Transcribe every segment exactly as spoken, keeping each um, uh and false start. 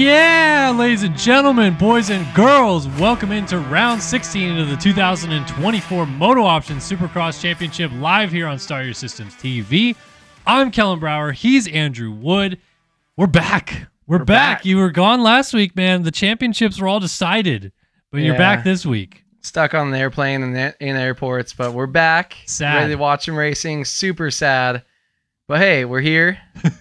Yeah, ladies and gentlemen, boys and girls, welcome into round sixteen of the two thousand twenty-four Moto Options Supercross Championship live here on Star Your Systems T V. I'm Kellen Brower. He's Andrew Wood. We're back. We're, we're back. back. You were gone last week, man. The championships were all decided, but yeah. You're back this week. Stuck on the airplane in, the, in airports, but we're back. Sad. Ready to watch him racing. Super sad. But hey, we're here.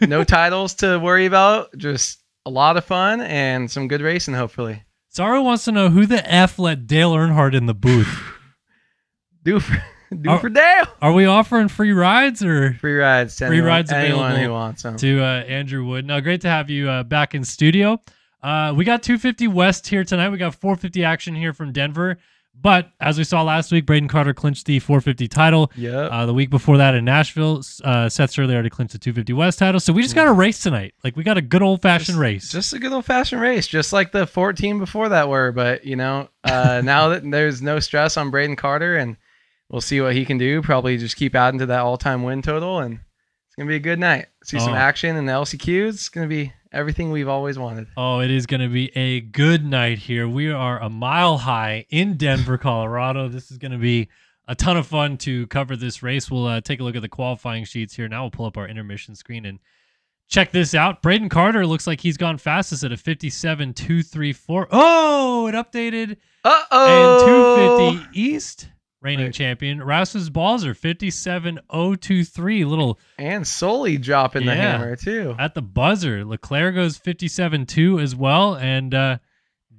No titles to worry about. Just a lot of fun and some good racing, hopefully. Zara wants to know who the F let Dale Earnhardt in the booth. do for, do are, for Dale. Are we offering free rides or free rides? To free anyone, rides available anyone who wants them. To uh, Andrew Wood. Now, great to have you uh, back in studio. Uh, we got two fifty West here tonight. We got four fifty action here from Denver. But as we saw last week, Brayden Carter clinched the four fifty title. Yep. Uh, the week before that in Nashville, uh, Seth Shirley already clinched the two fifty West title. So we just got a race tonight. Like, we got a good old-fashioned race. Just a good old-fashioned race, just like the fourteen before that were. But, you know, uh, now that there's no stress on Brayden Carter, and we'll see what he can do. Probably just keep adding to that all-time win total, and it's going to be a good night. See oh. some action in the L C Qs. It's going to be everything we've always wanted. Oh, it is going to be a good night here. We are a mile high in Denver, Colorado. This is going to be a ton of fun to cover this race. We'll uh, take a look at the qualifying sheets here. Now we'll pull up our intermission screen and check this out. Brayden Carter looks like he's gone fastest at a fifty-seven two three four. Oh, it updated. Uh-oh. And two fifty East. Reigning right. champion Rasmus Balzer, fifty-seven oh two three. Little and Sully dropping yeah, the hammer too at the buzzer. Leclerc goes fifty-seven two as well. And uh,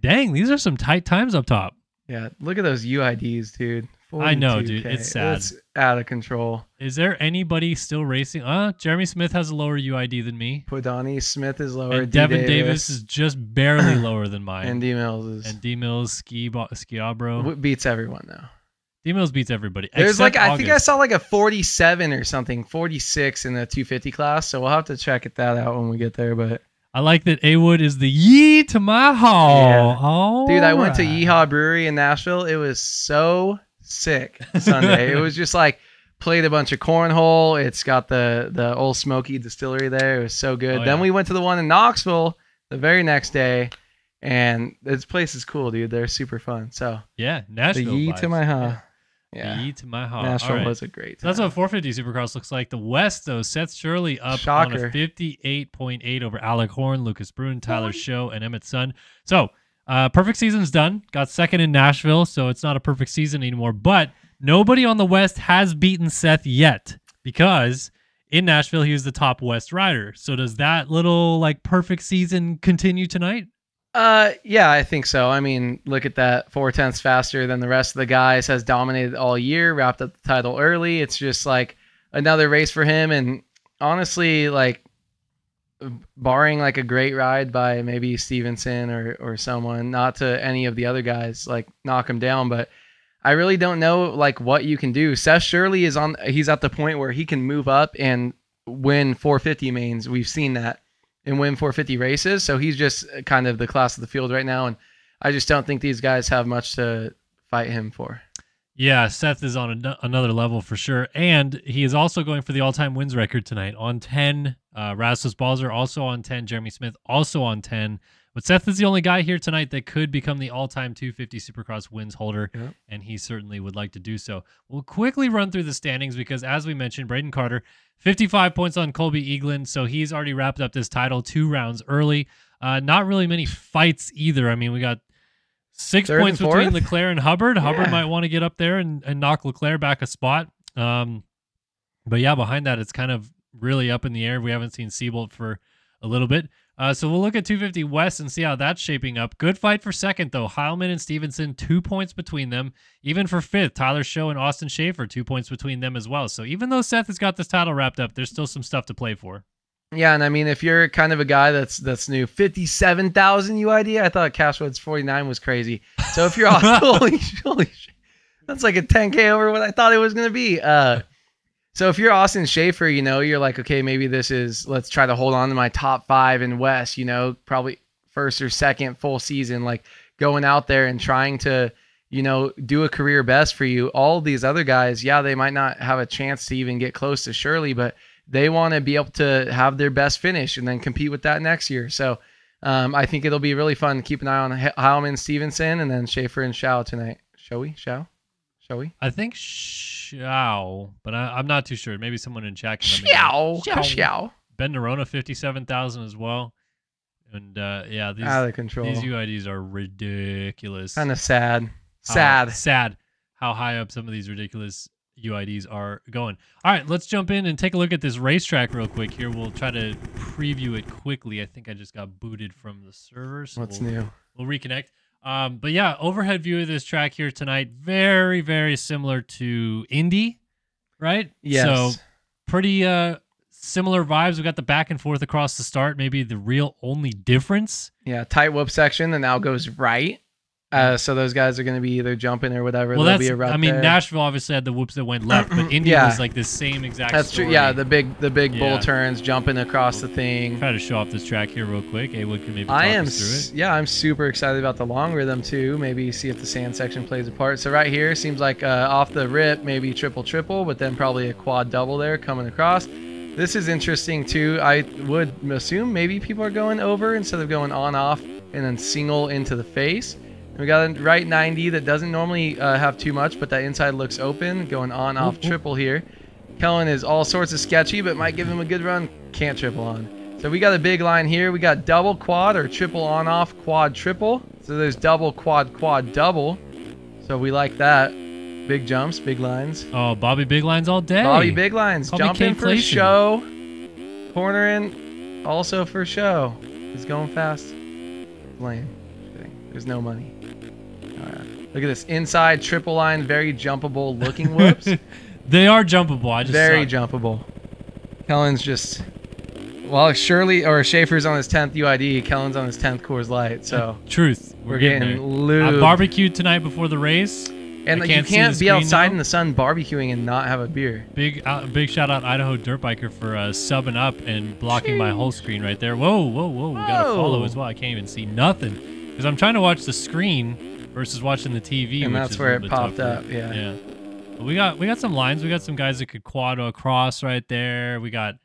dang, these are some tight times up top. Yeah, look at those U I Ds, dude. I know, dude. It's sad. It's out of control. Is there anybody still racing? Uh, Jeremy Smith has a lower U I D than me. Podani Smith is lower. And Devin Davis. Davis is just barely lower than mine. And D Mills is. And D Mills, Schiabro beats everyone though. D Mills beats everybody. There's like, I August. think I saw like a forty-seven or something, forty-six in the two fifty class. So we'll have to check it that out when we get there. But I like that A Wood is the yee to my haul. Yeah. Dude, I right. went to Yeehaw Brewery in Nashville. It was so sick Sunday. It was just like played a bunch of cornhole. It's got the the old Smoky distillery there. It was so good. Oh, then yeah. we went to the one in Knoxville the very next day. And this place is cool, dude. They're super fun. So yeah, Nashville. The yee vibes. to my haw. Yeah. Yeah, e to my heart. Nashville right. was a great time. So that's what four fifty Supercross looks like. The West, though, Seth Shirley up Shocker. on a fifty-eight point eight over Alec Horn, Lucas Bruin, Tyler Show, and Emmett Sun. So uh, perfect season's done. Got second in Nashville, so it's not a perfect season anymore. But nobody on the West has beaten Seth yet because in Nashville he was the top West rider. So does that little like perfect season continue tonight? Uh, yeah, I think so. I mean, look at that. Four tenths faster than the rest of the guys, has dominated all year, wrapped up the title early. It's just like another race for him. And honestly, like barring like a great ride by maybe Stevenson or, or someone, not to any of the other guys, like knock him down. But I really don't know like what you can do. Seth Shirley is on, he's at the point where he can move up and win four fifty mains. We've seen that. And win four fifty races. So he's just kind of the class of the field right now. And I just don't think these guys have much to fight him for. Yeah, Seth is on an another level for sure. And he is also going for the all-time wins record tonight on ten. Uh, Rasmus Balzer also on ten. Jeremy Smith also on ten. But Seth is the only guy here tonight that could become the all-time two fifty Supercross wins holder. Yep. And he certainly would like to do so. We'll quickly run through the standings because, as we mentioned, Brayden Carter, fifty-five points on Colby Eaglin, so he's already wrapped up this title two rounds early. Uh, not really many fights either. I mean, we got six Third points between Leclerc and Hubbard. Yeah. Hubbard might want to get up there and, and knock Leclerc back a spot. Um, but yeah, behind that, it's kind of really up in the air. We haven't seen Siebold for a little bit. Uh, so we'll look at two fifty West and see how that's shaping up. Good fight for second, though. Heilman and Stevenson, two points between them. Even for fifth, Tyler Show and Austin Schaefer, two points between them as well. So even though Seth has got this title wrapped up, there's still some stuff to play for. Yeah, and I mean, if you're kind of a guy that's that's new, fifty-seven thousand U I D, I thought Cash Woods forty-nine was crazy. So if you're off, holy, holy shit, that's like a ten K over what I thought it was going to be. Uh So if you're Austin Schaefer, you know, you're like, okay, maybe this is, let's try to hold on to my top five in West, you know, probably first or second full season, like going out there and trying to, you know, do a career best for you. All these other guys, yeah, they might not have a chance to even get close to Shirley, but they want to be able to have their best finish and then compete with that next year. So Um, I think it'll be really fun to keep an eye on he- Heilman, Stevenson, and then Schaefer and Shao tonight. Shall we? Shao? Shall we? I think Shao, but I, I'm not too sure. Maybe someone in chat can let me know. Shao. Ben Nerona, fifty-seven thousand as well. And uh, yeah, these, out of control. These U I Ds are ridiculous. Kind of sad. Sad. How, sad how high up some of these ridiculous U I Ds are going. All right, let's jump in and take a look at this racetrack real quick here. We'll try to preview it quickly. I think I just got booted from the server. So What's we'll, new? We'll reconnect. Um, but yeah, overhead view of this track here tonight. Very, very similar to Indy, right? Yes. So pretty uh, similar vibes. We got the back and forth across the start. Maybe the real only difference. Yeah, tight whoop section that now goes right. Uh, so those guys are going to be either jumping or whatever. Well, that's, be I mean, there. Nashville obviously had the whoops that went left, but Indy yeah. was like the same exact That's story. True. Yeah, the big the big yeah. bull turns, jumping across we'll the thing. Try to show off this track here real quick. Hey, what can maybe I talk am, us through it? Yeah, I'm super excited about the long rhythm too. Maybe see if the sand section plays a part. So right here seems like uh, off the rip, maybe triple-triple, but then probably a quad-double there coming across. This is interesting too. I would assume maybe people are going over instead of going on-off and then single into the face. We got a right ninety that doesn't normally uh, have too much, but that inside looks open, going on, off, ooh, triple here. Kellen is all sorts of sketchy, but might give him a good run. Can't triple on. So we got a big line here. We got double quad or triple on, off, quad, triple. So there's double, quad, quad, double. So we like that. Big jumps, big lines. Oh, Bobby Big Lines all day. Bobby Big Lines. Bobby jumping for Show. Cornering also for Show. He's going fast. Lane. There's no money. Uh, look at this inside triple line, very jumpable looking whoops. They are jumpable. I just very saw. jumpable. Kellen's just well, Shirley or Schaefer's on his tenth U I D. Kellen's on his tenth Coors Light. So truth, we're, we're getting, getting lubed. I barbecued tonight before the race, and I can't you can't be outside now. in the sun barbecuing and not have a beer. Big uh, big shout out Idaho Dirt Biker for uh, subbing up and blocking Jeez. my whole screen right there. Whoa whoa whoa, we got to follow as well. I can't even see nothing. Because I'm trying to watch the screen versus watching the T V, and which that's is where it popped tougher. up. Yeah, yeah. But we got we got some lines. We got some guys that could quad across right there. We got,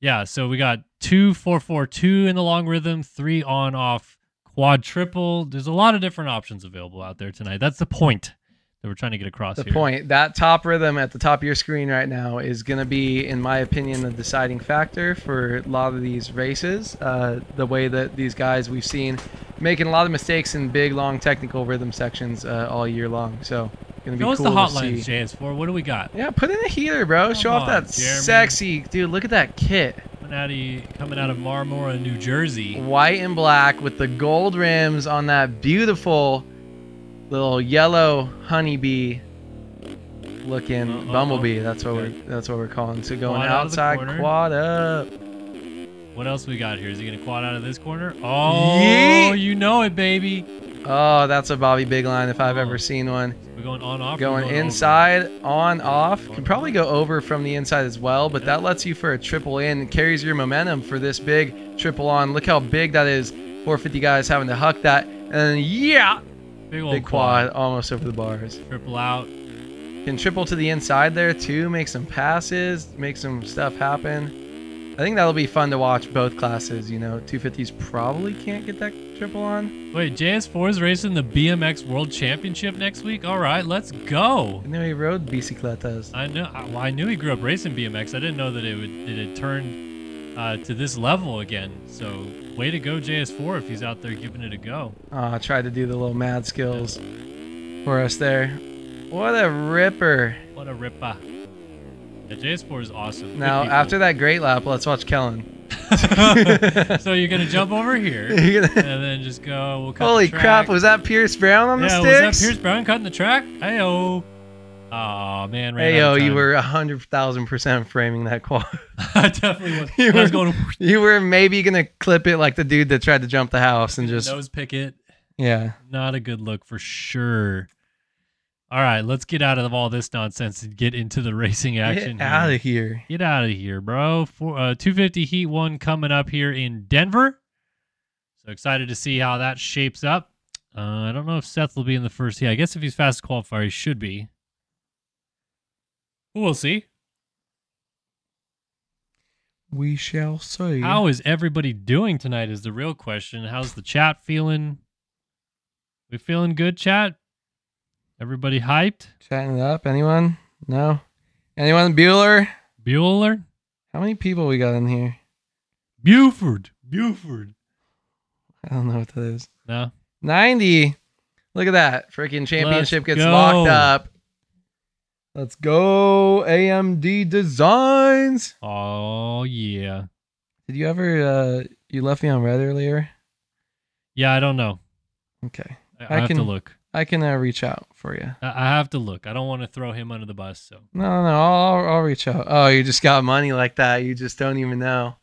yeah. So we got two four four two in the long rhythm, three on off quad triple. There's a lot of different options available out there tonight. That's the point that we're trying to get across. The here. point that top rhythm at the top of your screen right now is going to be, in my opinion, the deciding factor for a lot of these races. Uh, the way that these guys we've seen. Making a lot of mistakes in big, long technical rhythm sections uh, all year long. So, gonna be What's cool the hotline, J S four? What do we got? Yeah, put in a heater, bro. Come Show on, off that Jeremy. sexy. Dude, look at that kit. Coming out of, coming out of Marmora, New Jersey. White and black with the gold rims on that beautiful little yellow honeybee looking uh -oh. bumblebee. That's what, okay. we're, that's what we're calling. So, going quad outside, out quad up. What else we got here? Is he going to quad out of this corner? Oh, Yeet. you know it, baby. Oh, that's a Bobby Big Line if I've oh. ever seen one. We're going on, off. Going, going inside, over. on, off. Can probably go over from the inside as well, but yeah. that lets you for a triple in. It carries your momentum for this big triple on. Look how big that is. four fifty guys having to huck that. And then, yeah, big, old big quad, quad almost over the bars. Triple out. Can triple to the inside there, too. Make some passes. Make some stuff happen. I think that'll be fun to watch both classes, you know. two fifties probably can't get that triple on. Wait, J S four is racing the B M X World Championship next week? All right, let's go. I knew he rode bicicletas. I know. Well, I knew he grew up racing B M X. I didn't know that it would it had turned uh, to this level again. So, way to go, J S four, if he's out there giving it a go. Ah, uh, tried to do the little mad skills yeah. for us there. What a ripper. What a ripper. Yeah, J S four is awesome. Now, after that great lap, let's watch Kellen. So you're going to jump over here and then just go. We'll cut Holy the track. crap. Was that Pierce Brown on yeah, the sticks? Yeah, was that Pierce Brown cutting the track? Hey-oh. Oh, man. Right Hey-oh, you were one hundred thousand percent framing that quad. I definitely was. You, I were, was going you were maybe going to clip it like the dude that tried to jump the house and just. Nose pick it. Yeah. Not a good look for sure. All right, let's get out of all this nonsense and get into the racing action. Get out of here. Get out of here, bro. For, uh, two fifty Heat one coming up here in Denver. So excited to see how that shapes up. Uh, I don't know if Seth will be in the first heat. I guess if he's fast qualifier, he should be. We'll see. We shall see. How is everybody doing tonight is the real question. How's the chat feeling? We feeling good, chat? Everybody hyped? Chatting it up. Anyone? No? Anyone? Bueller? Bueller? How many people we got in here? Buford. Buford. I don't know what that is. No. ninety. Look at that. Freaking championship Let's gets go. locked up. Let's go. A M D Designs. Oh, yeah. Did you ever, uh, you left me on red earlier? Yeah, I don't know. Okay. I, I have can, to look. I can uh, reach out for you. I have to look. I don't want to throw him under the bus. So No, no, no. I'll, I'll reach out. Oh, you just got money like that. You just don't even know.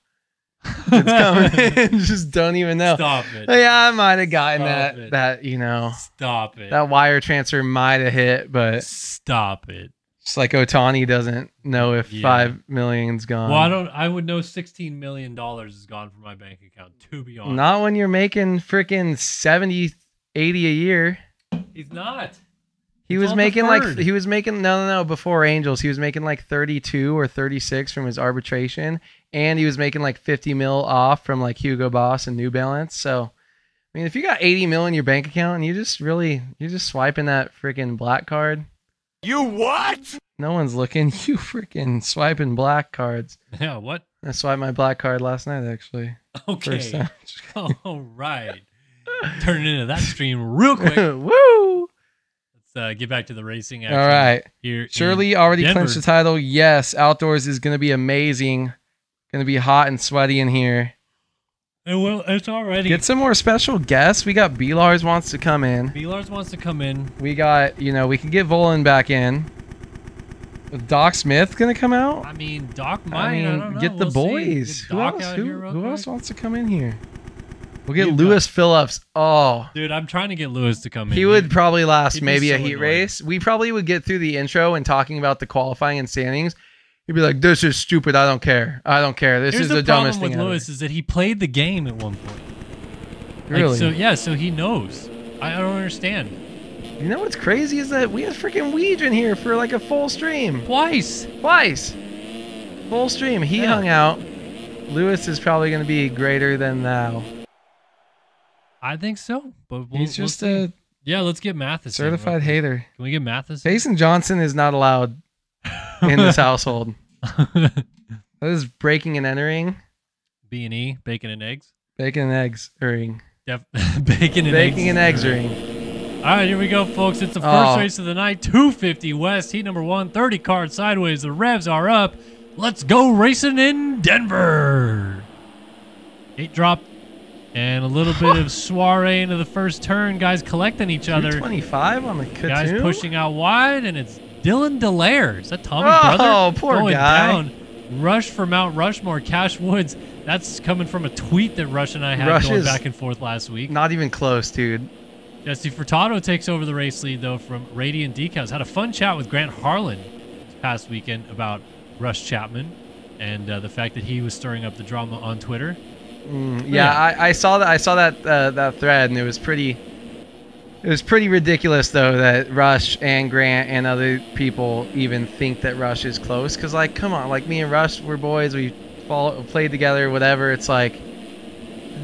It's coming in. Just don't even know. Stop it. But yeah, I might have gotten stop that. It. That you know. Stop it. That wire transfer might have hit, but stop it. Just like Otani doesn't know if yeah. five million's gone. Well, I don't. I would know sixteen million dollars is gone from my bank account. To be honest. Not when you're making freaking seventy, eighty a year. He's not. He it's was making like he was making no, no, no. Before Angels, he was making like thirty-two or thirty-six from his arbitration. And he was making like fifty mil off from like Hugo Boss and New Balance. So, I mean, if you got eighty mil in your bank account and you just really, you're just swiping that freaking black card. You what? No one's looking. You freaking swiping black cards. Yeah, what? I swiped my black card last night, actually. Okay. All right. Turn into that stream real quick. Woo! Uh, get back to the racing action. All right. Here Shirley already Denver. clinched the title. Yes, outdoors is going to be amazing. Gonna be hot and sweaty in here. It will. It's already. Get some more special guests. We got B-Lars wants to come in. B-Lars wants to come in. We got, you know, we can get Volan back in. Doc Smith gonna come out. I mean, Doc mic. I mean, I don't know. Get the we'll boys. Get who else? Who, who else wants to come in here? We'll get Lewis Phillips. Oh, dude, I'm trying to get Lewis to come in. He would probably last He'd maybe so a heat annoying. race. We probably would get through the intro and talking about the qualifying and standings. He'd be like, "This is stupid. I don't care. I don't care. This Here's is the, the dumbest thing." The problem with Lewis is that he played the game at one point. Really? Like, so yeah, so he knows. I don't understand. You know what's crazy is that we had freaking Weege in here for like a full stream. Twice. Twice. Full stream. He yeah. hung out. Lewis is probably going to be greater than thou. I think so, but we'll, he's just we'll a yeah. Let's get Mathis. Certified right? hater. Can we get Mathis? Jason Johnson is not allowed in this household. That is breaking and entering. B and E, bacon and eggs. Bacon and eggs ring. Yep. Bacon and Baking eggs. and eggs ring. All right, here we go, folks. It's the first oh. race of the night. two fifty West, heat number one, thirty card sideways. The revs are up. Let's go racing in Denver. Gate drop and a little bit of soiree into the first turn. Guys collecting each other. twenty-five on the Katoon. Guys pushing out wide, and it's Dylan Dallaire. Is that Tommy's oh, brother? Oh, poor Going guy. Down. Rush for Mount Rushmore. Cash Woods. That's coming from a tweet that Rush and I had Rush going back and forth last week. Not even close, dude. Jesse Furtado takes over the race lead, though, from Radiant Decals. Had a fun chat with Grant Harlan this past weekend about Rush Chapman and uh, the fact that he was stirring up the drama on Twitter. Mm, yeah, yeah. I, I saw that. I saw that uh, that thread, and it was pretty. It was pretty ridiculous, though, that Rush and Grant and other people even think that Rush is close. Because, like, come on. Like, me and Rush, we're boys. We follow, played together, whatever. It's like,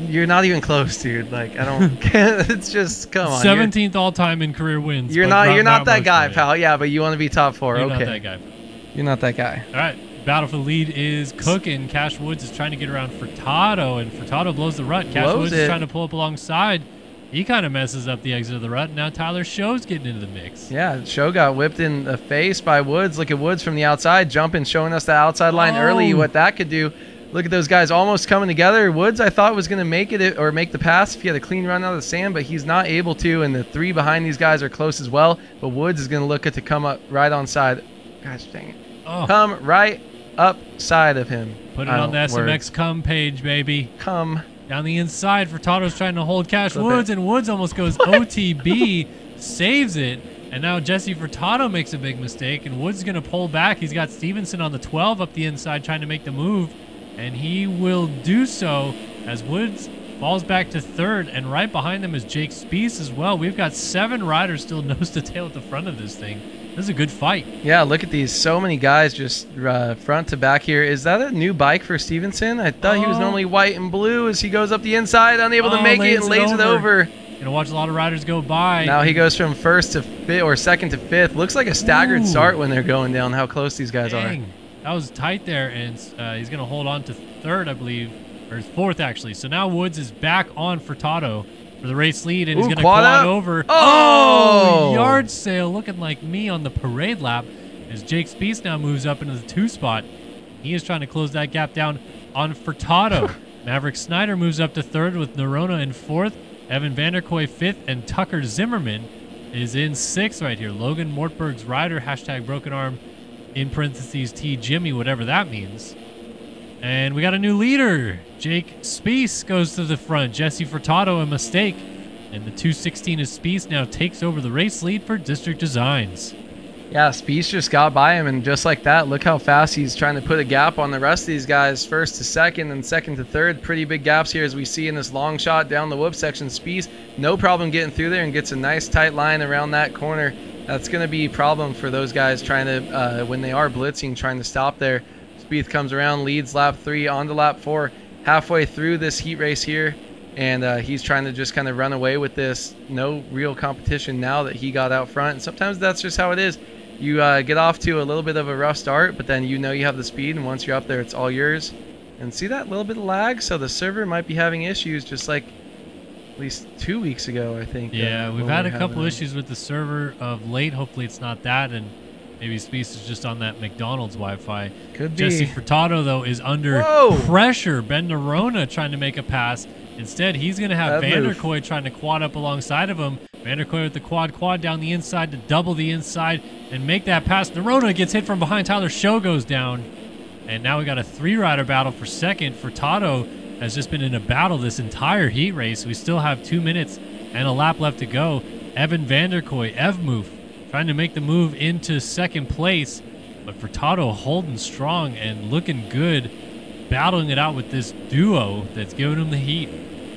you're not even close, dude. Like, I don't... It's just, come on. seventeenth all-time in career wins. You're not, not, you're not that guy, pal. Yeah, but you want to be top four. You're okay. You're not that guy. You're not that guy. All right. Battle for the lead is cooking. Cash Woods is trying to get around Furtado, and Furtado blows the rut. Cash blows Woods it. is trying to pull up alongside. He kind of messes up the exit of the rut. Now Tyler Show's getting into the mix. Yeah, Show got whipped in the face by Woods. Look at Woods from the outside jumping, showing us the outside line oh. early, what that could do. Look at those guys almost coming together. Woods, I thought, was going to make it or make the pass if he had a clean run out of the sand, but he's not able to, and the three behind these guys are close as well, but Woods is going to look at to come up right on side. Gosh dang it. Oh. Come right up side of him. Put it I on the S M X word. come page, baby. Come. Down the inside, Furtado's trying to hold Cash Woods, and Woods almost goes what? O T B, saves it, and now Jesse Furtado makes a big mistake, and Woods is going to pull back. He's got Stevenson on the twelve up the inside trying to make the move, and he will do so as Woods falls back to third, and right behind them is Jake Spies as well. We've got seven riders still nose to tail at the front of this thing. This is a good fight. Yeah, look at these. So many guys just uh, front to back here. Is that a new bike for Stevenson? I thought oh. he was normally white and blue as he goes up the inside, unable oh, to make it, and lays it over. It over. Gonna watch a lot of riders go by. Now he goes from first to fifth, or second to fifth. Looks like a staggered Ooh. start when they're going down, how close these guys Dang. are. That was tight there, and uh, he's gonna hold on to third, I believe, or fourth actually. So now Woods is back on Furtado for the race lead, and Ooh, he's gonna quad, quad over. Oh! oh! Yard sale looking like me on the parade lap as Jake Spies now moves up into the two spot. He is trying to close that gap down on Furtado. Maverick Snyder moves up to third with Nerona in fourth. Evan Vanderkoy fifth, and Tucker Zimmerman is in sixth right here. Logan Mortberg's rider, hashtag broken arm, in parentheses T Jimmy, whatever that means. And we got a new leader. Jake Spies goes to the front. Jesse Furtado, a mistake. And the two sixteen of Spies now takes over the race lead for District Designs. Yeah, Spies just got by him, and just like that, look how fast he's trying to put a gap on the rest of these guys. First to second and second to third. Pretty big gaps here as we see in this long shot down the whoop section. Spies, no problem getting through there and gets a nice tight line around that corner. That's going to be a problem for those guys trying to, uh, when they are blitzing, trying to stop there. Spies comes around, leads lap three, on to lap four, halfway through this heat race here. And uh, he's trying to just kind of run away with this. No real competition now that he got out front. And sometimes that's just how it is. You uh, get off to a little bit of a rough start, but then you know you have the speed, and once you're up there, it's all yours. And see that little bit of lag? So the server might be having issues, just like at least two weeks ago, I think. Yeah, uh, we've had a couple having. issues with the server of late. Hopefully it's not that, and maybe Spies is just on that McDonald's Wi-Fi. Could be. Jesse Furtado, though, is under Whoa. pressure. Ben Nerona trying to make a pass. Instead, he's going to have Vanderkoy trying to quad up alongside of him. Vanderkoy with the quad quad down the inside to double the inside and make that pass. Nerona gets hit from behind. Tyler Show goes down. And now we got a three-rider battle for second. Furtado has just been in a battle this entire heat race. We still have two minutes and a lap left to go. Evan Vanderkoy, Evmoof, trying to make the move into second place. But Furtado holding strong and looking good, battling it out with this duo that's giving him the heat.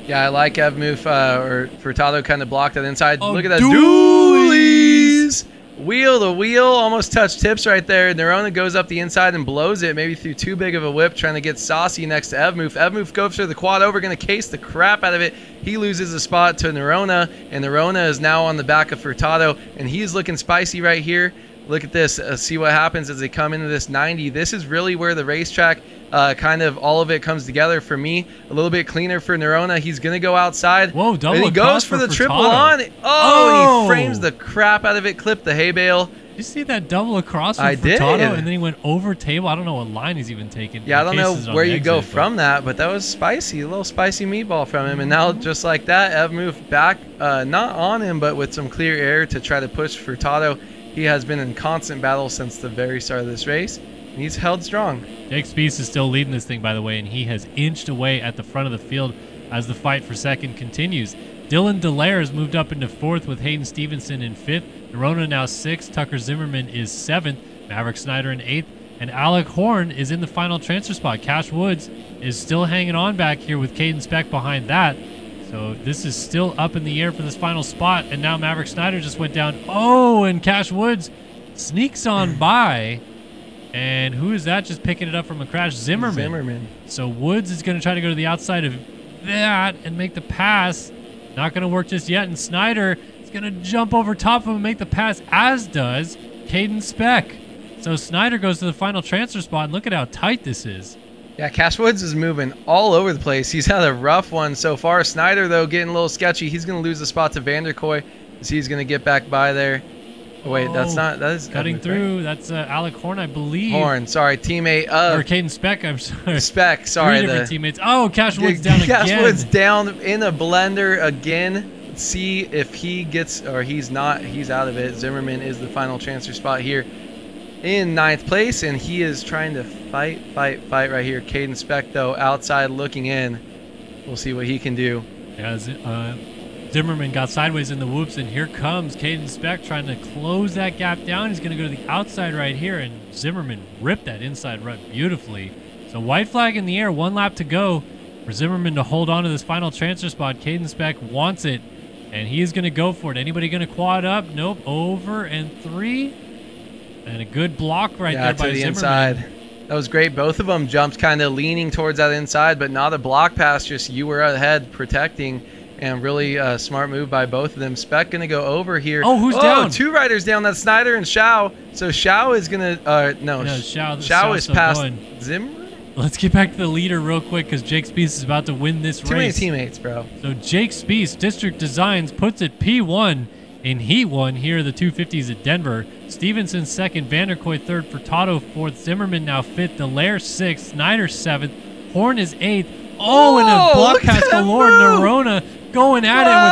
Yeah, I like Evmoof, uh, or Furtado kind of blocked that inside. Oh, Look at that. Dualies! Wheel to wheel, almost touch tips right there. Nerona goes up the inside and blows it, maybe through too big of a whip, trying to get saucy next to Evmoof. Evmoof goes through the quad over, going to case the crap out of it. He loses a spot to Nerona, and Nerona is now on the back of Furtado, and he's looking spicy right here. Look at this. Uh, see what happens as they come into this ninety. This is really where the racetrack uh, kind of all of it comes together for me. A little bit cleaner for Nerona. He's going to go outside. Whoa, double and he goes for, for the Furtado. triple on. Oh, oh, he frames the crap out of it. Clipped the hay bale. You see that double across from I Furtado, did. and then he went over table. I don't know what line he's even taken. Yeah, I don't know where you exit, go from but. that, but that was spicy. A little spicy meatball from him. And now just like that, Evmoof back, uh, not on him, but with some clear air to try to push Furtado. He has been in constant battle since the very start of this race, and he's held strong. Jake Spies is still leading this thing, by the way, and he has inched away at the front of the field as the fight for second continues. Dylan Dallaire has moved up into fourth with Hayden Stevenson in fifth. Nerona now sixth. Tucker Zimmerman is seventh. Maverick Snyder in eighth. And Alec Horn is in the final transfer spot. Cash Woods is still hanging on back here with Caden Speck behind that. So this is still up in the air for this final spot, and now Maverick Snyder just went down. Oh, and Cash Woods sneaks on by, and who is that just picking it up from a crash? Zimmerman. Zimmerman. So Woods is going to try to go to the outside of that and make the pass. Not going to work just yet, and Snyder is going to jump over top of him and make the pass, as does Caden Speck. So Snyder goes to the final transfer spot, and look at how tight this is. Yeah, Cash Woods is moving all over the place. He's had a rough one so far. Snyder, though, getting a little sketchy. He's going to lose the spot to Vanderkoy as he's going to get back by there. Oh, wait, oh, that's not... That is cutting through. Right? That's uh, Alec Horn, I believe. Horn, sorry, teammate of... Or Caden Speck, I'm sorry. Speck, sorry. Three the, different teammates. Oh, Cash Woods down Cash again. Cash Woods down in a blender again. Let's see if he gets... Or he's not. He's out of it. Zimmerman is the final transfer spot here in ninth place, and he is trying to fight fight fight right here. Caden Speck, though, outside looking in. We'll see what he can do. As uh, Zimmerman got sideways in the whoops, and here comes Caden Speck trying to close that gap down. He's going to go to the outside right here, and Zimmerman ripped that inside run beautifully. So white flag in the air, one lap to go for Zimmerman to hold on to this final transfer spot. Caden Speck wants it, and he's going to go for it. Anybody going to quad up? Nope. Over and three. And a good block right yeah, there by to the Zimmerman. Inside. That was great. Both of them jumps kind of leaning towards that inside, but not a block pass. Just you were ahead protecting, and really uh, smart move by both of them. Speck going to go over here. Oh, who's oh, down? Two riders down. That's Snyder and Shao. So Shao is going to uh, – no, no, Shao, Shao is past Zimmerman. Let's get back to the leader real quick because Jake Spies is about to win this Too race. Too many teammates, bro. So Jake Spies, District Designs, puts it P one in Heat one. Here are the two fifties at Denver. Stevenson second, Vanderkoy third, Furtado fourth, Zimmerman now fifth, Dallaire sixth, Snyder seventh, Horn is eighth. Oh, and a block pass galore. Nerona going at Whoa. it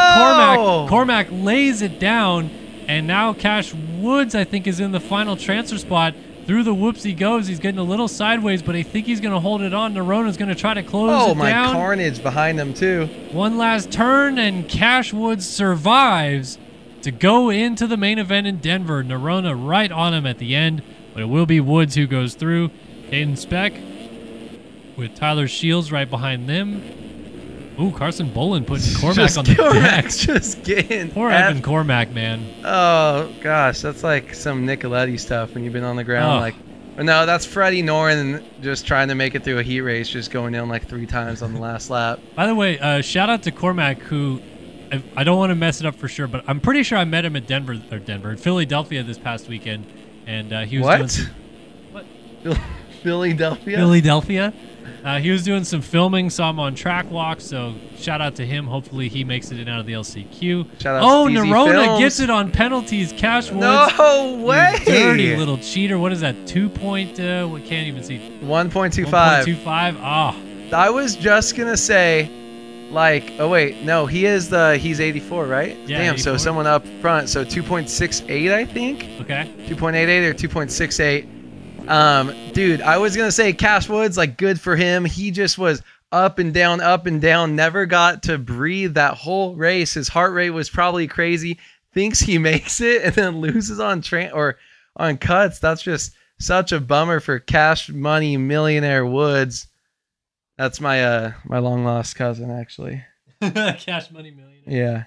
with Cormac. Cormac lays it down, and now Cash Woods, I think, is in the final transfer spot. Through the whoops he goes. He's getting a little sideways, but I think he's going to hold it on. Nerona's going to try to close oh, it down. Oh, my carnage behind him, too. One last turn, and Cash Woods survives to go into the main event in Denver. Nerona right on him at the end, but it will be Woods who goes through. Caden Speck with Tyler Shields right behind them. Ooh, Carson Boland putting Cormac on the deck. Just getting Poor Evan Cormac, man. Oh, gosh. That's like some Nicoletti stuff when you've been on the ground. Oh. Like, no, that's Freddie Noren just trying to make it through a heat race, just going down like three times on the last lap. By the way, uh, shout out to Cormac, who I, I don't want to mess it up for sure, but I'm pretty sure I met him at Denver, or Denver, in Philadelphia this past weekend. And uh, he was what? doing some, What? Philadelphia? Philadelphia? Uh, he was doing some filming, saw him on track walk, so shout out to him. Hopefully he makes it in out of the L C Q. Shout out oh, Nerona gets it on penalties. Cash Woods. No way. Dirty little cheater. What is that? Two point, uh, we can't even see. one point two five. one point two five. Ah. Oh. I was just going to say, like, oh, wait. No, he is the, he's eighty-four, right? Yeah, damn, eighty-four. So someone up front. So two point six eight, I think. Okay. two point eight eight or two point six eight. Um, dude, I was going to say Cash Woods, like, good for him. He just was up and down, up and down, never got to breathe that whole race. His heart rate was probably crazy, thinks he makes it, and then loses on tra- or on cuts. That's just such a bummer for Cash Money Millionaire Woods. That's my, uh, my long lost cousin, actually. Cash Money Millionaire. Yeah.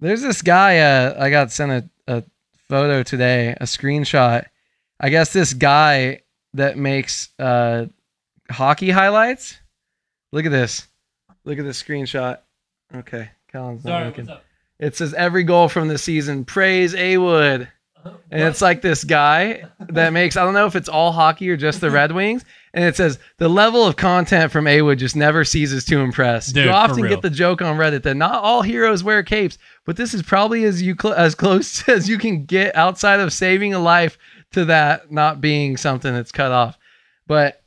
There's this guy, uh, I got sent a, a photo today, a screenshot. I guess this guy that makes uh, hockey highlights. Look at this. Look at this screenshot. Okay. Colin's not looking. It says every goal from the season. Praise A Wood. And it's like this guy that makes, I don't know if it's all hockey or just the Red Wings. And it says the level of content from A Wood just never ceases to impress. Dude, you often get the joke on Reddit that not all heroes wear capes, but this is probably as you cl- as close as you can get outside of saving a life to that not being something that's cut off. But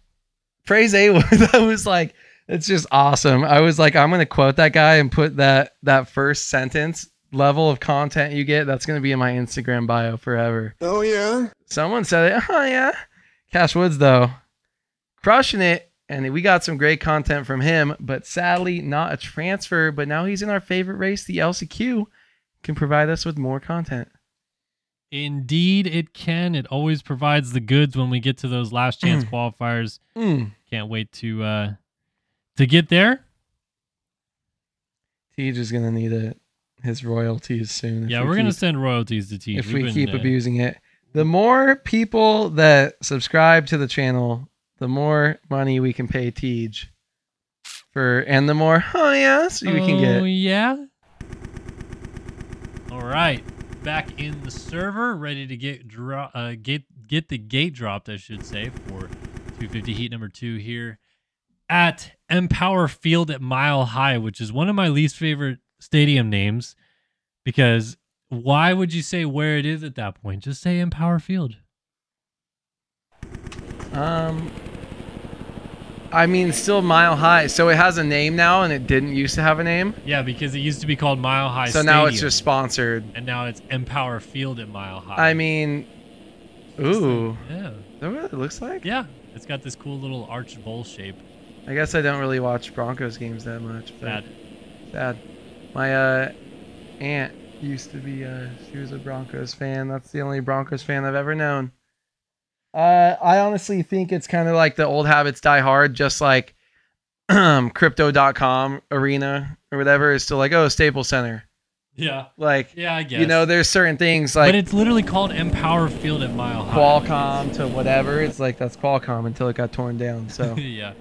praise A Wood. That was like, it's just awesome. I was like, I'm going to quote that guy and put that that first sentence, level of content you get, that's going to be in my Instagram bio forever. Oh yeah, someone said it. Oh yeah, Cash Woods though, crushing it, and we got some great content from him, but sadly not a transfer. But now he's in our favorite race, the L C Q, can provide us with more content. Indeed it can. It always provides the goods when we get to those last chance qualifiers. Mm. Can't wait to uh to get there. Tej is gonna need it, his royalties soon. Yeah, we're we gonna keep, send royalties to Tej if We've we keep been, abusing uh, it. The more people that subscribe to the channel, the more money we can pay Tej for, and the more oh yeah so you oh, can get. Oh yeah. All right. Back in the server, ready to get dro- uh, get get the gate dropped, I should say, for two fifty heat number two here at Empower Field at Mile High, which is one of my least favorite stadium names, because why would you say where it is at that point? Just say Empower Field. Um, I mean, still Mile High. So it has a name now, and it didn't used to have a name? Yeah, because it used to be called Mile High So Stadium, now it's just sponsored. And now it's Empower Field at Mile High. I mean, ooh. Like, yeah. Is that what it looks like? Yeah. It's got this cool little arch bowl shape. I guess I don't really watch Broncos games that much. Sad. Sad. My uh, aunt used to be, uh, she was a Broncos fan. That's the only Broncos fan I've ever known. Uh, I honestly think it's kind of like the old habits die hard, just like crypto dot com arena or whatever is still like, oh, Staples Center. Yeah. Like, yeah, I guess. You know, there's certain things like. But it's literally called Empower Field at Mile High. Qualcomm to whatever. It's like, that's Qualcomm until it got torn down. So. Yeah.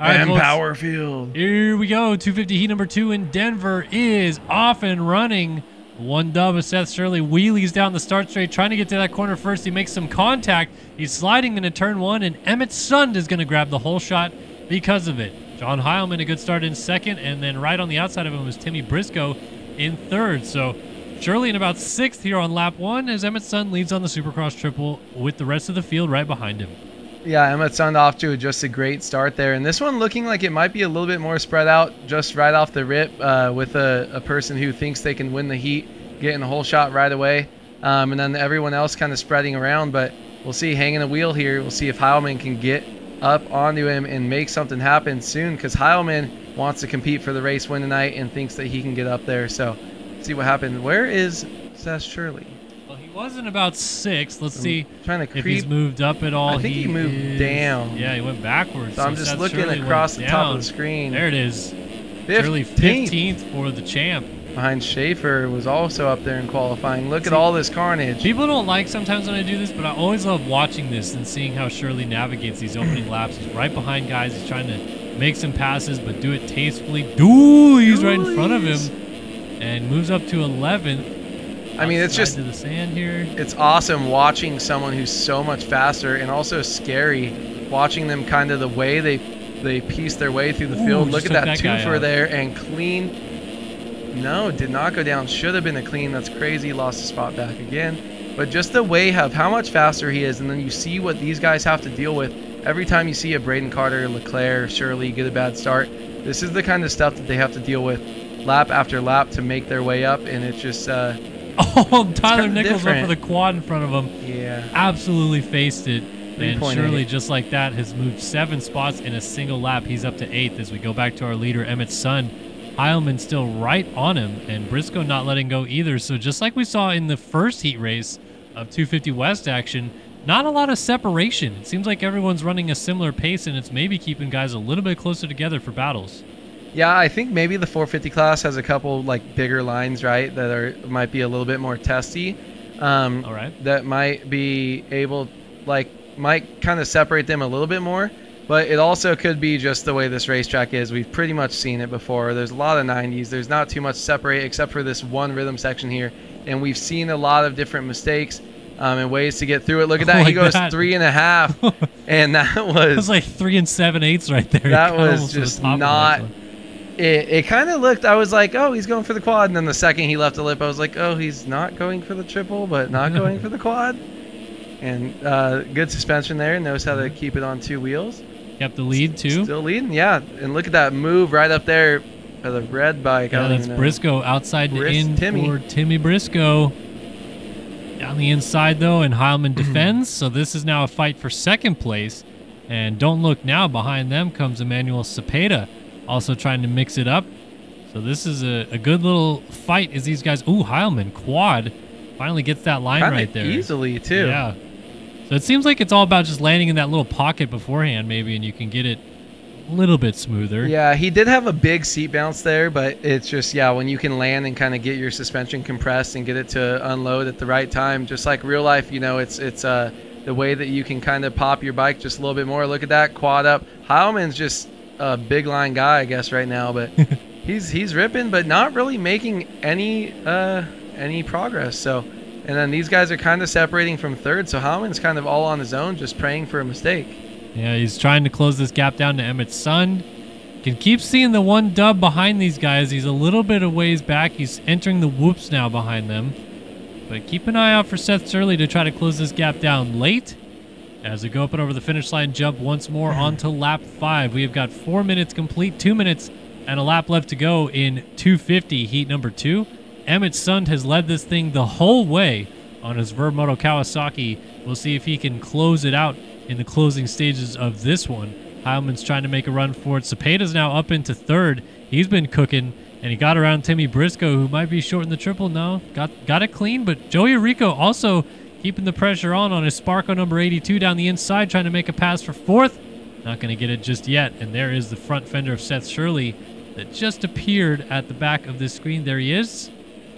All right, Empower folks. Field. Here we go. two fifty heat number two in Denver is off and running. One dub of Seth Shirley wheelies down the start straight, trying to get to that corner first. He makes some contact. He's sliding into turn one, and Emmett Sund is going to grab the whole shot because of it. John Heilman, a good start in second, and then right on the outside of him was Timmy Briscoe in third. So Shirley in about sixth here on lap one as Emmett Sund leads on the Supercross triple with the rest of the field right behind him. Yeah, Emmett Sund off to just a great start there. And this one looking like it might be a little bit more spread out just right off the rip uh, with a, a person who thinks they can win the heat, getting a whole shot right away. Um, and then everyone else kind of spreading around. But we'll see, hanging a wheel here. We'll see if Heilman can get up onto him and make something happen soon, because Heilman wants to compete for the race win tonight and thinks that he can get up there. So see what happens. Where is Seth Shirley? Wasn't about six. Let's I'm see trying to if he's moved up at all. I think he, he moved is, down. Yeah, he went backwards. So I'm so just Seth looking Shirley across the down. top of the screen. There it is. Shirley fifteenth for the champ. Behind Schaefer was also up there in qualifying. Look see, at all this carnage. People don't like sometimes when I do this, but I always love watching this and seeing how Shirley navigates these opening laps. He's right behind guys. He's trying to make some passes, but do it tastefully. Dude, he's right in front of him and moves up to eleventh. I mean, it's just, the sand here. It's awesome watching someone who's so much faster and also scary, watching them kind of the way they they piece their way through the field. Ooh, look at that, that twofer there and clean. No, did not go down. Should have been a clean. That's crazy. Lost the spot back again. But just the way of how much faster he is, and then you see what these guys have to deal with. Every time you see a Brayden Carter, Leclerc, Shirley get a bad start, this is the kind of stuff that they have to deal with lap after lap to make their way up, and it's just... Uh, Oh, Tyler Nichols went for the quad in front of him. Yeah. Absolutely faced it. And Shirley, just like that, has moved seven spots in a single lap. He's up to eighth as we go back to our leader, Emmett Sund. Heilman still right on him, and Briscoe not letting go either. So just like we saw in the first heat race of two fifty West action, not a lot of separation. It seems like everyone's running a similar pace, and it's maybe keeping guys a little bit closer together for battles. Yeah, I think maybe the four fifty class has a couple like bigger lines, right, that are might be a little bit more testy. Um, All right. That might be able, like, might kind of separate them a little bit more. But it also could be just the way this racetrack is. We've pretty much seen it before. There's a lot of nineties. There's not too much separate except for this one rhythm section here. And we've seen a lot of different mistakes um, and ways to get through it. Look at that. Oh, like he goes that. three and a half. And that was... That was like three and seven eighths right there. That was just not... It, it kind of looked, I was like, oh, he's going for the quad. And then the second he left the lip, I was like, oh, he's not going for the triple, but not going for the quad. And uh, good suspension there. Knows how to keep it on two wheels. Kept the lead, too. Still leading, yeah. And look at that move right up there for the red bike. Yeah, that's Briscoe outside to in for Timmy Briscoe. Down the inside, though, and Heilman defends. So this is now a fight for second place. And don't look now. Behind them comes Emmanuel Cepeda. Also trying to mix it up. So this is a, a good little fight as these guys... Ooh, Heilman, quad. Finally gets that line Kinda right there. Easily, too. Yeah. So it seems like it's all about just landing in that little pocket beforehand, maybe, and you can get it a little bit smoother. Yeah, he did have a big seat bounce there, but it's just, yeah, when you can land and kind of get your suspension compressed and get it to unload at the right time, just like real life, you know, it's... it's uh, the way that you can kind of pop your bike just a little bit more. Look at that, quad up. Heilman's just... a big line guy, I guess, right now, but he's he's ripping, but not really making any uh, any progress. So, and then these guys are kind of separating from third, so Heilman's kind of all on his own, just praying for a mistake. Yeah, he's trying to close this gap down to Emmett Sund. Can keep seeing the one dub behind these guys. He's a little bit of ways back. He's entering the whoops now behind them, but keep an eye out for Seth Shirley to try to close this gap down late. As we go up and over the finish line, jump once more onto lap five. We have got four minutes complete, two minutes, and a lap left to go in two fifty heat number two. Emmett Sund has led this thing the whole way on his Vermoto Kawasaki. We'll see if he can close it out in the closing stages of this one. Heilman's trying to make a run for it. Cepeda's now up into third. He's been cooking, and he got around Timmy Briscoe, who might be short in the triple. No, got, got it clean, but Joey Rico also... keeping the pressure on on his Sparco number eighty-two down the inside, trying to make a pass for fourth. Not going to get it just yet. And there is the front fender of Seth Shirley that just appeared at the back of this screen. There he is.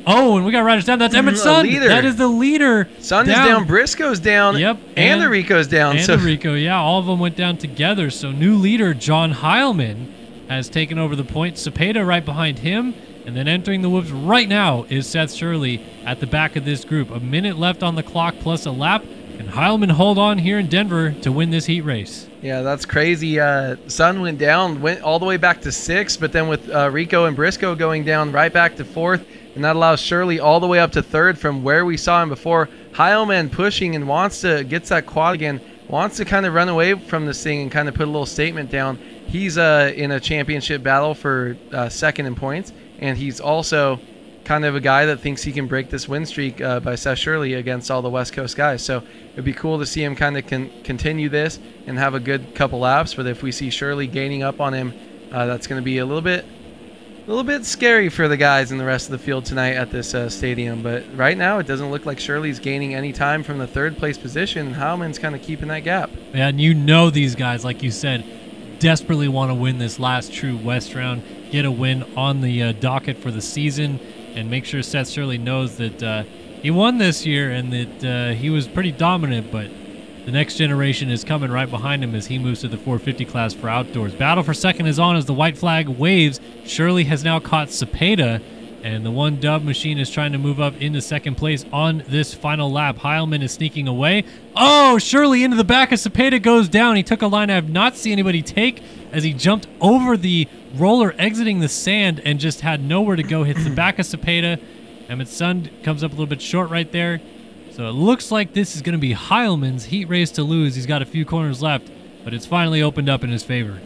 Oh, and we got Rogers down. That's Emmett Sun. That is the leader. Sun down. is down. Briscoe's down. Yep. And, and Rico's down. And so. Rico, yeah. All of them went down together. So new leader, John Heilman, has taken over the point. Cepeda right behind him. And then entering the whoops right now is Seth Shirley at the back of this group. A minute left on the clock plus a lap. And Heilman hold on here in Denver to win this heat race. Yeah, that's crazy. Uh, Sun went down, went all the way back to sixth, but then with uh, Rico and Briscoe going down right back to fourth, and that allows Shirley all the way up to third from where we saw him before. Heilman pushing and wants to, gets that quad again, wants to kind of run away from this thing and kind of put a little statement down. He's uh, in a championship battle for uh, second in points, and he's also kind of a guy that thinks he can break this win streak uh, by Seth Shirley against all the West Coast guys. So it'd be cool to see him kind of con continue this and have a good couple laps. But if we see Shirley gaining up on him, uh, that's going to be a little bit, a little bit scary for the guys in the rest of the field tonight at this uh, stadium. But right now, it doesn't look like Shirley's gaining any time from the third place position. Heilman's kind of keeping that gap. Yeah, and you know these guys, like you said, desperately want to win this last true West round, get a win on the uh, docket for the season, and make sure Seth Shirley knows that uh, he won this year and that uh, he was pretty dominant, but the next generation is coming right behind him as he moves to the four fifty class for outdoors. Battle for second is on as the white flag waves. Shirley has now caught Cepeda, and the one dub machine is trying to move up into second place on this final lap. Heilman is sneaking away. Oh, Shirley into the back of Cepeda goes down. He took a line I have not seen anybody take as he jumped over the roller exiting the sand and just had nowhere to go. Hits the back of Cepeda. Emmett Sun comes up a little bit short right there. So it looks like this is going to be Heilman's heat race to lose. He's got a few corners left, but it's finally opened up in his favor.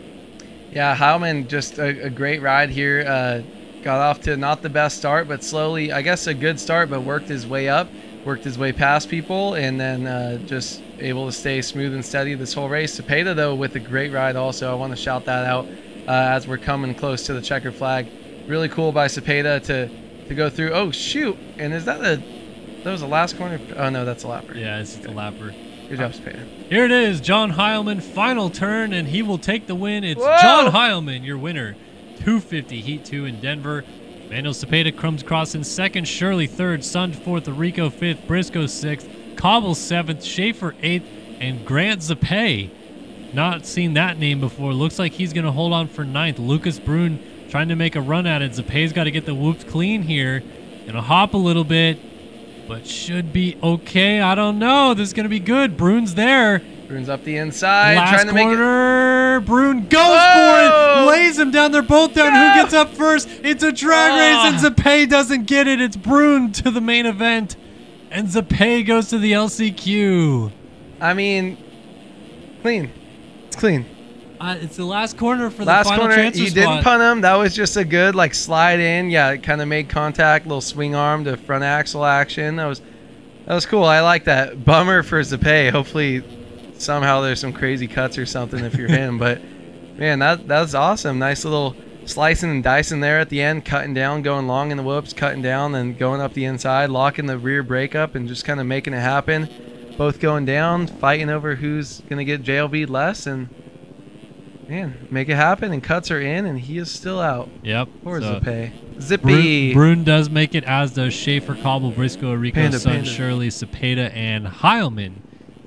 Yeah, Heilman just a, a great ride here. Uh, got off to not the best start, but slowly, I guess a good start, but worked his way up, worked his way past people, and then uh, just able to stay smooth and steady this whole race. Cepeda, though, with a great ride also. I want to shout that out. Uh, as we're coming close to the checkered flag, really cool by Cepeda to to go through. Oh shoot! And is that the that was the last corner? Oh no, that's a lapper. Yeah, it's okay. The lapper. Good job, Cepeda. Here it is, John Heilman, final turn, and he will take the win. It's Whoa! John Heilman, your winner, two fifty Heat Two in Denver. Manuel Cepeda comes across in second, Shirley third, Sun fourth, Rico fifth, Briscoe sixth, Cobble seventh, Schaefer eighth, and Grant Zappe. Not seen that name before. Looks like he's going to hold on for ninth. Lucas Brune trying to make a run at it. Zappe's got to get the whoops clean here. Going to hop a little bit, but should be okay. I don't know. This is going to be good. Brune's there. Brune's up the inside. Last trying to corner. Make it. Brune goes oh! for it. Lays him down. They're both down. Yeah. Who gets up first? It's a drag ah. race, and Zappe doesn't get it. It's Brune to the main event, and Zappe goes to the L C Q. I mean, clean. It's clean. Uh, it's the last corner for the last final corner. Transfer you spot. Didn't punt him. That was just a good like slide in. Yeah, it kind of made contact, little swing arm to front axle action. That was that was cool. I like that. Bummer for Zappe. Hopefully, somehow there's some crazy cuts or something if you're him. But man, that that's awesome. Nice little slicing and dicing there at the end, cutting down, going long in the whoops, cutting down, then going up the inside, locking the rear brake up, and just kind of making it happen. Both going down, fighting over who's gonna get J L B'd less, and man, make it happen. And cuts are in, and he is still out. Yep. Or so Zappe. Zippy. Brune does make it, as does Schaefer, Cobble, Briscoe, Rico, Panda, Sun, Panda. Shirley, Cepeda, and Heilman.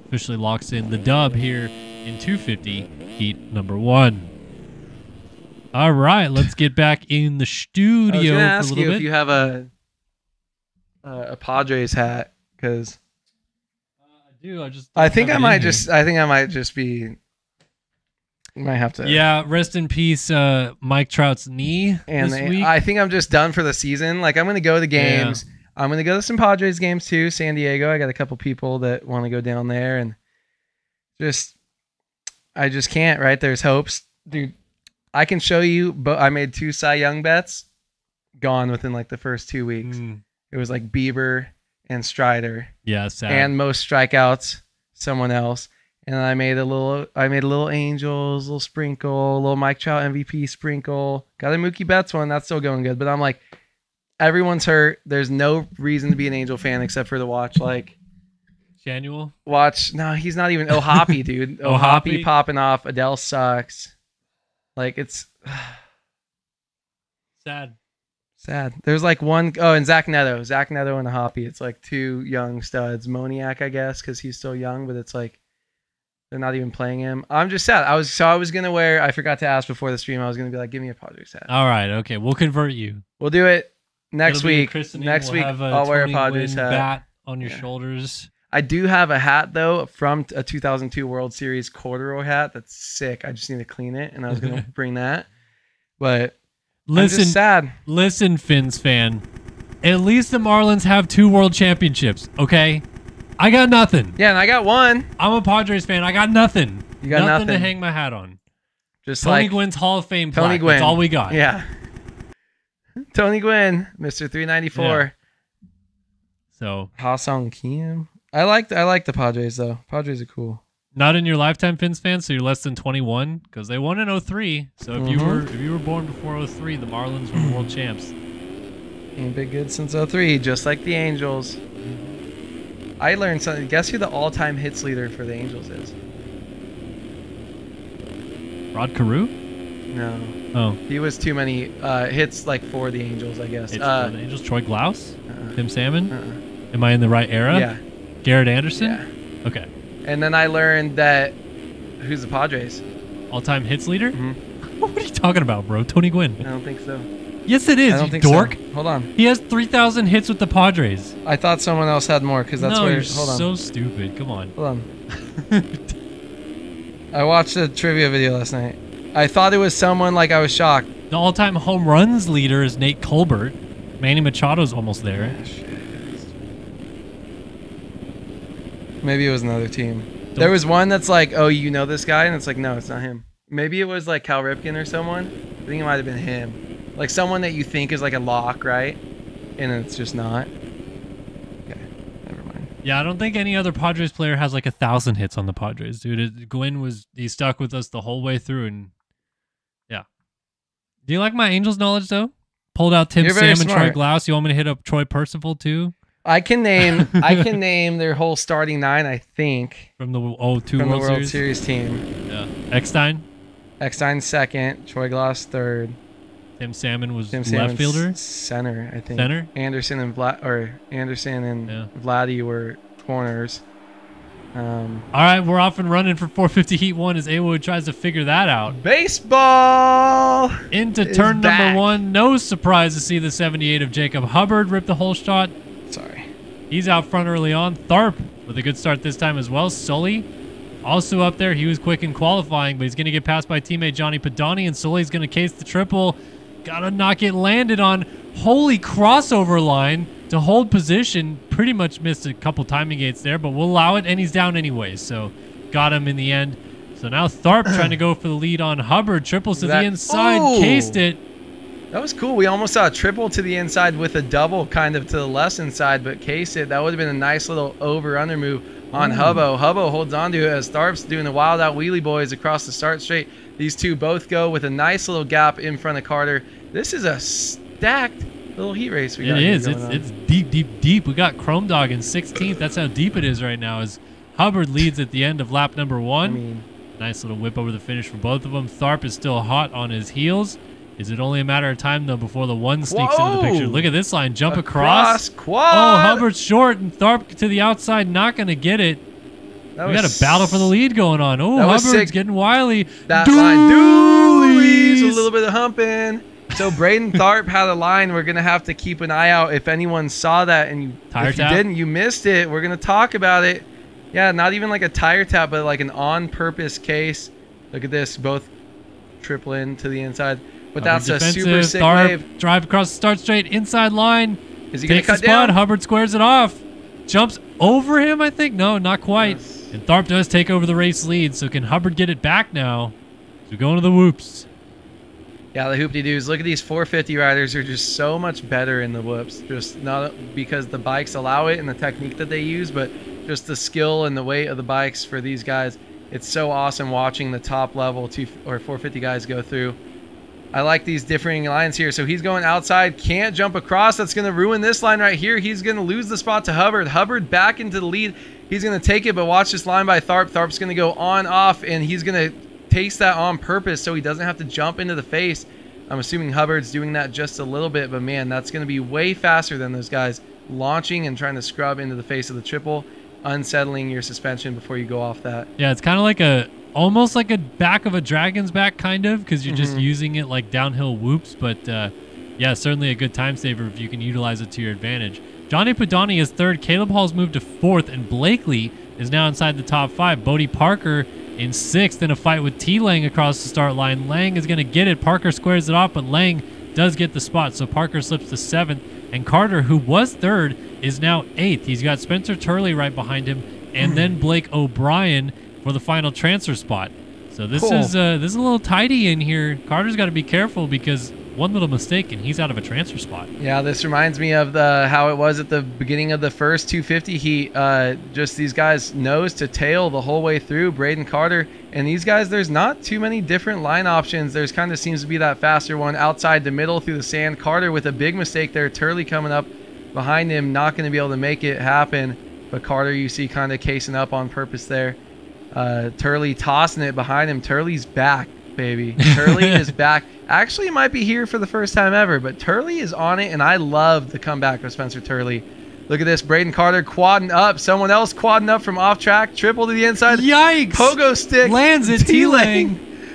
Officially locks in the dub here in two fifty heat number one. All right, let's get back in the studio. I was gonna ask for a little you bit. If you have a uh, a Padres hat, because. Dude, I, just I think I might just I think I might just be might have to yeah rest in peace uh Mike Trout's knee and this they, week. I think I'm just done for the season. Like, I'm gonna go to the games. Yeah. I'm gonna go to some Padres games too. San Diego, I got a couple people that want to go down there, and just I just can't. Right, there's hopes, dude. I can show you, but I made two Cy Young bets gone within like the first two weeks. mm. It was like Bieber and Strider, yeah, sad. And most strikeouts, someone else. And I made a little, I made a little Angels, a little sprinkle, a little Mike Trout M V P sprinkle. Got a Mookie Betts one, that's still going good. But I'm like, everyone's hurt. There's no reason to be an Angel fan except for the watch, like Janual. Watch, no, he's not even. Oh, Hoppy, dude. Oh, Hoppy popping off. Adele sucks. Like, it's sad. Sad. There's like one oh, and Zach Neto. Zach Neto and Hoppy. It's like two young studs. Moniak, I guess, because he's still young, but it's like they're not even playing him. I'm just sad. I was so I was gonna wear I forgot to ask before the stream, I was gonna be like, give me a Padres hat. All right, okay. We'll convert you. We'll do it next It'll week. Next we'll week I'll wear a Padres hat. Bat on your yeah. shoulders. I do have a hat though from a two thousand two World Series corduroy hat. That's sick. I just need to clean it, and I was gonna bring that, but listen, I'm just sad. Listen, Finns fan. At least the Marlins have two World Championships. Okay, I got nothing. Yeah, and I got one. I'm a Padres fan. I got nothing. You got nothing, nothing. to hang my hat on. Just Tony like Gwynn's Hall of Fame plaque. Tony Gwynn. That's all we got. Yeah. Tony Gwynn, Mister three ninety-four. Yeah. So Ha-Sung Kim. I like I like the Padres though. Padres are cool. Not in your lifetime, Finns fans, so you're less than twenty-one, because they won in oh three. So if mm-hmm. you were if you were born before oh three, the Marlins were world champs. Ain't been good since oh three, just like the Angels. I learned something. Guess who the all-time hits leader for the Angels is? Rod Carew? No. Oh. He was too many uh, hits like for the Angels, I guess. Hits uh, for the Angels? Troy Glaus? Uh-uh. Tim Salmon? Uh-uh. Am I in the right era? Yeah. Garrett Anderson? Yeah. Okay. And then I learned that who's the Padres? All-time hits leader? Mm-hmm. What are you talking about, bro? Tony Gwynn. I don't think so. Yes, it is. I don't you think dork. So. Hold on. He has three thousand hits with the Padres. I thought someone else had more because that's no, where you're. Hold on. So stupid. Come on. Hold on. I watched a trivia video last night. I thought it was someone like I was shocked. The all-time home runs leader is Nate Colbert. Manny Machado's almost there. Gosh. Maybe it was another team. Don't there was one that's like, oh, you know this guy? And it's like, no, it's not him. Maybe it was like Cal Ripken or someone. I think it might have been him. Like someone that you think is like a lock, right? And it's just not. Okay, never mind. Yeah, I don't think any other Padres player has like a thousand hits on the Padres, dude. It, Gwynn was, he stuck with us the whole way through. And yeah. Do you like my Angels knowledge though? Pulled out Tim Salmon, smart. Troy Glaus. You want me to hit up Troy Percival too? I can name I can name their whole starting nine, I think. From the oh two from World, the World Series? Series team. Yeah. Eckstein. Eckstein second. Troy Glaus third. Tim Salmon was Tim left fielder. Center, I think. Center. Anderson and Vla or Anderson and yeah. Vladdy were corners. Um, All right, we're off and running for four fifty Heat One as Awood tries to figure that out. Baseball into turn back. Number one. No surprise to see the seventy-eight of Jacob Hubbard rip the whole shot. Sorry. He's out front early on. Tharp with a good start this time as well. Sully also up there. He was quick in qualifying, but he's going to get passed by teammate Johnny Padani, and Sully's going to case the triple. Got to knock it landed on. Holy crossover line to hold position. Pretty much missed a couple timing gates there, but we'll allow it, and he's down anyway. So got him in the end. So now Tharp trying to go for the lead on Hubbard. Triples to that the inside. Oh. Cased it. That was cool. We almost saw a triple to the inside with a double kind of to the left inside, but case it. That would have been a nice little over-under move on Ooh. Hubbo. Hubbo holds on to it as Tharp's doing the wild-out wheelie boys across the start straight. These two both go with a nice little gap in front of Carter. This is a stacked little heat race we got. It is. It's, it's deep, deep, deep. We got Chrome Dog in sixteenth. That's how deep it is right now as Hubbard leads at the end of lap number one. I mean, nice little whip over the finish for both of them. Tharp is still hot on his heels. Is it only a matter of time, though, before the one sneaks Whoa. Into the picture? Look at this line. Jump across. across. Quad. Oh, Hubbard's short, and Tharp to the outside. Not going to get it. That we got a battle for the lead going on. Oh, Hubbard's sick. Getting wily. That Doolies. Line. Doolies. A little bit of humping. So, Braden Tharp had a line. We're going to have to keep an eye out. If anyone saw that and you, if you didn't, you missed it. We're going to talk about it. Yeah, not even like a tire tap, but like an on-purpose case. Look at this. Both tripling to the inside. But Hubbard that's a super sick Tharp wave. Drive across the start straight, inside line. Is he going to cut down? Hubbard squares it off. Jumps over him, I think. No, not quite. Yes. And Tharp does take over the race lead, so can Hubbard get it back now? So going to the whoops. Yeah, the hoop-de-doos. Look at these four fifty riders are just so much better in the whoops. Just not because the bikes allow it and the technique that they use, but just the skill and the weight of the bikes for these guys. It's so awesome watching the top level two or four fifty guys go through. I like these differing lines here. So he's going outside, can't jump across. That's going to ruin this line right here. He's going to lose the spot to Hubbard. Hubbard back into the lead. He's going to take it, but watch this line by Tharp. Tharp's going to go on, off, and he's going to taste that on purpose so he doesn't have to jump into the face. I'm assuming Hubbard's doing that just a little bit, but man, that's going to be way faster than those guys launching and trying to scrub into the face of the triple, unsettling your suspension before you go off that. Yeah, it's kind of like a, almost like a back of a dragon's back, kind of, because you're mm-hmm. just using it like downhill whoops, but uh, yeah, certainly a good time saver if you can utilize it to your advantage. Johnny Padani is third, Caleb Hall's moved to fourth, and Blakely is now inside the top five. Bodie Parker in sixth in a fight with T. Lang across the start line. Lang is going to get it. Parker squares it off, but Lang does get the spot, so Parker slips to seventh, and Carter, who was third, is now eighth. He's got Spencer Turley right behind him, and then Blake O'Brien for the final transfer spot. So this cool. is uh, this is a little tidy in here. Carter's got to be careful because one little mistake and he's out of a transfer spot. Yeah, this reminds me of the how it was at the beginning of the first two fifty heat. Uh, just these guys nose to tail the whole way through. Brayden Carter and these guys, there's not too many different line options. There's kind of seems to be that faster one outside the middle through the sand. Carter with a big mistake there. Turley coming up behind him, not going to be able to make it happen. But Carter, you see, kind of casing up on purpose there. Uh, Turley tossing it behind him. Turley's back, baby. Turley is back. Actually, might be here for the first time ever, but Turley is on it, and I love the comeback of Spencer Turley. Look at this. Brayden Carter quadding up. Someone else quadding up from off track. Triple to the inside. Yikes. Pogo stick. Lands it. T-Lang.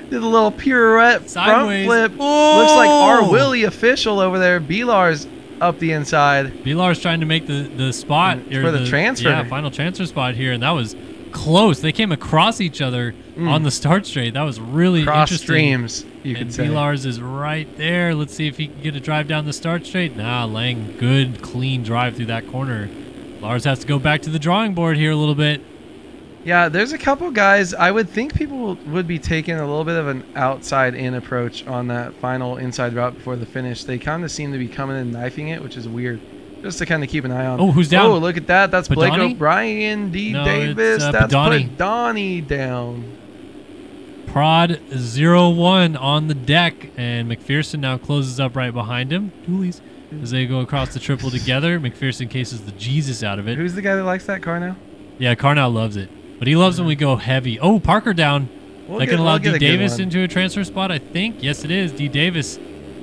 Did a little pirouette. Sideways. Front flip. Oh. Looks like our Willie official over there. Bilar's up the inside. Bilar's trying to make the, the spot. Or for the, the transfer. Yeah, final transfer spot here, and that was close. They came across each other mm. on the start straight. That was really cross interesting. Cross streams, you could say. And Bilar's is right there. Let's see if he can get a drive down the start straight. Nah, Lang, good, clean drive through that corner. Lars has to go back to the drawing board here a little bit. Yeah, there's a couple guys. I would think people would be taking a little bit of an outside-in approach on that final inside route before the finish. They kind of seem to be coming and knifing it, which is weird. Just to kind of keep an eye on. Oh, who's down? Oh, look at that. That's Blake O'Brien, D. No, Davis. Uh, That's Padani down. Prod zero one on the deck, and McPherson now closes up right behind him. Dooley's as they go across the triple together. McPherson cases the Jesus out of it. Who's the guy that likes that, Carnell? Yeah, Carnell loves it, but he loves yeah. when we go heavy. Oh, Parker down. We'll that get, can allow we'll D. Davis into a transfer spot, I think. Yes, it is. D. Davis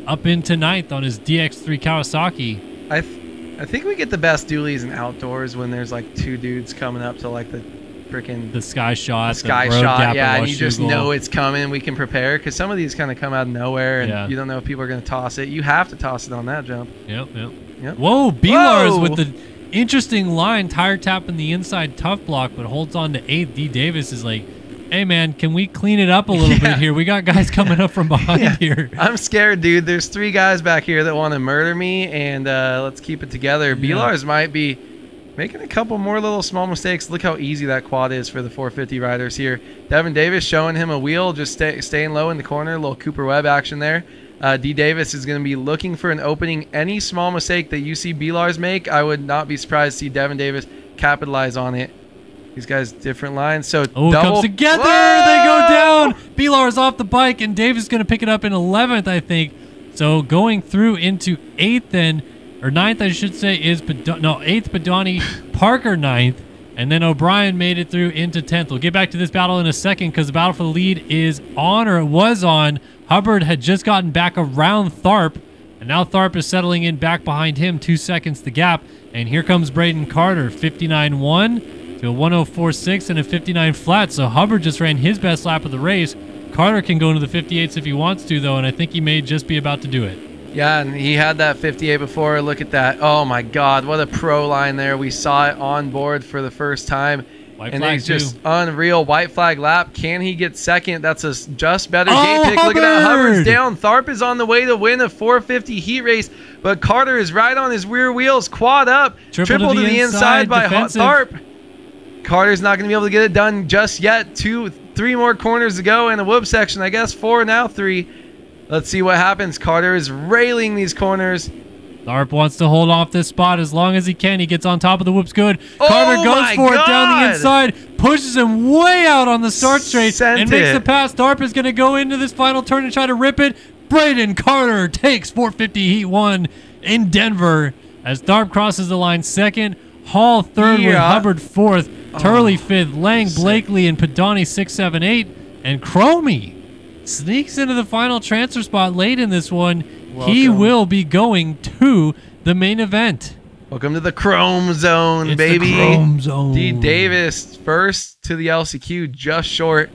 up into ninth on his D X three Kawasaki. I. Th I think we get the best dualies in outdoors when there's like two dudes coming up to like the freaking the sky shot, the sky the shot, yeah, and you just goal. know it's coming. We can prepare because some of these kind of come out of nowhere, and yeah. you don't know if people are going to toss it. You have to toss it on that jump. Yep, yep, yep. Whoa, Bilar's with the interesting line, tire tap in the inside tough block, but holds on to eighth. D. Davis is like, hey man, can we clean it up a little yeah. bit here? We got guys coming up from behind yeah. here. I'm scared, dude. There's three guys back here that want to murder me, and uh, let's keep it together. Yeah. Bilar's might be making a couple more little small mistakes. Look how easy that quad is for the four fifty riders here. Devin Davis showing him a wheel, just stay, staying low in the corner. A little Cooper Webb action there. Uh, D. Davis is going to be looking for an opening. Any small mistake that you see Bilar's make, I would not be surprised to see Devin Davis capitalize on it. These guys different lines, so oh, double. It comes together. Whoa! They go down. Bilar's off the bike, and Davis is going to pick it up in eleventh, I think. So going through into eighth, then or ninth, I should say, is Padani, no eighth Padani, Parker ninth, and then O'Brien made it through into tenth. We'll get back to this battle in a second because the battle for the lead is on, or it was on. Hubbard had just gotten back around Tharp, and now Tharp is settling in back behind him. Two seconds the gap, and here comes Brayden Carter, fifty-nine one. To a one oh four point six and a fifty-nine flat. So Hubbard just ran his best lap of the race. Carter can go into the fifty-eights if he wants to, though, and I think he may just be about to do it. Yeah, and he had that fifty-eight before. Look at that. Oh, my God. What a pro line there. We saw it on board for the first time. White and he's just unreal. White flag lap. Can he get second? That's a just better oh, gate pick. Hubbard! Look at that. Hubbard's down. Tharp is on the way to win a four fifty heat race, but Carter is right on his rear wheels. Quad up. Triple, Triple to, to the, the inside, inside by Tharp. Carter's not going to be able to get it done just yet. Two, three more corners to go in the whoop section. I guess four now, three. Let's see what happens. Carter is railing these corners. Tharp wants to hold off this spot as long as he can. He gets on top of the whoops good. Oh, Carter goes for God. it down the inside, pushes him way out on the start straight, Sent and makes it. the pass. Tharp is going to go into this final turn and try to rip it. Brayden Carter takes four fifty heat one in Denver as Tharp crosses the line second. Hall third yeah. with Hubbard fourth. Turley fifth, Lang, Blakely, and Padani six, seven, eight, and Cromie sneaks into the final transfer spot late in this one. Welcome. He will be going to the main event. Welcome to the Chrome Zone, it's baby. The Chrome Zone. D. Davis first to the L C Q, just short.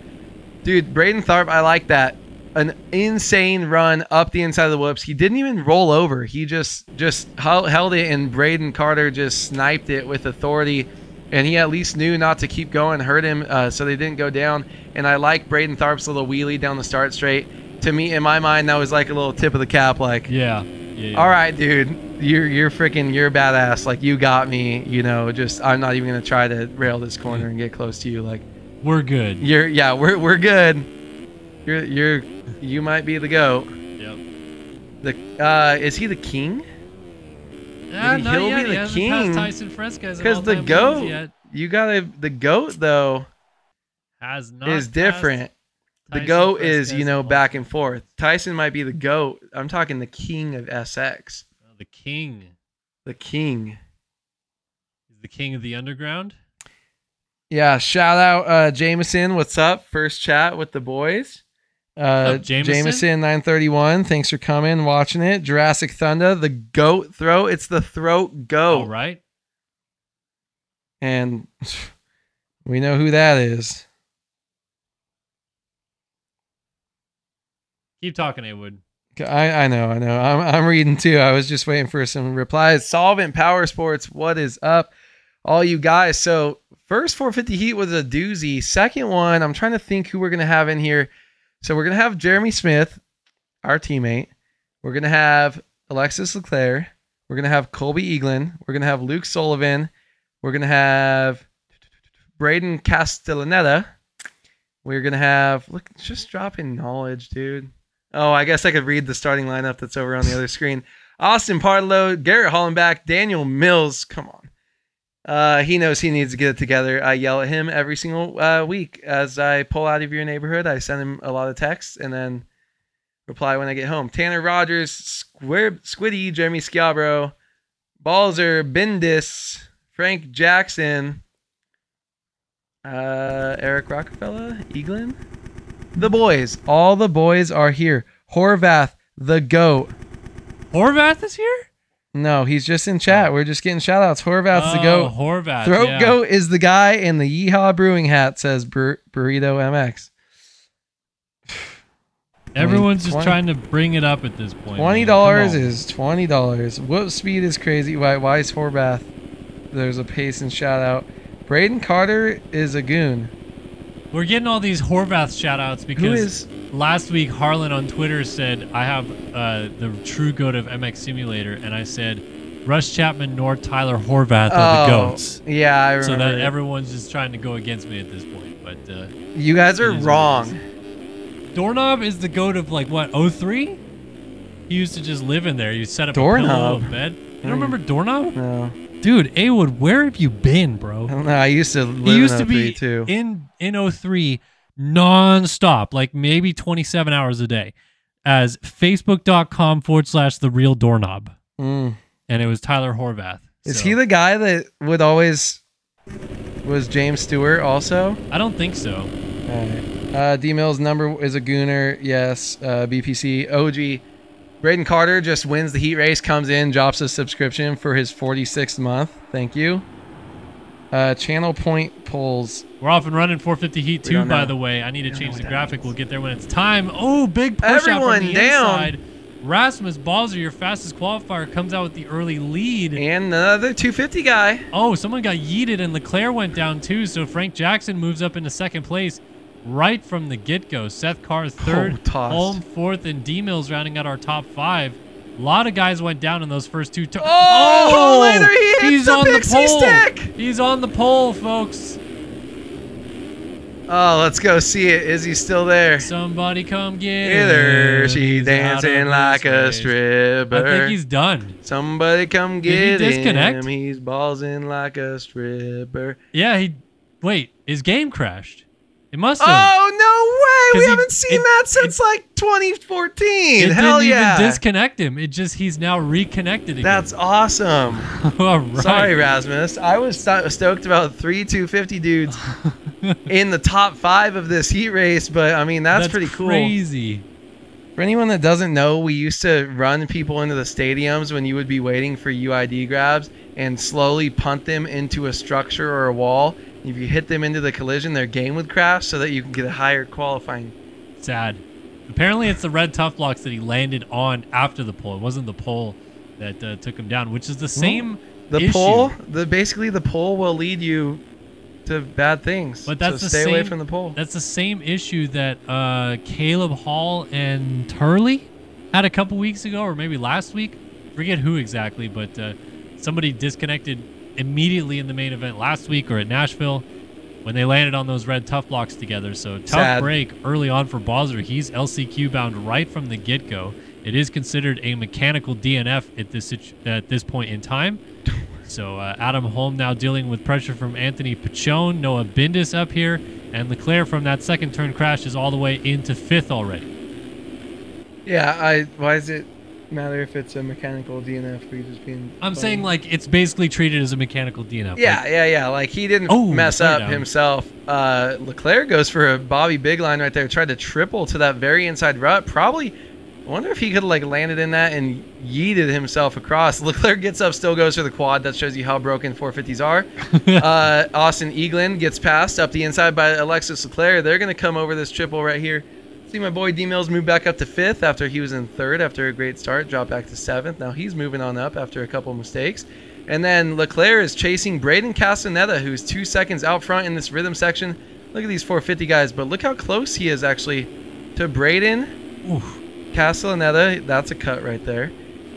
Dude, Braden Tharp, I like that. An insane run up the inside of the whoops. He didn't even roll over. He just just held it, and Brayden Carter just sniped it with authority. And he at least knew not to keep going, hurt him, uh, so they didn't go down. And I like Braden Tharp's little wheelie down the start straight. To me, in my mind, that was like a little tip of the cap. Like, yeah, yeah, yeah. All right, dude, you're you're freaking you're badass. Like, you got me. You know, just I'm not even gonna try to rail this corner and get close to you. Like, we're good. You're yeah, we're we're good. You're you're. You might be the GOAT. Yep. The uh, is he the king? Yeah, he, he'll yet. be the he king. Tyson Fresquez. Because the GOAT, yet. you gotta the GOAT though. Has not is different. The GOAT Fresquez is you know back and forth. Tyson might be the GOAT. I'm talking the king of S X. Oh, the king. The king. He's the king of the underground. Yeah. Shout out uh, Jameson. What's up? First chat with the boys. Uh, Jameson? Jameson nine thirty-one, thanks for coming, watching it. Jurassic Thunder, the goat throw. It's the throat goat. All right. And we know who that is. Keep talking, Haywood. I, I know, I know. I'm, I'm reading too. I was just waiting for some replies. Solvent Power Sports, what is up, all you guys? So, first four fifty heat was a doozy. Second one, I'm trying to think who we're going to have in here. So we're going to have Jeremy Smith, our teammate. We're going to have Alexis Leclerc. We're going to have Colby Eaglin. We're going to have Luke Sullivan. We're going to have Braden Castellaneta. We're going to have... Look, just dropping knowledge, dude. Oh, I guess I could read the starting lineup that's over on the other screen. Austin Pardlow, Garrett Hollenbeck, Daniel Mills. Come on. Uh, he knows he needs to get it together. I yell at him every single uh, week as I pull out of your neighborhood. I send him a lot of texts and then reply when I get home. Tanner Rogers, Square, Squiddy, Jeremy Schiabro, Balzer, Bendis, Frank Jackson, uh, Eric Rockefeller, Eaglin. The boys. All the boys are here. Horvath, the GOAT. Horvath is here? No, he's just in chat. We're just getting shout outs. Horvath's oh, the GOAT. Horvath, Throat yeah. GOAT is the guy in the Yeehaw Brewing hat, says Bur Burrito M X. Everyone's I mean, just trying to bring it up at this point. twenty dollars is twenty dollars. Whoop speed is crazy. Why, why is Horvath? There's a pace and shout out. Brayden Carter is a goon. We're getting all these Horvath shout outs because is, last week Harlan on Twitter said, I have uh, the true GOAT of M X Simulator, and I said, Russ Chapman nor Tyler Horvath oh, are the GOATs. Yeah, I remember. So that everyone's just trying to go against me at this point. But uh, you guys are wrong. Doorknob is the GOAT of, like, what, oh three? He used to just live in there. You set up Doorknob. A pillow bed. You don't remember Doorknob? No. Dude, Haywood, where have you been, bro? I don't know. I used to live he used in to be too. in in oh three nonstop, like maybe twenty-seven hours a day, as facebook dot com forward slash the real doorknob. Mm. And it was Tyler Horvath. Is so. he the guy that would always was James Stewart also? I don't think so. All right. Uh, D Mills number is a gooner. Yes. Uh, B P C O G. Brayden Carter just wins the heat race, comes in, drops a subscription for his forty-sixth month. Thank you. Uh, channel point pulls. We're off and running four fifty heat two, by the way. I need to change the graphic. We'll get there when it's time. Oh, big push Everyone out from the down. inside. Rasmus Balzer, your fastest qualifier, comes out with the early lead. And another two fifty guy. Oh, someone got yeeted and Leclerc went down too. So Frank Jackson moves up into second place. Right from the get-go. Seth Carr third, oh, Holm fourth, and D-Mills rounding out our top five. A lot of guys went down in those first two. Oh, oh later he he's the on the pole. Stick. He's on the pole, folks. Oh, let's go see it. Is he still there? Somebody come get Hither, it. She he's dancing like a stripper. I think he's done. Somebody come get Did he disconnect? him. He's ballsing like a stripper. Yeah, he. Wait, his game crashed. It must have. Oh, no way! we haven't he, seen it, that since it, like twenty fourteen. It Hell didn't yeah. even disconnect him. It just, he's now reconnected again. That's awesome. All right. Sorry, Rasmus. I was stoked about three two fifty dudes in the top five of this heat race, but I mean, that's, that's pretty cool. Crazy. For anyone that doesn't know, we used to run people into the stadiums when you would be waiting for U I D grabs and slowly punt them into a structure or a wall. If you hit them into the collision, their game would crash so that you can get a higher qualifying. Sad. Apparently, it's the red tough blocks that he landed on after the pole. It wasn't the pole that uh, took him down, which is the same well, the issue. Pole, the basically, the pole will lead you to bad things. But that's so the stay same, away from the pole. That's the same issue that uh, Caleb Hall and Turley had a couple weeks ago, or maybe last week. Forget who exactly, but uh, somebody disconnected immediately in the main event last week or at Nashville when they landed on those red tough blocks together. So tough Sad. break early on for Balzer. He's L C Q bound right from the get-go. It is considered a mechanical D N F at this at this point in time. So uh, Adam Holm now dealing with pressure from Anthony Pichon, Noah Bindis up here, and Leclerc from that second turn crash is all the way into fifth already. Yeah, I why is it matter if it's a mechanical D N F or you just being I'm funny. saying like it's basically treated as a mechanical D N F. Yeah, like, yeah, yeah. Like he didn't oh, mess up down. himself. Uh, Leclerc goes for a Bobby Big Line right there. Tried to triple to that very inside rut. Probably I wonder if he could have like landed in that and yeeted himself across. Leclerc gets up, still goes for the quad. That shows you how broken four fifties are. uh, Austin Eaglin gets passed up the inside by Alexis Leclerc. They're going to come over this triple right here. See, my boy D Mills moved back up to fifth after he was in third after a great start, dropped back to seventh. Now he's moving on up after a couple mistakes. And then Leclerc is chasing Braden Castellaneta, who's two seconds out front in this rhythm section. Look at these four fifty guys, but look how close he is actually to Braden. Oof. Castellaneta, that's a cut right there.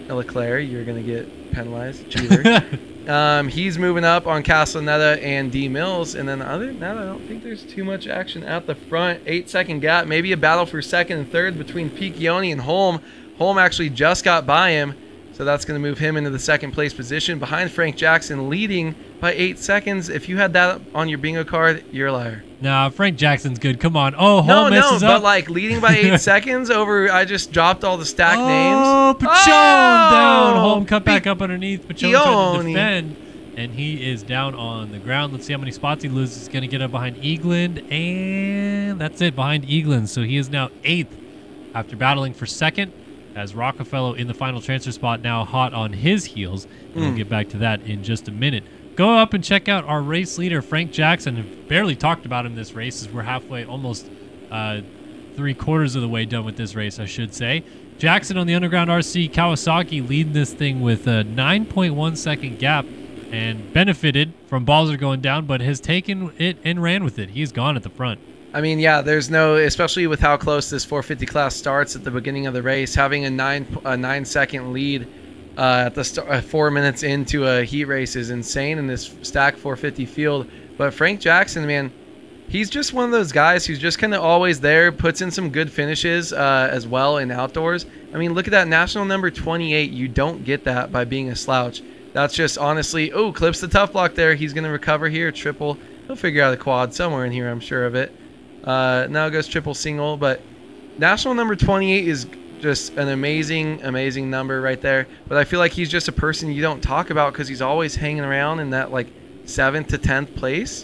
Now Leclerc, you're going to get penalized. Cheater. um, he's moving up on Castellaneta and D Mills. And then the other than that, I don't think there's too much action at the front. Eight second gap, maybe a battle for second and third between Piccioni and Holm. Holm actually just got by him. So that's going to move him into the second place position behind Frank Jackson, leading by eight seconds. If you had that on your bingo card, you're a liar. Nah, Frank Jackson's good. Come on. Oh, Holm no, messes no, up. But like leading by eight seconds over, I just dropped all the stack oh, names. Pichon oh, down. Holm cut back up underneath. Pichon tried to defend, and he is down on the ground. Let's see how many spots he loses. He's going to get up behind Eaglin, and that's it, behind Eaglin. So he is now eighth after battling for second, as Rockefeller in the final transfer spot now hot on his heels. And we'll mm. get back to that in just a minute. Go up and check out our race leader, Frank Jackson. I've barely talked about him this race as we're halfway, almost uh, three quarters of the way done with this race, I should say. Jackson on the Underground R C Kawasaki leading this thing with a nine point one second gap and benefited from Balzer going down, but has taken it and ran with it. He's gone at the front. I mean, yeah, there's no, especially with how close this four fifty class starts at the beginning of the race, having a nine a nine second lead uh, at the start, uh, four minutes into a heat race is insane in this stack four fifty field. But Frank Jackson, man, he's just one of those guys who's just kind of always there, puts in some good finishes uh, as well in outdoors. I mean, look at that national number twenty-eight. You don't get that by being a slouch. That's just honestly, oh, clips the tough block there. He's going to recover here, triple. He'll figure out a quad somewhere in here, I'm sure of it. Uh, now it goes triple single, but national number twenty-eight is just an amazing, amazing number right there. But I feel like he's just a person you don't talk about because he's always hanging around in that like seventh to tenth place.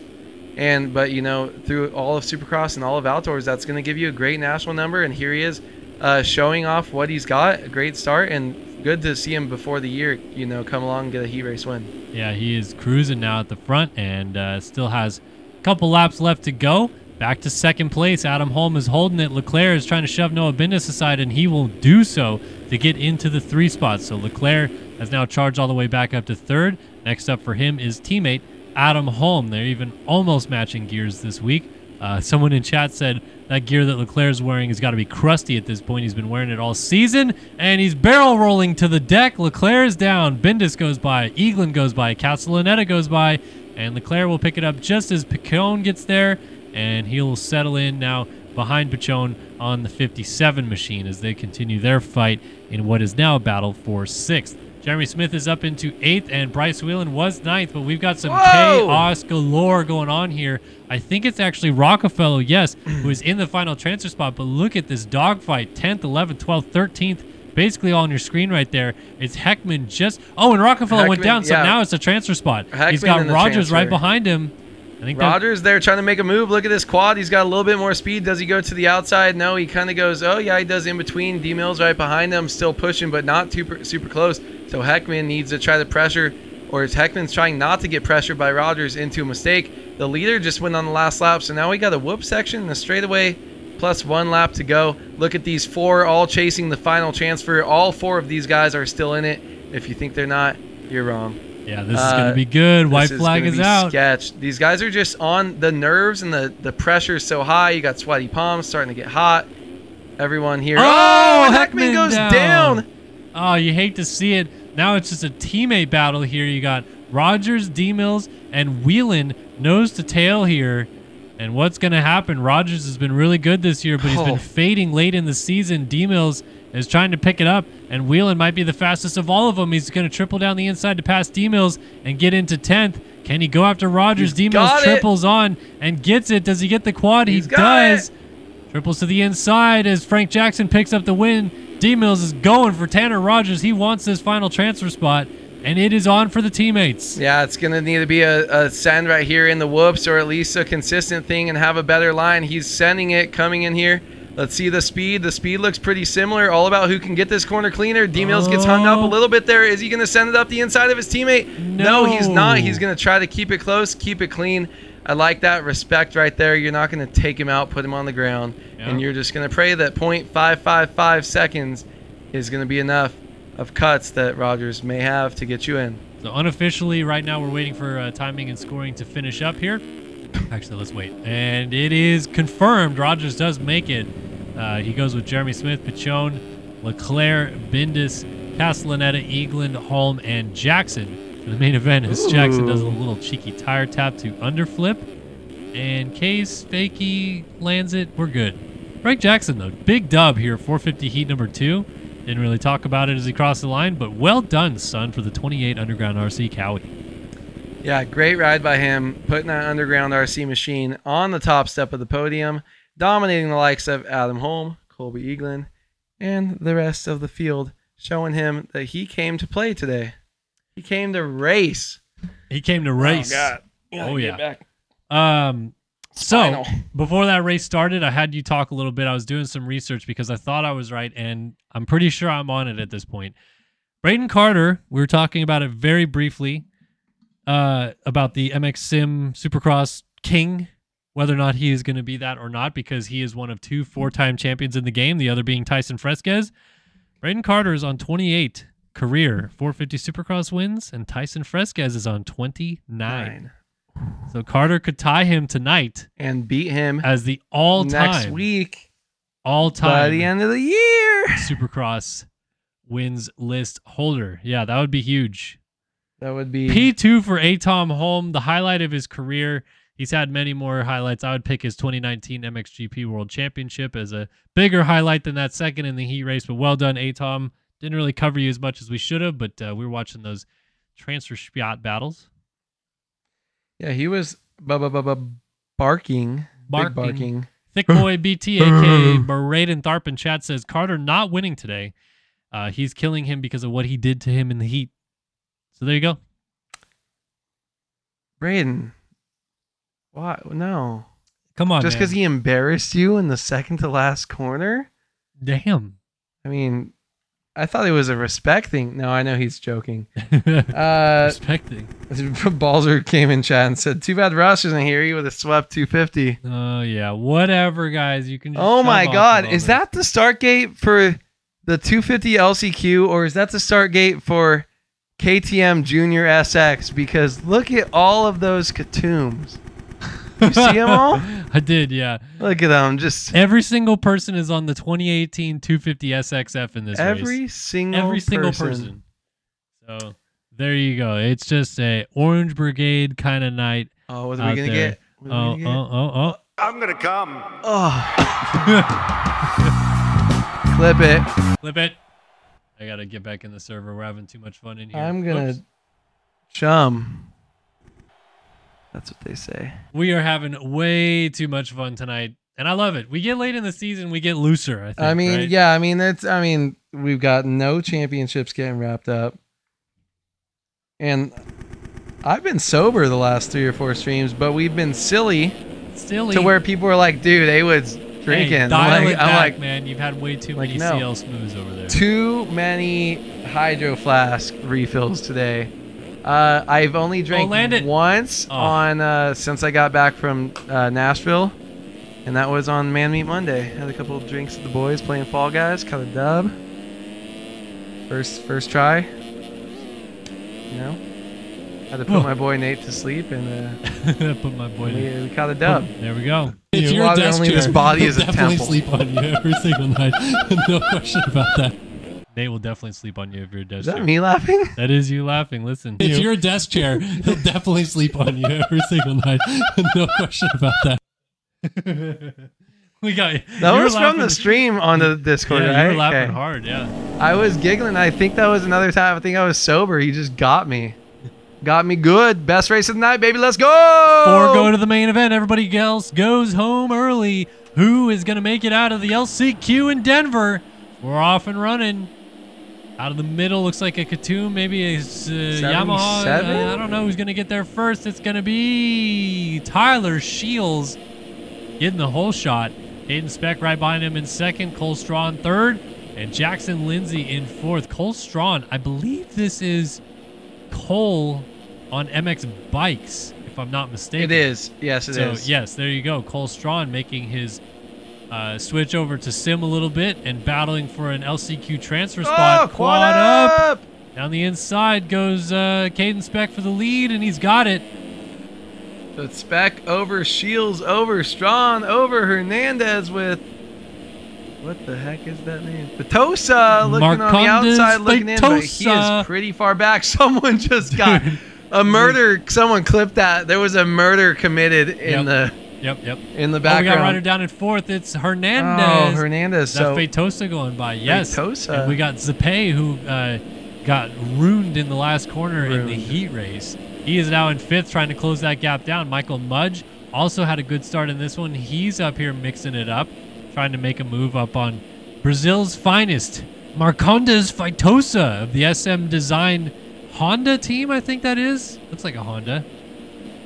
And but you know, through all of Supercross and all of outdoors, that's going to give you a great national number. And here he is, uh, showing off what he's got. A great start, and good to see him before the year. You know, come along and get a heat race win. Yeah, he is cruising now at the front, and uh, still has a couple laps left to go. Back to second place. Adam Holm is holding it. Leclerc is trying to shove Noah Bindis aside, and he will do so to get into the three spot. So Leclerc has now charged all the way back up to third. Next up for him is teammate Adam Holm. They're even almost matching gears this week. Uh, someone in chat said that gear that Leclerc is wearing has got to be crusty at this point. He's been wearing it all season, and he's barrel rolling to the deck. Leclerc is down. Bindis goes by. Eaglin goes by. Castellaneta goes by, and Leclerc will pick it up just as Pichon gets there. And he'll settle in now behind Pichon on the fifty-seven machine as they continue their fight in what is now a battle for sixth. Jeremy Smith is up into eighth, and Bryce Whelan was ninth, but we've got some Whoa! chaos galore going on here. I think it's actually Rockefeller, yes, who is in the final transfer spot, but look at this dogfight, tenth, eleventh, twelfth, thirteenth, basically all on your screen right there. It's Heckman just, oh, and Rockefeller Heckman, went down, so yeah. now it's a transfer spot. Heckman He's got Rogers transfer. right behind him. I think Rogers there trying to make a move. Look at this quad. He's got a little bit more speed. Does he go to the outside? No, he kind of goes, oh, yeah, he does in between. D Mills right behind him, still pushing, but not super, super close. So Heckman needs to try to pressure, or Heckman's trying not to get pressured by Rogers into a mistake. The leader just went on the last lap, so now we got a whoop section and a straightaway plus one lap to go. Look at these four all chasing the final transfer. All four of these guys are still in it. If you think they're not, you're wrong. Yeah, this uh, is going to be good. White flag is, is out. Sketch. These guys are just on the nerves, and the, the pressure is so high. You got sweaty palms starting to get hot. Everyone here. Oh, oh Heckman, Heckman goes down. down. Oh, you hate to see it. Now it's just a teammate battle here. You got Rogers, D Mills, and Whelan nose to tail here. And what's going to happen? Rogers has been really good this year, but he's oh. been fading late in the season. D Mills is trying to pick it up, and Whelan might be the fastest of all of them. He's going to triple down the inside to pass D Mills and get into tenth. Can he go after Rogers? D Mills triples on and gets it. Does he get the quad? He does. Triples to the inside as Frank Jackson picks up the win. D Mills is going for Tanner Rogers. He wants this final transfer spot, and it is on for the teammates. Yeah, it's going to need to be a, a send right here in the whoops, or at least a consistent thing and have a better line. He's sending it coming in here. Let's see the speed. The speed looks pretty similar. All about who can get this corner cleaner. D Mills oh. gets hung up a little bit there. Is he going to send it up the inside of his teammate? No, no he's not. He's going to try to keep it close, keep it clean. I like that respect right there. You're not going to take him out, put him on the ground, yeah. and you're just going to pray that point five five five seconds is going to be enough of cuts that Rogers may have to get you in. So unofficially, right now, we're waiting for uh, timing and scoring to finish up here. Actually, let's wait. And it is confirmed. Rogers does make it. Uh, he goes with Jeremy Smith, Pichon, Leclerc, Bindis, Castellaneta, Eaglin, Holm, and Jackson. For the main event, as Jackson does a little cheeky tire tap to underflip. And Case, Fakey lands it. We're good. Frank Jackson, though, big dub here, four fifty heat number two. Didn't really talk about it as he crossed the line, but well done, son, for the twenty-eight Underground R C Cowie. Yeah, great ride by him, putting that Underground R C machine on the top step of the podium, dominating the likes of Adam Holm, Colby Eaglin, and the rest of the field, showing him that he came to play today. He came to race. He came to race. Oh, God. Yeah, oh, yeah. Back. Um, so Final. before that race started, I had you talk a little bit. I was doing some research because I thought I was right, and I'm pretty sure I'm on it at this point. Brayden Carter, we were talking about it very briefly, Uh, about the M X Sim Supercross King, whether or not he is going to be that or not, because he is one of two four-time champions in the game, the other being Tyson Fresquez. Brayden Carter is on twenty-eight career four fifty Supercross wins, and Tyson Fresquez is on twenty-nine. Nine. So Carter could tie him tonight and beat him as the all-time next week, all-time by the end of the year Supercross wins list holder. Yeah, that would be huge. That would be P two for Atom Holm, the highlight of his career. He's had many more highlights. I would pick his twenty nineteen M X G P World Championship as a bigger highlight than that second in the heat race. But well done, Atom. Didn't really cover you as much as we should have, but uh, we were watching those transfer spiat battles. Yeah, he was bu bu bu bu barking. Barking. Big barking. Thick boy B T, a k a. Braden Tharp in chat says, Carter not winning today. Uh, he's killing him because of what he did to him in the heat. So there you go. Braden, why? No. Come on, Just because he embarrassed you in the second to last corner? Damn. I mean, I thought it was a respect thing. No, I know he's joking. uh, respect thing. Balzer came in chat and said, too bad Ross isn't here. He would have swept two fifty. Oh, yeah. Whatever, guys. You can just oh, my God. Is that the start gate for the two fifty L C Q, or is that the start gate for K T M Junior S X? Because look at all of those Katooms. You see them all? I did, yeah. Look at them. Just every single person is on the twenty eighteen two fifty S X F in this every race. Every single every single person. person. So there you go. It's just a Orange Brigade kind of night. Oh, what are we gonna there. get? What are oh, we gonna oh, get? oh, oh, oh! I'm gonna come. Oh. Clip it. Clip it. I gotta get back in the server. We're having too much fun in here. I'm gonna Oops. chum. That's what they say. We are having way too much fun tonight, and I love it. We get late in the season, we get looser. I think. I mean, right? yeah. I mean, that's. I mean, we've got no championships getting wrapped up, and I've been sober the last three or four streams, but we've been silly, silly to where people are like, "Dude, they was." Drinking. Hey, dial like, it back, I'm like, man. You've had way too like, many no, C L smooths over there. Too many Hydro Flask refills today. Uh, I've only drank oh, once oh. on uh, since I got back from uh, Nashville, and that was on Man Meat Monday. Had a couple of drinks with the boys playing Fall Guys, kind of dub. First, first try. You know, had to put oh. my boy Nate to sleep and uh, put my boy. We, we caught a dub. Oh, there we go. If you're a desk chair, this body is a definitely temple. Sleep on you every single night. No question about that. Nate will definitely sleep on you if you're a desk chair. Is that chair. me laughing? That is you laughing. Listen. If you're a desk chair, he'll definitely sleep on you every single night. No question about that. We got that was from the stream on the Discord, yeah, right? You were laughing okay. hard, yeah. I was giggling. I think that was another time. I think I was sober. He just got me. Got me good. Best race of the night, baby. Let's go. Or go to the main event. Everybody else goes home early. Who is going to make it out of the L C Q in Denver? We're off and running. Out of the middle, looks like a Katoom. Maybe it's uh, Yamaha. Uh, I don't know who's going to get there first. It's going to be Tyler Shields getting the whole shot. Hayden Speck right behind him in second. Cole Straw in third. And Jackson Lindsay in fourth. Cole Straw, I believe this is Cole on M X Bikes, if I'm not mistaken. It is. Yes, it so, is. Yes, there you go. Cole Strawn making his uh, switch over to Sim a little bit and battling for an L C Q transfer spot. Oh, quad up. up. Down the inside goes uh, Caden Speck for the lead, and he's got it. So it's Speck over Shields over Strawn over Hernandez with... What the heck is that name? Feitosa looking Marcondes on the outside, Feitosa. looking in, but he is pretty far back. Someone just got a murder. Someone clipped that. There was a murder committed in yep. the yep, yep. in the background. Oh, we got Ryder down in fourth. It's Hernandez. Oh, Hernandez. That's so Feitosa going by. Yes. Feitosa. And we got Zappe, who uh, got ruined in the last corner ruined. in the heat race. He is now in fifth, trying to close that gap down. Michael Mudge also had a good start in this one. He's up here mixing it up, trying to make a move up on Brazil's finest, Marcondes Feitosa of the S M Design Honda team, I think that is. Looks like a Honda.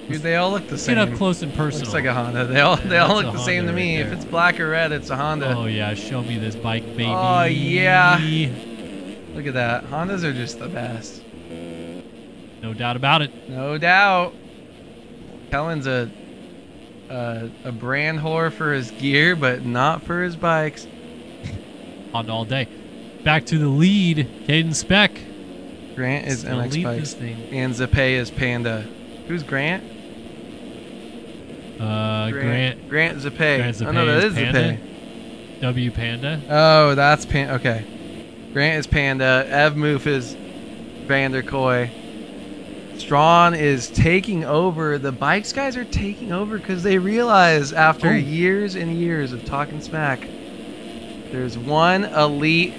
Dude, they all look the same. Get up close and personal. Looks like a Honda. They all, yeah, they all look the Honda same to me. Right if it's black or red, it's a Honda. Oh, yeah. Show me this bike, baby. Oh, yeah. Look at that. Hondas are just the best. No doubt about it. No doubt. Kellen's a... Uh, a brand whore for his gear, but not for his bikes. Honda all day. Back to the lead, Caden Speck. Grant is Still M X Bikes, and Zappe is Panda. Who's Grant? Uh, Grant. Grant, Grant Zappe. Grant Zappe. Oh no, that is, is Panda. Zappe. W Panda. Oh, that's Panda. Okay. Grant is Panda. Ev Moof is Vanderkoy. Strawn is taking over. The bikes guys are taking over because they realize after oh. years and years of talking smack, there's one elite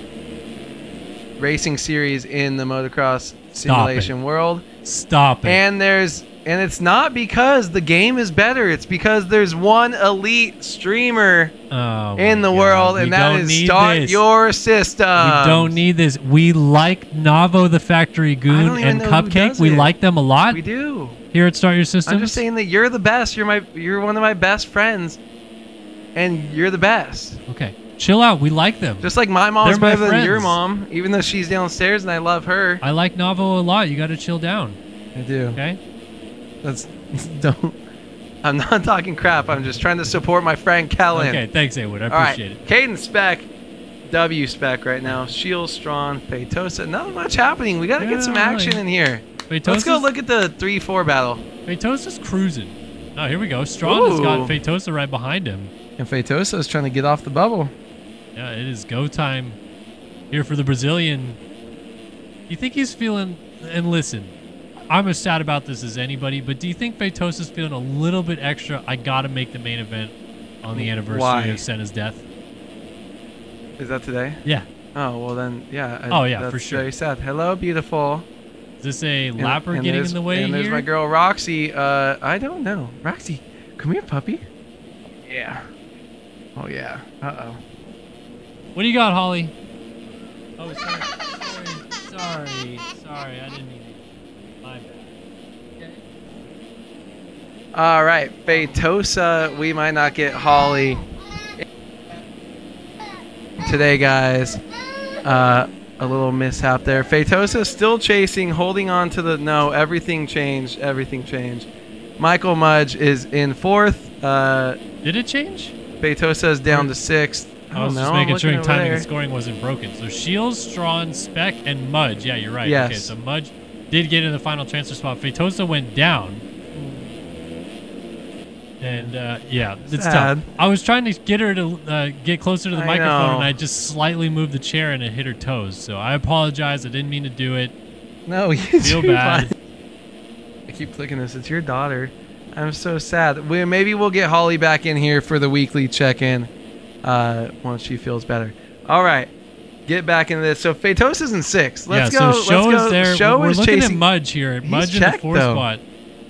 racing series in the motocross simulation Stop world. Stop it. And there's and it's not because the game is better. It's because there's one elite streamer oh in the God. world, and we that is Start this. Your System. We don't need this. We like Navo the Factory Goon and Cupcake. We it. like them a lot. We do. Here at Start Your System. I'm just saying that you're the best. You're my. You're one of my best friends, and you're the best. Okay, chill out. We like them. Just like my mom's better than your mom, even though she's downstairs and I love her. I like Navo a lot. You got to chill down. I do. Okay. That's don't. I'm not talking crap. I'm just trying to support my friend Kellen. Okay, thanks, Awood. I All appreciate right. it. Caden Speck, W Speck right now. Shields, Strawn, Feitosa. Not much happening. We got to yeah, get some action really. in here. Feitosa's, Let's go look at the three four battle. Feitosa's cruising. Oh, here we go. Strawn has got Feitosa right behind him. And Feitosa is trying to get off the bubble. Yeah, it is go time here for the Brazilian. You think he's feeling and listen. I'm as sad about this as anybody, but do you think Feitosa's feeling a little bit extra? I gotta make the main event on the anniversary Why? of Senna's death. Is that today? Yeah. Oh, well then, yeah. I, oh, yeah, that's for sure. Very sad. Hello, beautiful. Is this a and, lapper and getting in the way and here? There's my girl, Roxy. Uh, I don't know. Roxy, come here, puppy. Yeah. Oh, yeah. Uh-oh. What do you got, Holly? Oh, sorry. Sorry. Sorry. Sorry. I didn't mean it. My bad. Okay. All right. Feitosa, we might not get Holly today, guys. Uh, a little mishap there. Feitosa still chasing, holding on to the... No, everything changed. Everything changed. Michael Mudge is in fourth. Uh, Did it change? Feitosa is down to sixth. I, I was know, just making sure timing and scoring wasn't broken. So Shields, Strawn, Speck, and Mudge. Yeah, you're right. Yes. Okay, so Mudge did get in the final transfer spot. Feitosa went down. And, uh, yeah, it's Sad. tough. I was trying to get her to uh, get closer to the I microphone, know. and I just slightly moved the chair, and it hit her toes. So I apologize. I didn't mean to do it. No, you Feel do bad. Fine. I keep clicking this. It's your daughter. I'm so sad. We, maybe we'll get Holly back in here for the weekly check-in. Uh, once she feels better. All right, get back into this. So Feitosa's in sixth. Let's yeah, go. So Show let's go. is there. Show we're is looking chasing. at Mudge here. Mudge He's in checked, the fourth though. spot.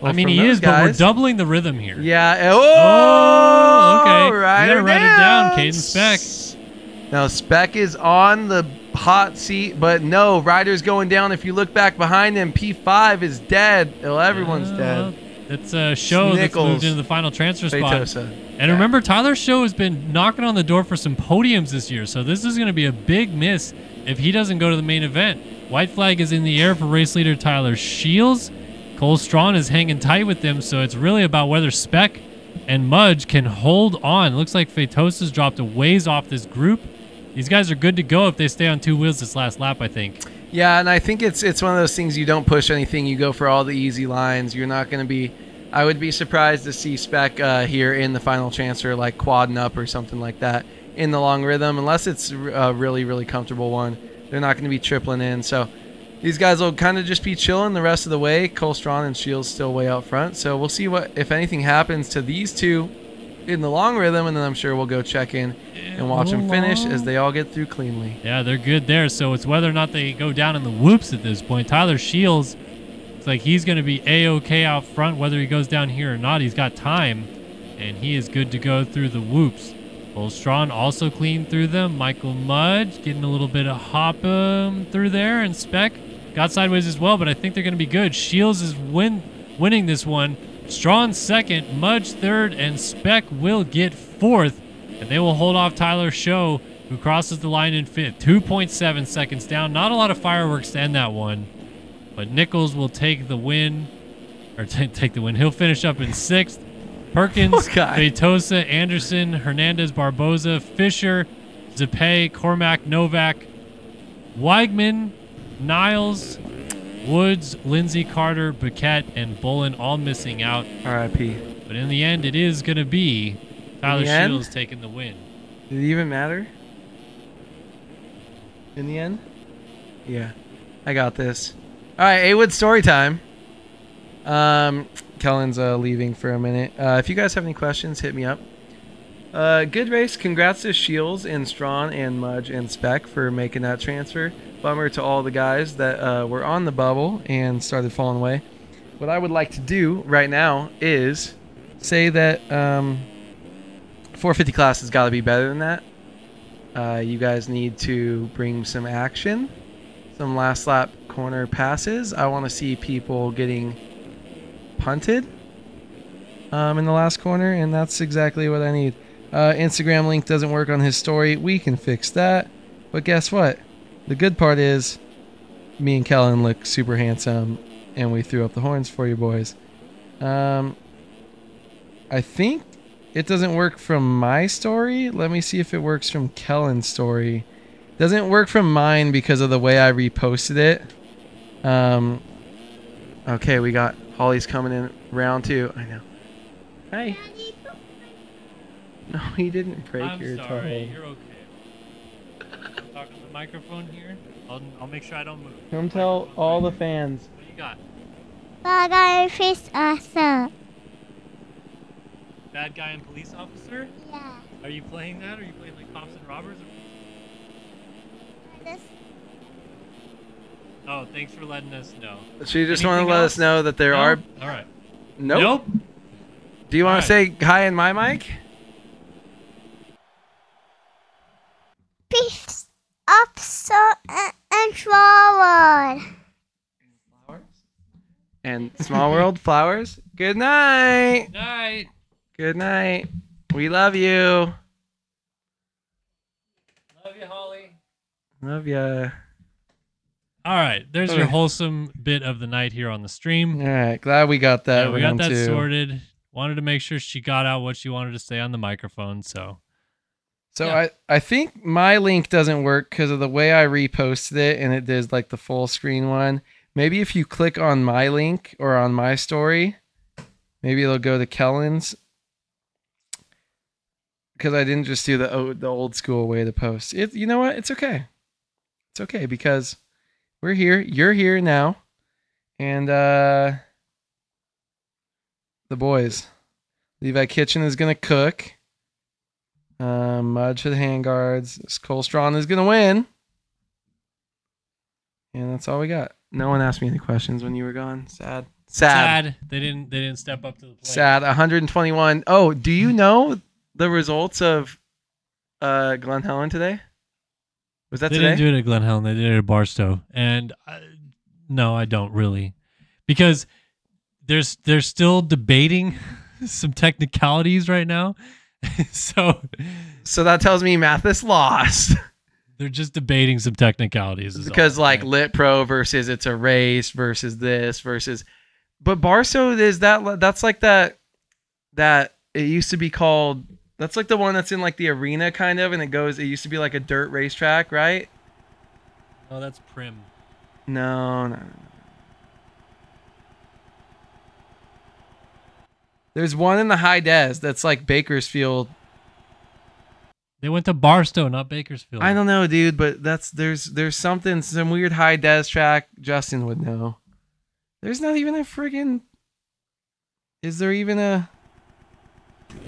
Well, I mean, he is, guys. but we're doubling the rhythm here. Yeah. Oh, oh okay. Right you gotta write it down, Caden Speck. Now Speck is on the hot seat, but no, Ryder's going down. If you look back behind him, P five is dead. Well, everyone's uh, dead. That's a show Nichols. that's moved into the final transfer Feitosa. spot. And yeah. remember, Tyler Show has been knocking on the door for some podiums this year, so this is going to be a big miss if he doesn't go to the main event. White flag is in the air for race leader Tyler Shields. Cole Strawn is hanging tight with them, so it's really about whether Speck and Mudge can hold on. It looks like Feitosa's dropped a ways off this group. These guys are good to go if they stay on two wheels this last lap, I think. Yeah, and I think it's it's one of those things you don't push anything. You go for all the easy lines. You're not going to be... I would be surprised to see Speck uh, here in the final transfer, like quadding up or something like that in the long rhythm, unless it's a really, really comfortable one. They're not going to be tripling in. So these guys will kind of just be chilling the rest of the way. Cole Strawn and Shields still way out front. So we'll see what if anything happens to these two in the long rhythm, and then I'm sure we'll go check in and watch them finish as they all get through cleanly. Yeah, they're good there. So it's whether or not they go down in the whoops at this point. Tyler Shields, it's like he's going to be A-okay out front. Whether he goes down here or not, he's got time, and he is good to go through the whoops. Cole Strawn also clean through them. Michael Mudge getting a little bit of hop um, through there, and Speck got sideways as well, but I think they're going to be good. Shields is win winning this one. Strawn second, Mudge third, and Speck will get fourth, and they will hold off Tyler Show, who crosses the line in fifth. two point seven seconds down. Not a lot of fireworks to end that one, but Nichols will take the win, or take the win. He'll finish up in sixth. Perkins, oh, Feitosa, Anderson, Hernandez, Barboza, Fisher, Zepay, Cormac, Novak, Weigman, Niles, Woods, Lindsay, Carter, Burkett, and Bolin all missing out. R I P. But in the end, it is going to be Tyler Shields end? taking the win. Did it even matter? In the end? Yeah. I got this. All right, A-Wood story time. Um, Kellen's uh, leaving for a minute. Uh, if you guys have any questions, hit me up. Uh, good race. Congrats to Shields and Strawn and Mudge and Speck for making that transfer. Bummer to all the guys that uh, were on the bubble and started falling away. What I would like to do right now is say that um, four fifty class has got to be better than that. Uh, you guys need to bring some action, some last lap corner passes. I want to see people getting punted um, in the last corner, and that's exactly what I need. Uh, Instagram link doesn't work on his story. We can fix that, but guess what? The good part is me and Kellen look super handsome, and we threw up the horns for you boys. Um, I think it doesn't work from my story. Let me see if it works from Kellen's story. Doesn't work from mine because of the way I reposted it. Um, okay, we got Holly's coming in round two. I know. Hi. No, he didn't break I'm your sorry. toe. You're okay. Talking to the microphone here. I'll, I'll make sure I don't move. Come tell all the fans. What do you got? Bad guy and police officer. Bad guy and police officer? Yeah. Are you playing that? Are you playing like cops and robbers? Or... this? Oh, thanks for letting us know. So you just want to let else? us know that there no? are... All right. Nope. Nope. Do you want to right. say hi in my mic? Peace up, so and forward. Flowers? And Small World Flowers? Good night. Good night. Good night. We love you. Love you, Holly. Love ya. All right, there's your wholesome bit of the night here on the stream. All right, glad we got that. Yeah, we got that too. sorted. Wanted to make sure she got out what she wanted to say on the microphone, so. So yeah. I, I think my link doesn't work because of the way I reposted it, and it did like the full screen one. Maybe if you click on my link or on my story, maybe it'll go to Kellen's. Because I didn't just do the, the old school way to post. It, you know what? It's okay. It's okay because... We're here. You're here now. And uh, the boys. Levi Kitchen is going to cook. Uh, Mudge for the handguards. Cole Strawn is going to win. And that's all we got. No one asked me any questions when you were gone. Sad. Sad. Sad. They didn't, they didn't step up to the plate. Sad. one hundred twenty-one. Oh, do you know the results of uh, Glen Helen today? Was that they today? They didn't do it at Glen Helen. They did it at Barstow. And I, no, I don't really. Because there's they're still debating some technicalities right now. so so that tells me Mathis lost. They're just debating some technicalities. Because all, like right? Lit Pro versus it's a race versus this versus but Barstow is that that's like that that it used to be called That's like the one that's in like the arena kind of, and it goes, it used to be like a dirt racetrack, right? Oh, that's Prim. No, no, no. There's one in the high des that's like Bakersfield. They went to Barstow, not Bakersfield. I don't know, dude, but that's, there's, there's something, some weird high des track. Justin would know. There's not even a friggin', is there even a,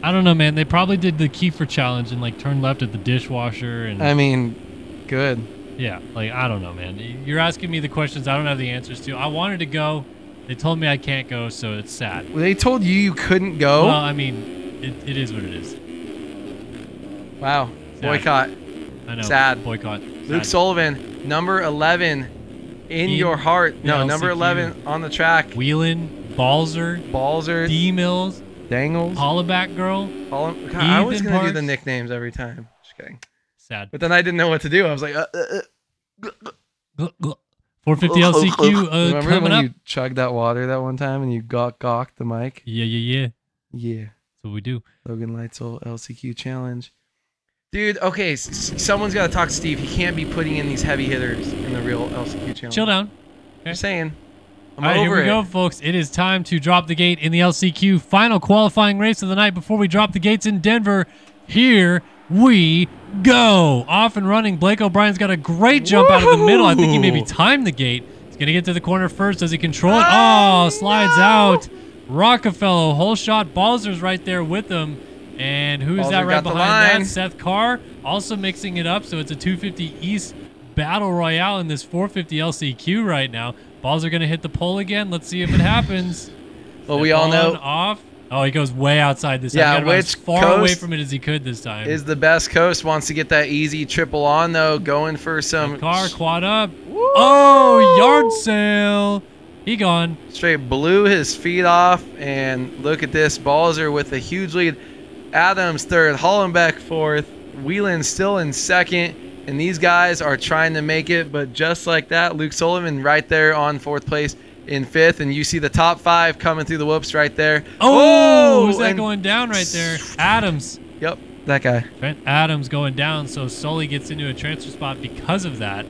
I don't know, man. They probably did the Kiefer challenge and like turn left at the dishwasher. And I mean, good. Yeah, like I don't know, man. You're asking me the questions I don't have the answers to. I wanted to go. They told me I can't go, so it's sad. Well, they told you you couldn't go? Well, I mean, it, it is what it is. Wow. Sad. Boycott. I know. Sad. Boycott. Sad. Luke Sullivan, number eleven, in, in your heart. No, L C Q. Number eleven on the track. Whelan, Balzer, Balzer, D Mills. Dangles. Hollaback girl. Holla God, I was going to do the nicknames every time. Just kidding. Sad. But then I didn't know what to do. I was like, uh, uh, uh, uh, uh. four fifty L C Q. Uh, Remember coming when up? You chugged that water that one time and you gawk gawked the mic? Yeah, yeah, yeah. Yeah. That's what we do. Logan Leitzel L C Q challenge. Dude, okay. S someone's got to talk to Steve. He can't be putting in these heavy hitters in the real L C Q challenge. Chill down. Okay. Just saying. I'm All right, here we it. go, folks. It is time to drop the gate in the L C Q final qualifying race of the night before we drop the gates in Denver. Here we go. Off and running. Blake O'Brien's got a great jump Woo! out of the middle. I think he maybe timed the gate. He's going to get to the corner first. Does he control it? Oh, oh slides no. out. Rockefeller, whole shot. Balzer's right there with him. And who's Balzer that right behind that? Seth Carr also mixing it up. So it's a two fifty East Battle Royale in this four fifty L C Q right now. Balls are going to hit the pole again. Let's see if it happens. well, Step we all know. Off. Oh, he goes way outside this time. Yeah, which as far away from it as he could this time. Is the best coast. Wants to get that easy triple on, though. Going for some. The car quad up. Woo! Oh, yard sale. He gone. Straight blew his feet off. And look at this. Balls are with a huge lead. Adams third. Hollenbeck fourth. Whelan still in second. And these guys are trying to make it, but just like that, Luke Sullivan right there on fourth place in fifth, and you see the top five coming through the whoops right there. Oh, oh who's that going down right there? Adams. Yep, that guy. Trent Adams going down, so Sully gets into a transfer spot because of that.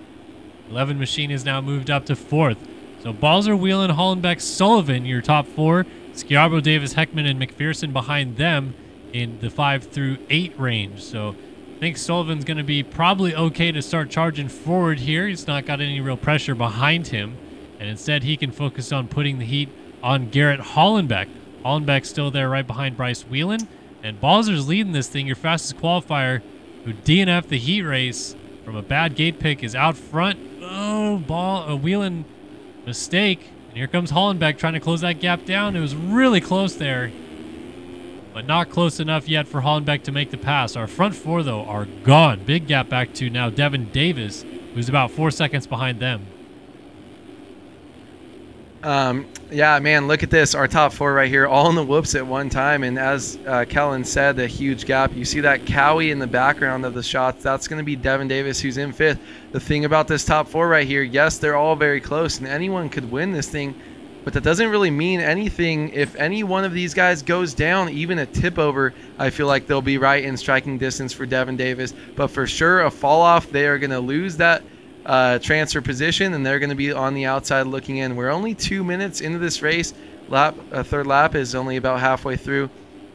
eleven Machine is now moved up to fourth. So Balzer, Whelan, Hollenbeck, Sullivan, your top four. Schiabro, Davis, Heckman, and McPherson behind them in the five through eight range. So... I think Sullivan's going to be probably okay to start charging forward here. He's not got any real pressure behind him. And instead, he can focus on putting the heat on Garrett Hollenbeck. Hollenbeck's still there right behind Bryce Whelan. And Balzer's leading this thing, your fastest qualifier, who D N F'd the heat race from a bad gate pick is out front. Oh, ball, a Whelan mistake. And here comes Hollenbeck trying to close that gap down. It was really close there, but not close enough yet for Hollenbeck to make the pass. Our front four, though, are gone. Big gap back to now Devin Davis, who's about four seconds behind them. Um, yeah, man, look at this. Our top four right here, all in the whoops at one time. And as uh, Kellen said, the huge gap. You see that Cowie in the background of the shots. That's going to be Devin Davis, who's in fifth. The thing about this top four right here, yes, they're all very close, and anyone could win this thing. But that doesn't really mean anything. If any one of these guys goes down, even a tip over, I feel like they'll be right in striking distance for Devin Davis. But for sure, a fall off, they are going to lose that uh, transfer position, and they're going to be on the outside looking in. We're only two minutes into this race. Lap, a third lap is only about halfway through.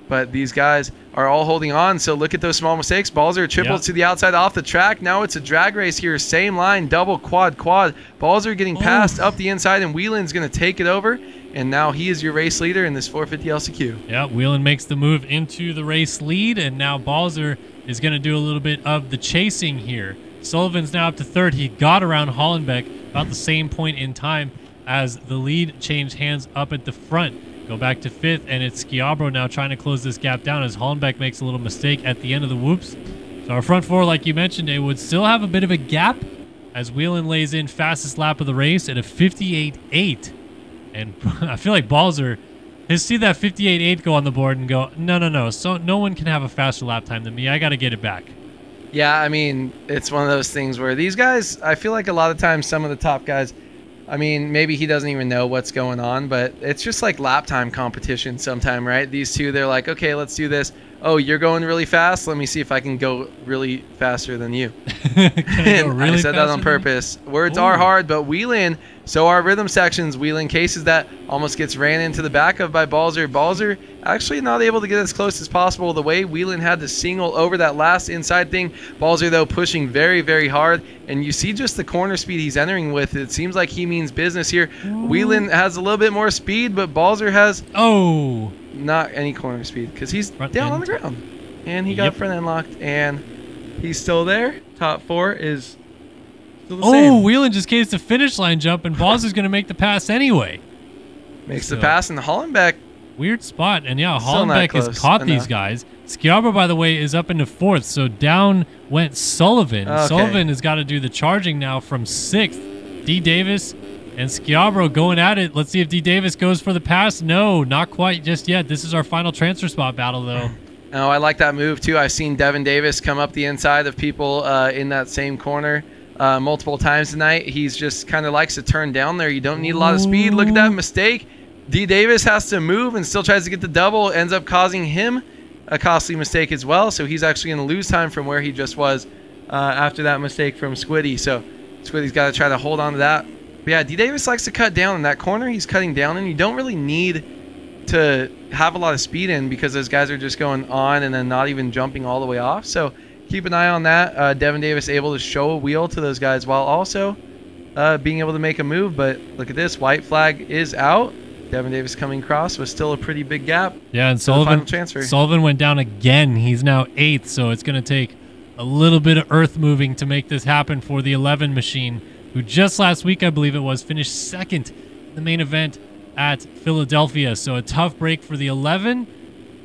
But these guys are all holding on. So look at those small mistakes. Balzer triples yeah. to the outside off the track. Now it's a drag race here. Same line, double, quad, quad. Balzer getting oh. passed up the inside, and Whelan's going to take it over. And now he is your race leader in this four fifty L C Q. Yeah, Whelan makes the move into the race lead, and now Balzer is going to do a little bit of the chasing here. Sullivan's now up to third. He got around Hollenbeck about the same point in time as the lead changed hands up at the front. Go back to fifth, and it's Schiabro now trying to close this gap down as Hollenbeck makes a little mistake at the end of the whoops. So our front four, like you mentioned, they would still have a bit of a gap as Whelan lays in fastest lap of the race at a fifty-eight eight. And I feel like Balzer, he'll see that fifty-eight eight go on the board and go, no, no, no, so no one can have a faster lap time than me. I got to get it back. Yeah, I mean, it's one of those things where these guys, I feel like a lot of times some of the top guys, I mean, maybe he doesn't even know what's going on, but it's just like lap time competition sometime, right? These two, they're like, okay, let's do this. Oh, you're going really fast. Let me see if I can go really faster than you. Can I, really I said that on purpose. Words Ooh. Are hard, but Whelan, so our rhythm sections, Whelan cases that, almost gets ran into the back of by Balzer. Balzer actually not able to get as close as possible. The way Whelan had to single over that last inside thing. Balzer, though, pushing very, very hard. And you see just the corner speed he's entering with. It seems like he means business here. Ooh. Whelan has a little bit more speed, but Balzer has... Oh... not any corner speed because he's front down end. On the ground, and he got yep. front end locked, and he's still there. Top four is still the oh same. Whelan just gave the finish line jump, and Balzer's is going to make the pass anyway. Makes so, the pass, and Hollenbeck, weird spot, and yeah, Hollenbeck has caught enough. These guys. Schiabro, by the way, is up into fourth, so down went Sullivan. Okay. Sullivan has got to do the charging now from sixth. D Davis and Schiabro going at it. Let's see if D. Davis goes for the pass. No, not quite just yet. This is our final transfer spot battle, though. Oh, I like that move, too. I've seen Devin Davis come up the inside of people uh, in that same corner uh, multiple times tonight. He's just kind of likes to turn down there. You don't need a lot of speed. Look at that mistake. D. Davis has to move and still tries to get the double. Ends up causing him a costly mistake as well. So he's actually going to lose time from where he just was uh, after that mistake from Squiddy. So Squiddy's got to try to hold on to that. But yeah, D. Davis likes to cut down in that corner. He's cutting down, and you don't really need to have a lot of speed in because those guys are just going on and then not even jumping all the way off. So keep an eye on that. Uh, Devin Davis able to show a wheel to those guys while also uh, being able to make a move. But look at this. White flag is out. Devin Davis coming across was still a pretty big gap. Yeah, and Sullivan, Sullivan went down again. He's now eighth, so it's going to take a little bit of earth moving to make this happen for the eleven machine, who just last week, I believe it was, finished second in the main event at Philadelphia. So a tough break for the eleven.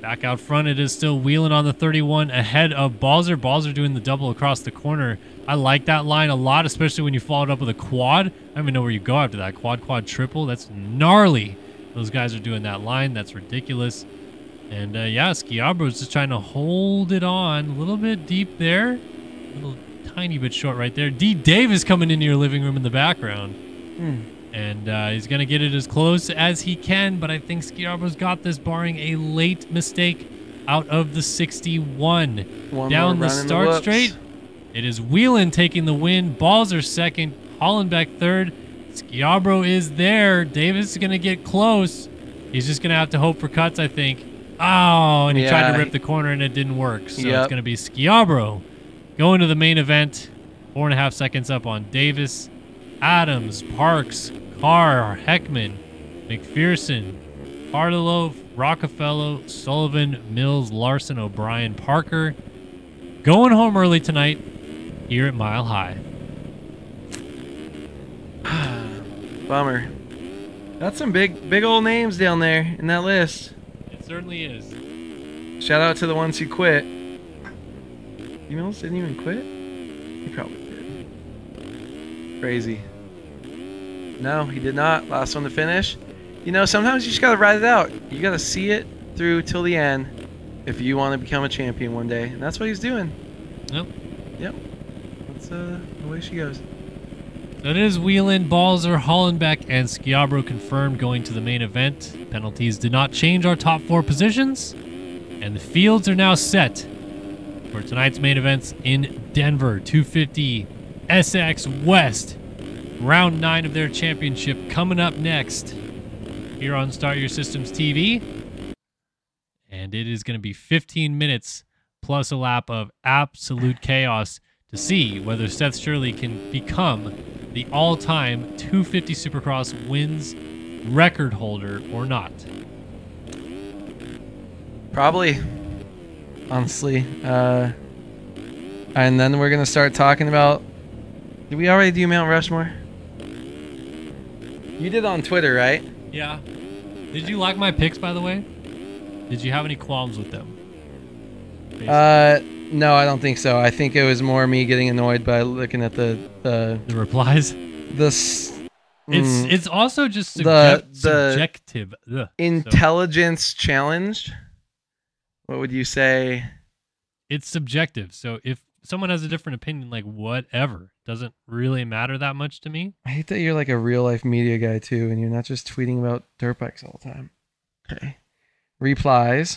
Back out front, it is still Whelan on the thirty-one ahead of Balzer. Balzer doing the double across the corner. I like that line a lot, especially when you follow it up with a quad. I don't even know where you go after that. Quad, quad, triple. That's gnarly. Those guys are doing that line. That's ridiculous. And uh, yeah, Schiabro's just trying to hold it on. A little bit deep there. A little tiny bit short right there. D. Davis coming into your living room in the background. Mm. And uh, he's going to get it as close as he can, but I think Schiabro's got this barring a late mistake out of the sixty-one. One down the start the straight. It is Whelan taking the win. Balzer second. Hollenbeck third. Schiabro is there. Davis is going to get close. He's just going to have to hope for cuts, I think. Oh, and he yeah, tried to rip the corner and it didn't work. So yep. it's going to be Schiabro going to the main event, four and a half seconds up on Davis, Adams, Parks, Carr, Heckman, McPherson, Hardelow, Rockefeller, Sullivan, Mills, Larson, O'Brien, Parker. Going home early tonight. You're at Mile High. Bummer. That's some big, big old names down there in that list. It certainly is. Shout out to the ones who quit. You Mills didn't even quit? He probably did. Crazy. No, he did not. Last one to finish. You know, sometimes you just gotta ride it out. You gotta see it through till the end if you want to become a champion one day. And that's what he's doing. Yep. Yep. That's uh, the way she goes. So it is Whelan, Balzer, Hollenbeck, and Schiabro confirmed going to the main event. Penalties did not change our top four positions. And the fields are now set for tonight's main events in Denver. two fifty S X West. Round nine of their championship coming up next here on Start Your Systems T V. And it is going to be fifteen minutes plus a lap of absolute chaos to see whether Seth Shirley can become the all-time two fifty Supercross wins record holder or not. Probably, honestly. Uh, and then we're going to start talking about... Did we already do Mount Rushmore? You did on Twitter, right? Yeah. Did you like my picks, by the way? Did you have any qualms with them? Basically? Uh, no, I don't think so. I think it was more me getting annoyed by looking at the the, the replies. The mm, it's it's also just subject, the, the subjective. Ugh, intelligence so. Challenge. What would you say? It's subjective. So if someone has a different opinion, like whatever, doesn't really matter that much to me. I hate that you're like a real life media guy too, and you're not just tweeting about dirt bikes all the time. Okay. Replies.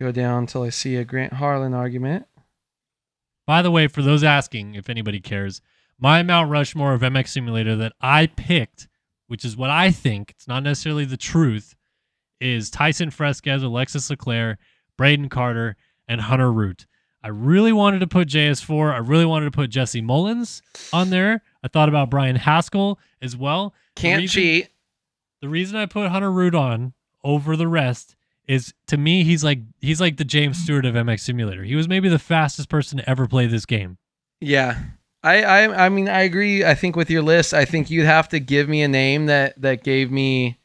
Go down until I see a Grant Harlan argument. By the way, for those asking, if anybody cares, my Mount Rushmore of M X Simulator that I picked, which is what I think, it's not necessarily the truth, is Tyson Fresquez, Alexis Leclerc, Brayden Carter, and Hunter Root. I really wanted to put J S four. I really wanted to put Jesse Mullins on there. I thought about Brian Haskell as well. Can't cheat. The reason I put Hunter Root on over the rest is, to me, he's like he's like the James Stewart of M X Simulator. He was maybe the fastest person to ever play this game. Yeah, I I, I mean, I agree. I think with your list, I think you'd have to give me a name that that gave me.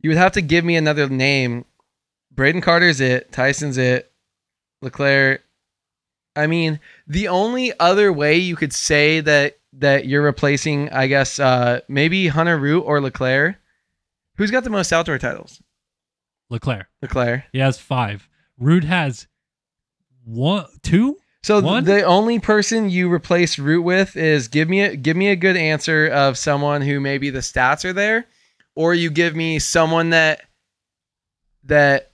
You would have to give me another name. Brayden Carter's it. Tyson's it. Leclerc. I mean, the only other way you could say that that you're replacing, I guess, uh, maybe Hunter Root or Leclerc. Who's got the most outdoor titles? Leclerc. Leclerc. He has five. Root has one, two. So one? The only person you replace Root with is give me a give me a good answer of someone who maybe the stats are there, or you give me someone that that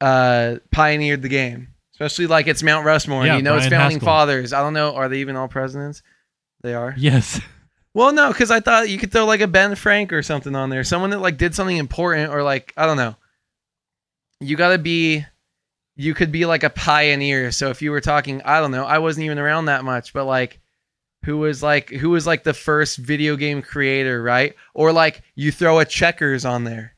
uh, pioneered the game, especially like it's Mount Rushmore. Yeah, and you know Brian it's founding Haskell. Fathers. I don't know. Are they even all presidents? They are. Yes. Well, no, because I thought you could throw like a Ben Frank or something on there. Someone that like did something important or like, I don't know. You got to be, you could be like a pioneer. So if you were talking, I don't know, I wasn't even around that much, but like who was like, who was like the first video game creator, right? Or like you throw a Checkers on there.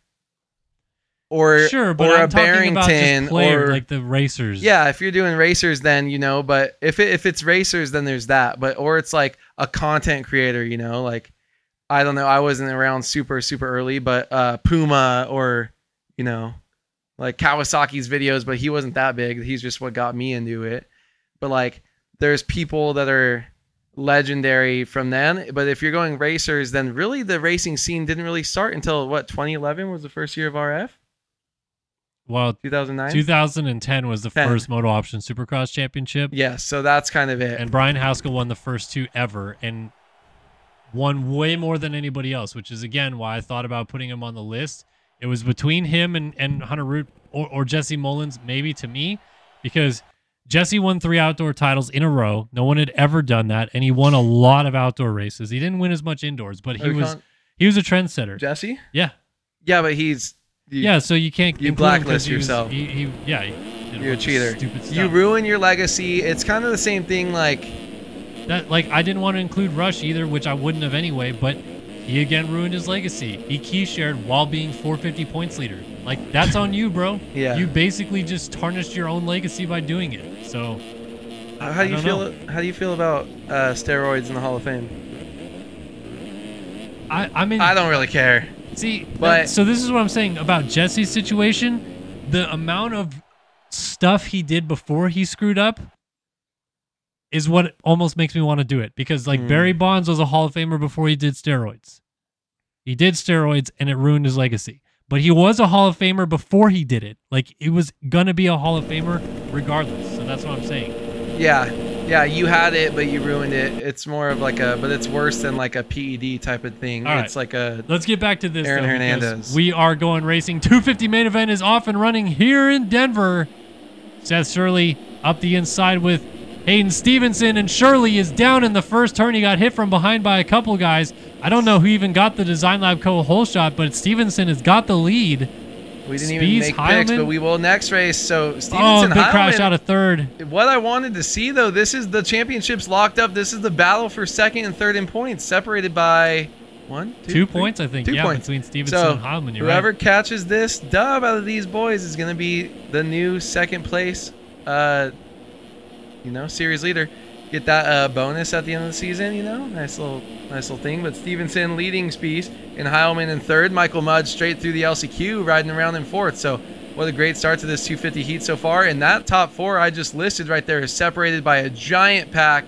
Or, sure, but or I'm a talking Barrington about just player, or like the racers. Yeah, if you're doing racers, then you know. But if it, if it's racers, then there's that. But or it's like a content creator, you know. Like I don't know, I wasn't around super super early, but uh, Puma or you know, like Kawasaki's videos. But he wasn't that big. He's just what got me into it. But like, there's people that are legendary from then. But if you're going racers, then really the racing scene didn't really start until what twenty eleven was the first year of R F. Well, two thousand nine? two thousand ten was the ten. First Moto Option Supercross Championship. Yeah, so that's kind of it. And Brian Haskell won the first two ever and won way more than anybody else, which is, again, why I thought about putting him on the list. It was between him and, and Hunter Root or, or Jesse Mullins, maybe, to me, because Jesse won three outdoor titles in a row. No one had ever done that, and he won a lot of outdoor races. He didn't win as much indoors, but he was he was a trendsetter. Jesse? Yeah. Yeah, but he's... You, yeah, so you can't... You blacklist yourself. He, he, yeah, he you're a cheater. You ruin your legacy. It's kind of the same thing, like... that. Like, I didn't want to include Rush either, which I wouldn't have anyway, but he again ruined his legacy. He key-shared while being four fifty points leader. Like, that's on you, bro. Yeah. You basically just tarnished your own legacy by doing it. So, How do you feel? Know. How do you feel about uh, steroids in the Hall of Fame? I, I mean, I don't really care. See, but so this is what I'm saying about Jesse's situation. The amount of stuff he did before he screwed up is what almost makes me want to do it, because like mm. Barry Bonds was a Hall of Famer before he did steroids. He did steroids and it ruined his legacy. But he was a Hall of Famer before he did it. Like, it was going to be a Hall of Famer regardless. So that's what I'm saying. Yeah. Yeah, you had it, but you ruined it. It's more of like a, but it's worse than like a P E D type of thing. All right. It's like a. Let's get back to this. Aaron though, Hernandez. We are going racing. two fifty main event is off and running here in Denver. Seth Shirley up the inside with Hayden Stevenson, and Shirley is down in the first turn. He got hit from behind by a couple guys. I don't know who even got the Design Lab Co. hole shot, but Stevenson has got the lead. We didn't Spies, even make Heilman. Picks, but we will next race. So Stevenson, oh, big Heilman, crash out of third. What I wanted to see, though, this is the championships locked up. This is the battle for second and third in points, separated by one, two, two points, I think. Two yeah, points between Stevenson so and Heilman. You're whoever right. catches this dub out of these boys is going to be the new second place. Uh, You know, series leader, get that uh, bonus at the end of the season. You know, nice little, nice little thing. But Stevenson leading Spies and Heilman in third. Michael Mudge straight through the L C Q, riding around in fourth. So, what a great start to this two fifty heat so far. And that top four I just listed right there is separated by a giant pack,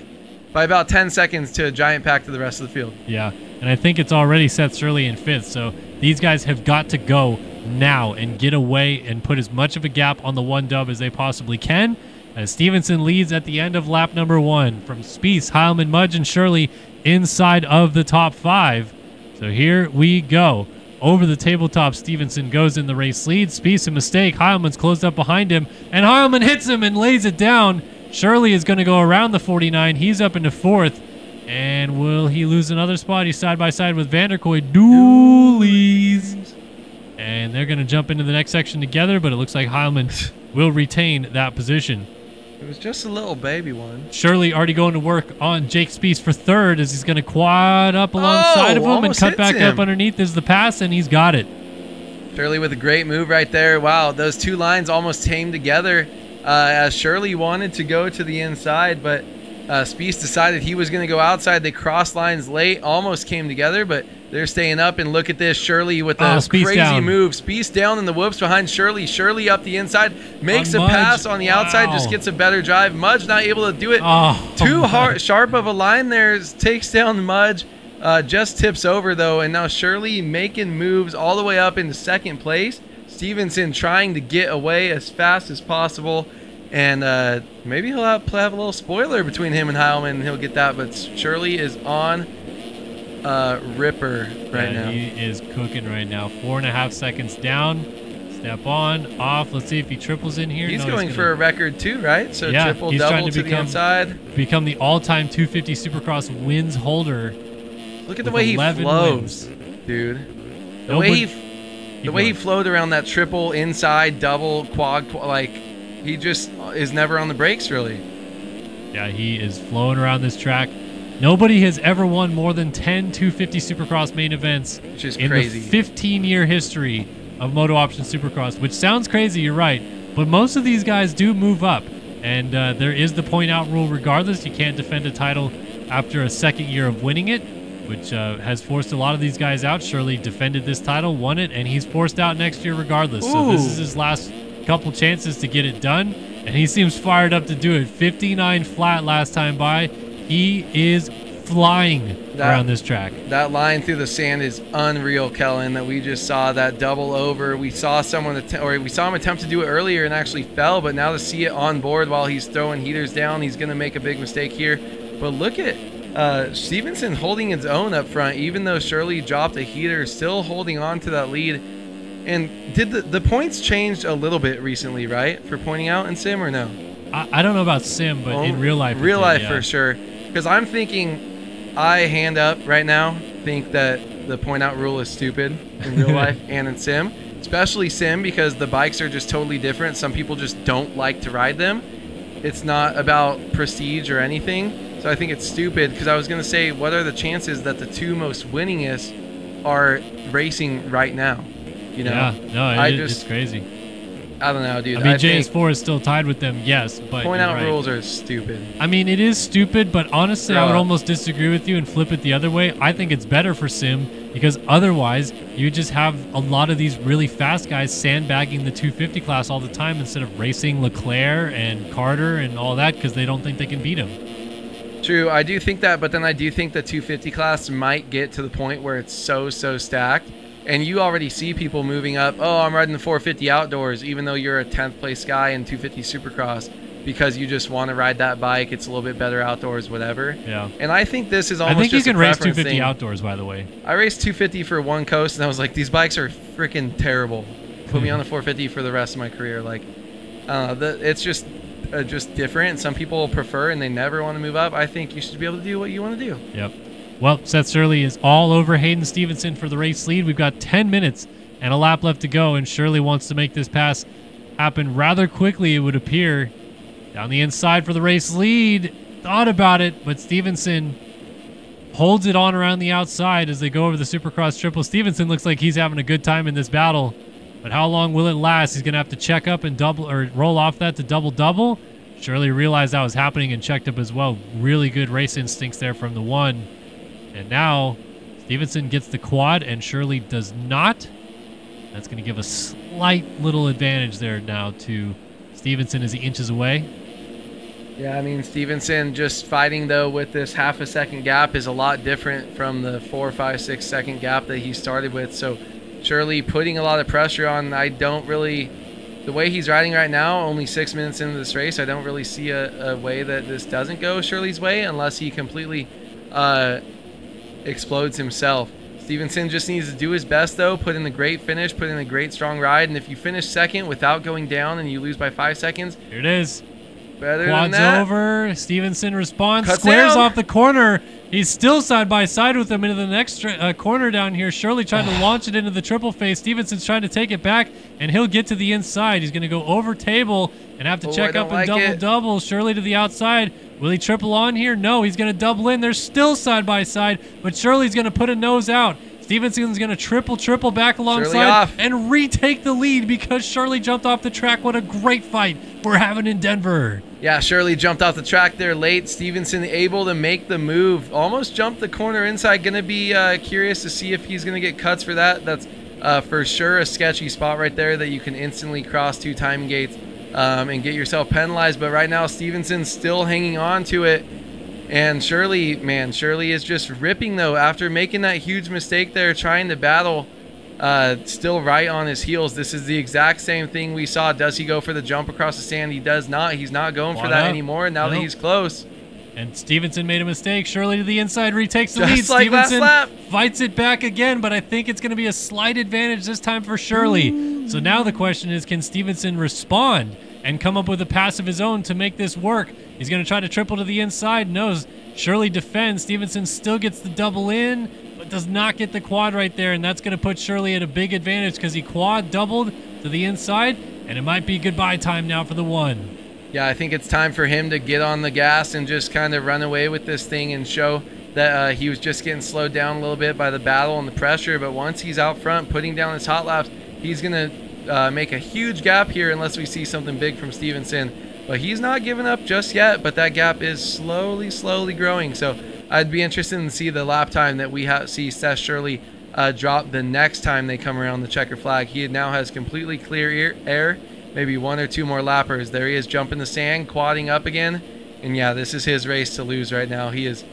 by about ten seconds to a giant pack to the rest of the field. Yeah, and I think it's already Seth Shirley in fifth. So these guys have got to go now and get away and put as much of a gap on the one dub as they possibly can. As Stevenson leads at the end of lap number one from Spies, Heilman, Mudge, and Shirley inside of the top five. So here we go. Over the tabletop, Stevenson goes in the race lead. Spies a mistake. Heilman's closed up behind him, and Heilman hits him and lays it down. Shirley is going to go around the forty-nine. He's up into fourth. And will he lose another spot? He's side by side with Vanderkoy. Dooley's. And they're going to jump into the next section together, but it looks like Heilman will retain that position. It was just a little baby one. Shirley already going to work on Jake Spies for third as he's going to quad up alongside oh, of him and cut back him. Up underneath is the pass, and he's got it. Shirley with a great move right there. Wow, those two lines almost tamed together uh, as Shirley wanted to go to the inside, but uh, Spies decided he was going to go outside. They crossed lines late, almost came together, but they're staying up, and look at this. Shirley with a oh, crazy down. move. Spies down in the whoops behind Shirley. Shirley up the inside, makes oh, a pass on the wow. outside, just gets a better drive. Mudge not able to do it. Oh, Too hard, sharp of a line there. Takes down Mudge. Uh, just tips over, though, and now Shirley making moves all the way up into second place. Stevenson trying to get away as fast as possible. And uh, maybe he'll have, have a little spoiler between him and Heilman, and he'll get that. But Shirley is on Uh, Ripper right yeah, now. He is cooking right now. Four and a half seconds down. Step on, off. Let's see if he triples in here. He's no, going he's for a record too, right? So yeah, triple, he's double trying to, to become, the inside. Become the all-time two fifty Supercross wins holder. Look at the way he flows, wins. dude. The no, way he, he the way he flowed around that triple, inside, double, quad, quad, like he just is never on the brakes really. Yeah, he is flowing around this track. Nobody has ever won more than ten two fifty Supercross main events in crazy. the fifteen-year history of Moto Option Supercross, which sounds crazy, you're right, but most of these guys do move up, and uh, there is the point-out rule regardless. You can't defend a title after a second year of winning it, which uh, has forced a lot of these guys out. Shirley defended this title, won it, and he's forced out next year regardless. Ooh. So this is his last couple chances to get it done, and he seems fired up to do it. fifty-nine flat last time by. He is flying that, around this track. That line through the sand is unreal, Kellen, that we just saw, that double over. We saw someone att- or we saw him attempt to do it earlier and actually fell, but now to see it on board while he's throwing heaters down, he's going to make a big mistake here. But look at uh, Stevenson holding his own up front, even though Shirley dropped a heater, still holding on to that lead. And did the, the points changed a little bit recently, right, for pointing out in sim or no? I, I don't know about sim, but well, in real life. Real did, life yeah. for sure. Because I'm thinking, I hand up right now, think that the point out rule is stupid in real life and in sim, especially sim, because the bikes are just totally different. Some people just don't like to ride them. It's not about prestige or anything. So I think it's stupid, because I was going to say, what are the chances that the two most winningest are racing right now? You know, yeah, no, it, I just, it's crazy. I don't know, dude. I mean, J S four is still tied with them, yes, but point out rules are stupid. I mean, it is stupid, but honestly, I would almost disagree with you and flip it the other way. I think it's better for Sim because otherwise, you just have a lot of these really fast guys sandbagging the two fifty class all the time instead of racing Leclerc and Carter and all that because they don't think they can beat him. True, I do think that, but then I do think the two fifty class might get to the point where it's so, so stacked. And you already see people moving up, oh, I'm riding the four fifty outdoors, even though you're a tenth place guy in two fifty Supercross, because you just want to ride that bike. It's a little bit better outdoors, whatever. Yeah. And I think this is almost just I think just you can race two fifty thing. Outdoors, by the way. I raced two fifty for one coast, and I was like, these bikes are freaking terrible. Put me on the four fifty for the rest of my career. Like, uh, the, it's just uh, just different. Some people prefer, and they never want to move up. I think you should be able to do what you want to do. Yep. Well, Seth Shirley is all over Hayden Stevenson for the race lead. We've got ten minutes and a lap left to go, and Shirley wants to make this pass happen rather quickly, it would appear. Down the inside for the race lead. Thought about it, but Stevenson holds it on around the outside as they go over the Supercross triple. Stevenson looks like he's having a good time in this battle, but how long will it last? He's going to have to check up and double or roll off that to double-double. Shirley realized that was happening and checked up as well. Really good race instincts there from the one. And now Stevenson gets the quad and Shirley does not. That's going to give a slight little advantage there now to Stevenson as he inches away. Yeah, I mean, Stevenson just fighting, though, with this half a second gap is a lot different from the four, five, six second gap that he started with. So Shirley putting a lot of pressure on. I don't really, the way he's riding right now, only six minutes into this race, I don't really see a, a way that this doesn't go Shirley's way unless he completely uh, explodes himself. Stevenson just needs to do his best, though, put in a great finish, put in a great strong ride, and if you finish second without going down and you lose by five seconds, here it is. Better quads than that. Over. Stevenson responds, cuts squares down off the corner. He's still side by side with him into the next uh, corner down here. Shirley trying to launch it into the triple face. Stevenson's trying to take it back, and he'll get to the inside. He's going to go over table and have to oh, check up and like double it. double. Shirley to the outside. Will he triple on here? No, he's going to double in. They're still side by side, but Shirley's going to put a nose out. Stevenson's going to triple, triple back alongside and retake the lead because Shirley jumped off the track. What a great fight we're having in Denver. Yeah, Shirley jumped off the track there late. Stevenson able to make the move. Almost jumped the corner inside. Going to be uh, curious to see if he's going to get cuts for that. That's uh, for sure a sketchy spot right there that you can instantly cross two time gates. Um, and get yourself penalized, but right now Stevenson's still hanging on to it, and Shirley, man, Shirley is just ripping, though, after making that huge mistake there, trying to battle, uh, still right on his heels. This is the exact same thing we saw. Does he go for the jump across the sand? He does not. He's not going Why for that not? anymore now no. that he's close. And Stevenson made a mistake. Shirley to the inside retakes the just lead. Like Stevenson last lap. Fights it back again, but I think it's going to be a slight advantage this time for Shirley. Ooh. So now the question is, can Stevenson respond and come up with a pass of his own to make this work? He's going to try to triple to the inside. No, Shirley defends. Stevenson still gets the double in, but does not get the quad right there, and that's going to put Shirley at a big advantage because he quad doubled to the inside, and it might be goodbye time now for the one. Yeah, I think it's time for him to get on the gas and just kind of run away with this thing and show that uh, he was just getting slowed down a little bit by the battle and the pressure, but once he's out front putting down his hot laps, he's going to uh, make a huge gap here unless we see something big from Stevenson. But he's not giving up just yet, but that gap is slowly, slowly growing. So I'd be interested to see the lap time that we have, see Seth Shirley uh, drop the next time they come around the checker flag. He now has completely clear air, maybe one or two more lappers. There he is jumping the sand, quadding up again. And, yeah, this is his race to lose right now. He is...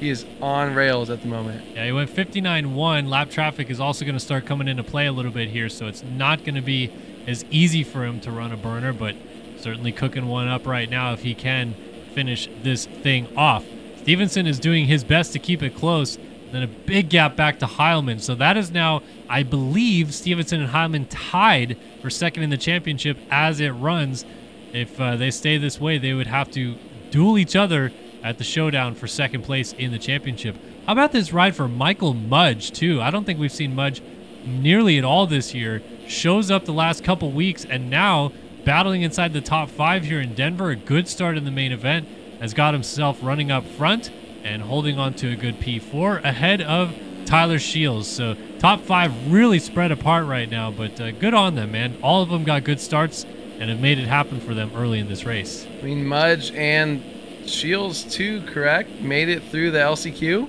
He is on rails at the moment. Yeah, he went fifty-nine one. Lap traffic is also going to start coming into play a little bit here, so it's not going to be as easy for him to run a burner, but certainly cooking one up right now if he can finish this thing off. Stevenson is doing his best to keep it close, then a big gap back to Heilman. So that is now, I believe, Stevenson and Heilman tied for second in the championship as it runs. If uh, they stay this way, they would have to duel each other at the showdown for second place in the championship. How about this ride for Michael Mudge, too? I don't think we've seen Mudge nearly at all this year. Shows up the last couple weeks, and now battling inside the top five here in Denver. A good start in the main event. Has got himself running up front and holding on to a good P four ahead of Tyler Shields. So top five really spread apart right now, but uh, good on them, man. All of them got good starts and have made it happen for them early in this race. I mean, Mudge and Shields too, correct? Made it through the L C Q?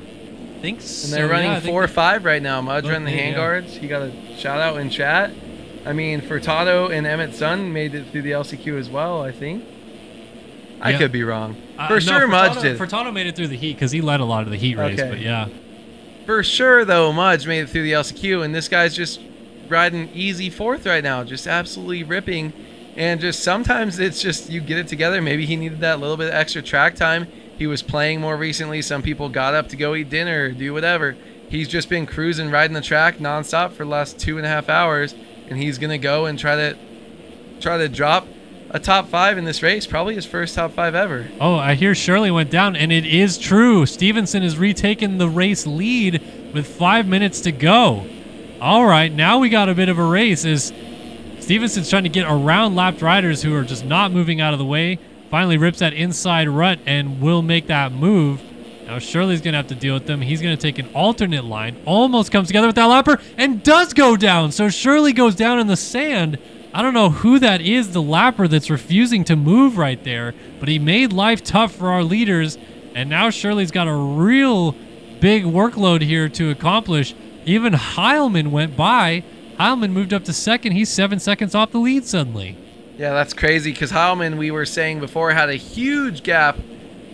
I think so. And they're running yeah, four or five right now. Mudge running the handguards. Yeah. He got a shout out in chat. I mean, Furtado and Emmett Sun made it through the L C Q as well, I think. I yeah. could be wrong. Uh, For no, sure, Furtado, Mudge did. Furtado made it through the heat because he led a lot of the heat race, okay. but yeah. For sure, though, Mudge made it through the L C Q, and this guy's just riding easy fourth right now, just absolutely ripping. And just sometimes it's just you get it together. Maybe he needed that little bit of extra track time. He was playing more recently. Some people got up to go eat dinner or do whatever. He's just been cruising, riding the track nonstop for the last two and a half hours, and he's going to go and try to try to drop a top five in this race, probably his first top five ever. Oh, I hear Shirley went down, and it is true. Stevenson has retaken the race lead with five minutes to go. All right, now we got a bit of a race as Stevenson's trying to get around lapped riders who are just not moving out of the way. Finally rips that inside rut and will make that move. Now Shirley's going to have to deal with them. He's going to take an alternate line. Almost comes together with that lapper and does go down. So Shirley goes down in the sand. I don't know who that is, the lapper that's refusing to move right there, but he made life tough for our leaders. And now Shirley's got a real big workload here to accomplish. Even Heilman went by. Heilman moved up to second. He's seven seconds off the lead suddenly. Yeah, that's crazy because Heilman, we were saying before, had a huge gap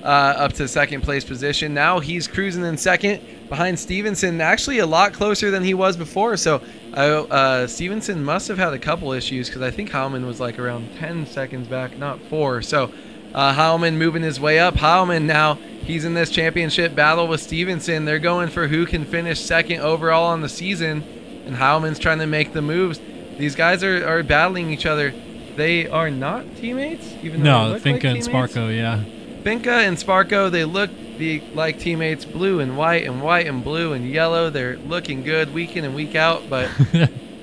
uh, up to second place position. Now he's cruising in second behind Stevenson, actually a lot closer than he was before. So uh, Stevenson must have had a couple issues because I think Heilman was like around ten seconds back, not four. So uh, Heilman moving his way up. Heilman now, he's in this championship battle with Stevenson. They're going for who can finish second overall on the season. And Heilman's trying to make the moves. These guys are, are battling each other. They are not teammates, even though no, Finca like and Sparco, yeah. Finca and Sparco, they look the, like teammates, blue and white and white and blue and yellow. They're looking good week in and week out, but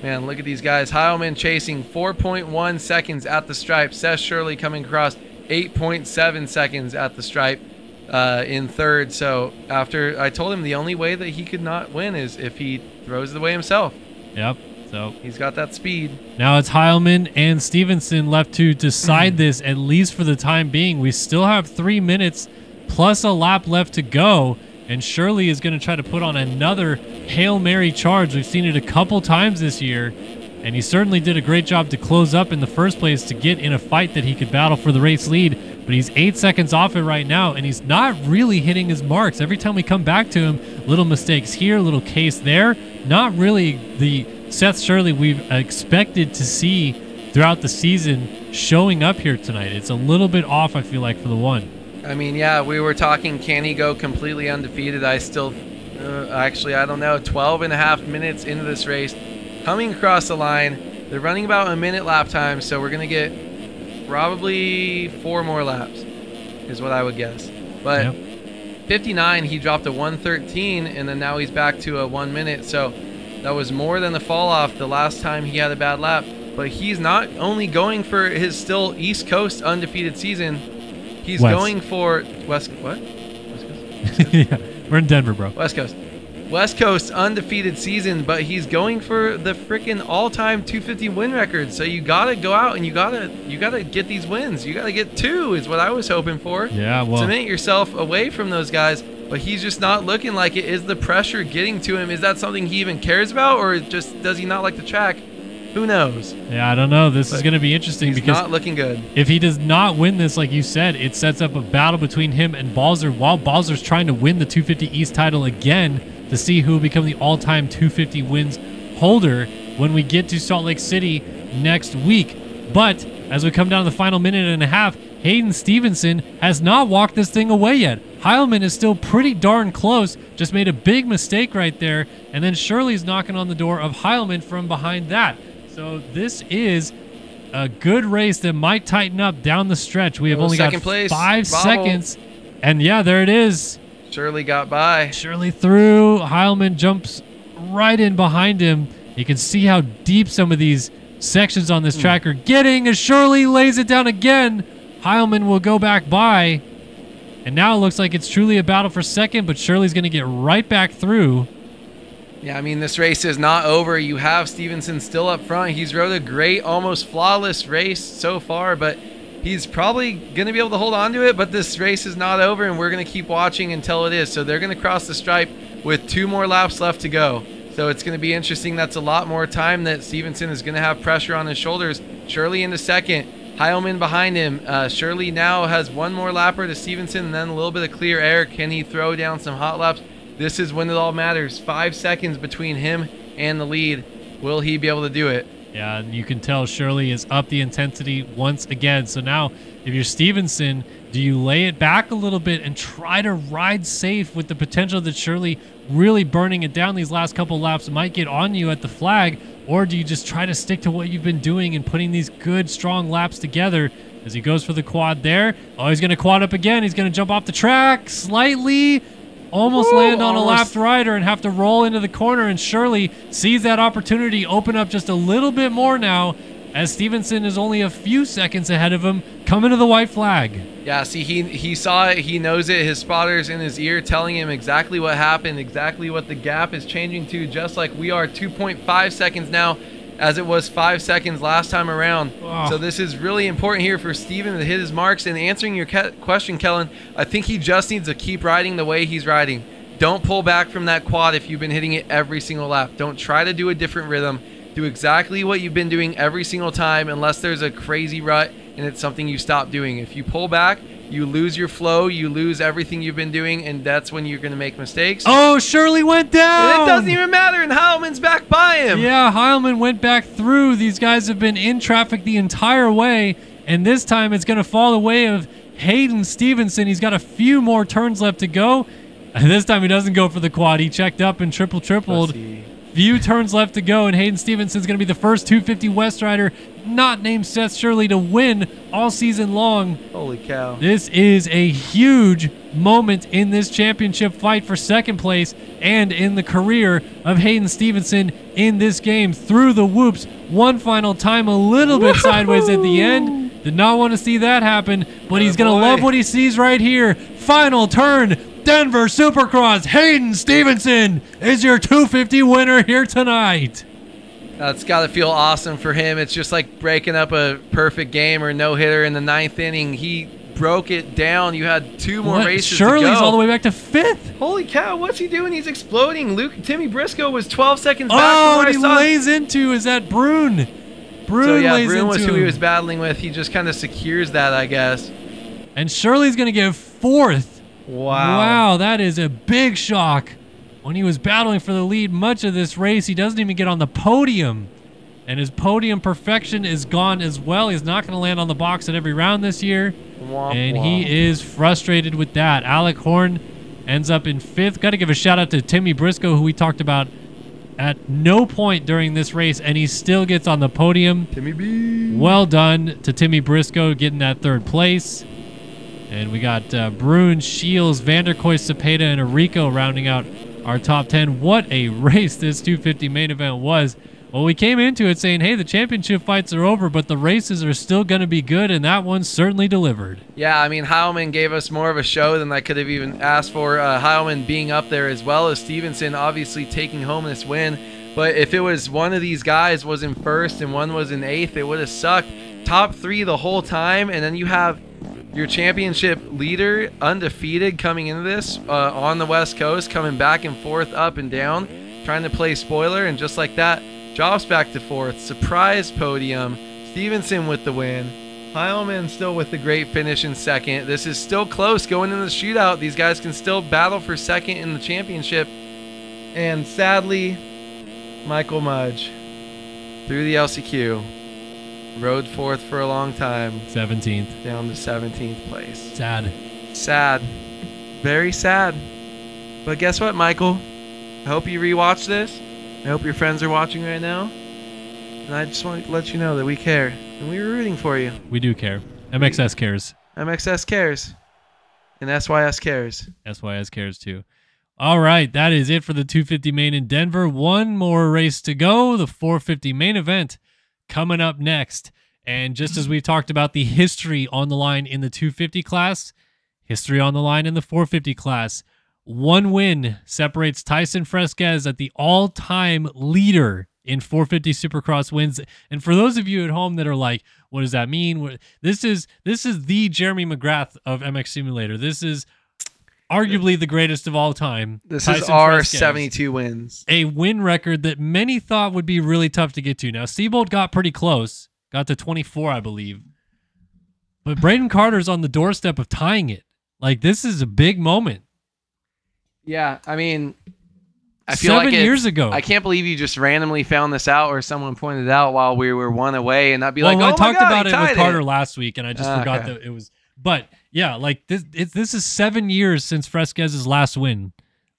man, look at these guys. Heilman chasing four point one seconds at the stripe. Seth Shirley coming across eight point seven seconds at the stripe. Uh, in third. So after I told him the only way that he could not win is if he throws it away himself. Yep. So he's got that speed. Now it's Heilman and Stevenson left to decide this, at least for the time being. We still have three minutes plus a lap left to go. And Shirley is going to try to put on another Hail Mary charge. We've seen it a couple times this year. And he certainly did a great job to close up in the first place to get in a fight that he could battle for the race lead. But he's eight seconds off it right now, and he's not really hitting his marks. Every time we come back to him, little mistakes here, little case there. Not really the Seth Shirley we've expected to see throughout the season showing up here tonight. It's a little bit off, I feel like, for the one. I mean, yeah, we were talking, can he go completely undefeated? I still, uh, actually, I don't know, twelve and a half minutes into this race, coming across the line. They're running about a minute lap time, so we're going to get probably four more laps is what I would guess. But yep. fifty-nine, he dropped a one thirteen, and then now he's back to a one minute. So that was more than the fall off the last time he had a bad lap. But he's not only going for his still East Coast undefeated season. He's West. going for West. What? West Coast? West Coast? Yeah, we're in Denver, bro. West Coast. West Coast undefeated season, but he's going for the freaking all-time two fifty win record. So you gotta go out and you gotta you gotta get these wins. You gotta get two is what I was hoping for. Yeah, well, submit yourself away from those guys, but he's just not looking like it. Is the pressure getting to him? Is that something he even cares about, or just does he not like the track? Who knows? Yeah, I don't know. This but is going to be interesting he's because not looking good. If he does not win this, like you said, it sets up a battle between him and Balzer while Balzer's trying to win the two fifty East title again, to see who will become the all-time two fifty wins holder when we get to Salt Lake City next week. But as we come down to the final minute and a half, Hayden Stevenson has not walked this thing away yet. Heilman is still pretty darn close, just made a big mistake right there, and then Shirley's knocking on the door of Heilman from behind that. So this is a good race that might tighten up down the stretch. We have only got five seconds, and yeah, there it is. Shirley got by. Shirley through. Heilman jumps right in behind him. You can see how deep some of these sections on this mm. track are getting as Shirley lays it down again. Heilman will go back by. And now it looks like it's truly a battle for second, but Shirley's going to get right back through. Yeah, I mean, this race is not over. You have Stevenson still up front. He's rode a great, almost flawless race so far, but he's probably going to be able to hold on to it. But this race is not over, and we're going to keep watching until it is. So they're going to cross the stripe with two more laps left to go. So it's going to be interesting. That's a lot more time that Stevenson is going to have pressure on his shoulders. Shirley into second, Heilman behind him. Uh, Shirley now has one more lapper to Stevenson, and then a little bit of clear air. Can he throw down some hot laps? This is when it all matters. Five seconds between him and the lead. Will he be able to do it? Yeah, and you can tell Shirley is up the intensity once again. So now if you're Stevenson, do you lay it back a little bit and try to ride safe with the potential that Shirley really burning it down these last couple laps might get on you at the flag? Or do you just try to stick to what you've been doing and putting these good, strong laps together? As he goes for the quad there. Oh, he's going to quad up again. He's going to jump off the track slightly. Almost Ooh, land on almost. a lapped rider and have to roll into the corner, and Shirley sees that opportunity open up just a little bit more now as Stevenson is only a few seconds ahead of him coming to the white flag. Yeah, see, he he saw it. He knows it. His spotter's in his ear telling him exactly what happened, exactly what the gap is changing to, just like we are. Two point five seconds now as it was five seconds last time around. Oh. So this is really important here for Steven to hit his marks. And answering your ke question, Kellen, I think he just needs to keep riding the way he's riding. Don't pull back from that quad if you've been hitting it every single lap. Don't try to do a different rhythm. Do exactly what you've been doing every single time, unless there's a crazy rut and it's something you stop doing. If you pull back, you lose your flow, you lose everything you've been doing, and that's when you're going to make mistakes. Oh, Shirley went down! And it doesn't even matter, and Heilman's back by him! Yeah, Heilman went back through. These guys have been in traffic the entire way, and this time it's going to fall the way of Hayden Stevenson. He's got a few more turns left to go. And this time he doesn't go for the quad. He checked up and triple-tripled. Few turns left to go, and Hayden Stevenson's going to be the first two fifty West rider not named Seth Shirley to win all season long. Holy cow. This is a huge moment in this championship fight for second place and in the career of Hayden Stevenson in this game. Through the whoops, one final time, a little bit Whoa. sideways at the end. Did not want to see that happen, but oh, he's going to love what he sees right here. Final turn. Denver Supercross, Hayden Stevenson is your two fifty winner here tonight. That's got to feel awesome for him. It's just like breaking up a perfect game or no-hitter in the ninth inning. He broke it down. You had two more what? races Shirley's to go. all the way back to fifth. Holy cow, what's he doing? He's exploding. Luke Timmy Briscoe was twelve seconds oh, back. Oh, what he lays into is that Brune. Brune so, yeah, lays Brune into was who him. he was battling with. He just kind of secures that, I guess. And Shirley's going to give fourth. Wow. Wow, that is a big shock. When he was battling for the lead much of this race, he doesn't even get on the podium. And his podium perfection is gone as well. He's not going to land on the box at every round this year. Womp and womp. He is frustrated with that. Alec Horn ends up in fifth. Got to give a shout out to Timmy Briscoe, who we talked about at no point during this race, and he still gets on the podium. Timmy B. Well done to Timmy Briscoe getting that third place. And we got uh, Brune, Shields, Vanderkoy, Cepeda, and Enrico rounding out our top ten. What a race this two fifty main event was. Well, we came into it saying, hey, the championship fights are over, but the races are still going to be good, and that one certainly delivered. Yeah, I mean, Heilman gave us more of a show than I could have even asked for. Uh, Heilman being up there, as well as Stevenson obviously taking home this win. But if it was one of these guys was in first and one was in eighth, it would have sucked. Top three the whole time, and then you have your championship leader, undefeated coming into this, uh, on the West Coast, coming back and forth, up and down, trying to play spoiler, and just like that, drops back to fourth. Surprise podium. Stevenson with the win. Heilman still with the great finish in second. This is still close going into the shootout. These guys can still battle for second in the championship. And sadly, Michael Mudge, through the L C Q, rode fourth for a long time. seventeenth. Down to seventeenth place. Sad. Sad. Very sad. But guess what, Michael? I hope you rewatch this. I hope your friends are watching right now. And I just want to let you know that we care. And we were rooting for you. We do care. M X S cares. M X S cares. And S Y S cares. S Y S cares too. All right, that is it for the two fifty main in Denver. One more race to go, the four fifty main event, coming up next. And just as we've talked about the history on the line in the two fifty class, history on the line in the four fifty class, One win separates Tyson Fresquez at the all-time leader in four fifty Supercross wins. And for those of you at home that are like, what does that mean? This is this is the Jeremy McGrath of M X Simulator. This is arguably the greatest of all time. This Tyson is our Fresquez, seventy-two wins. A win record that many thought would be really tough to get to. Now, Siebold got pretty close. Got to twenty-four, I believe. But Brayden Carter's on the doorstep of tying it. Like, this is a big moment. Yeah, I mean, I feel Seven like it, years ago. I can't believe you just randomly found this out, or someone pointed it out while we were one away, and not be well, like, "Oh I my talked God, about it with it. Carter last week, and I just uh, forgot okay. that it was. But yeah, like this, it, this is seven years since Fresquez's last win.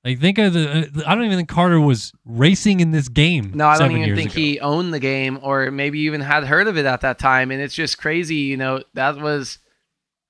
Like, think of the. I don't even think Carter was racing in this game. No, I don't even think ago. he owned the game, or maybe even had heard of it at that time. And it's just crazy, you know. That was.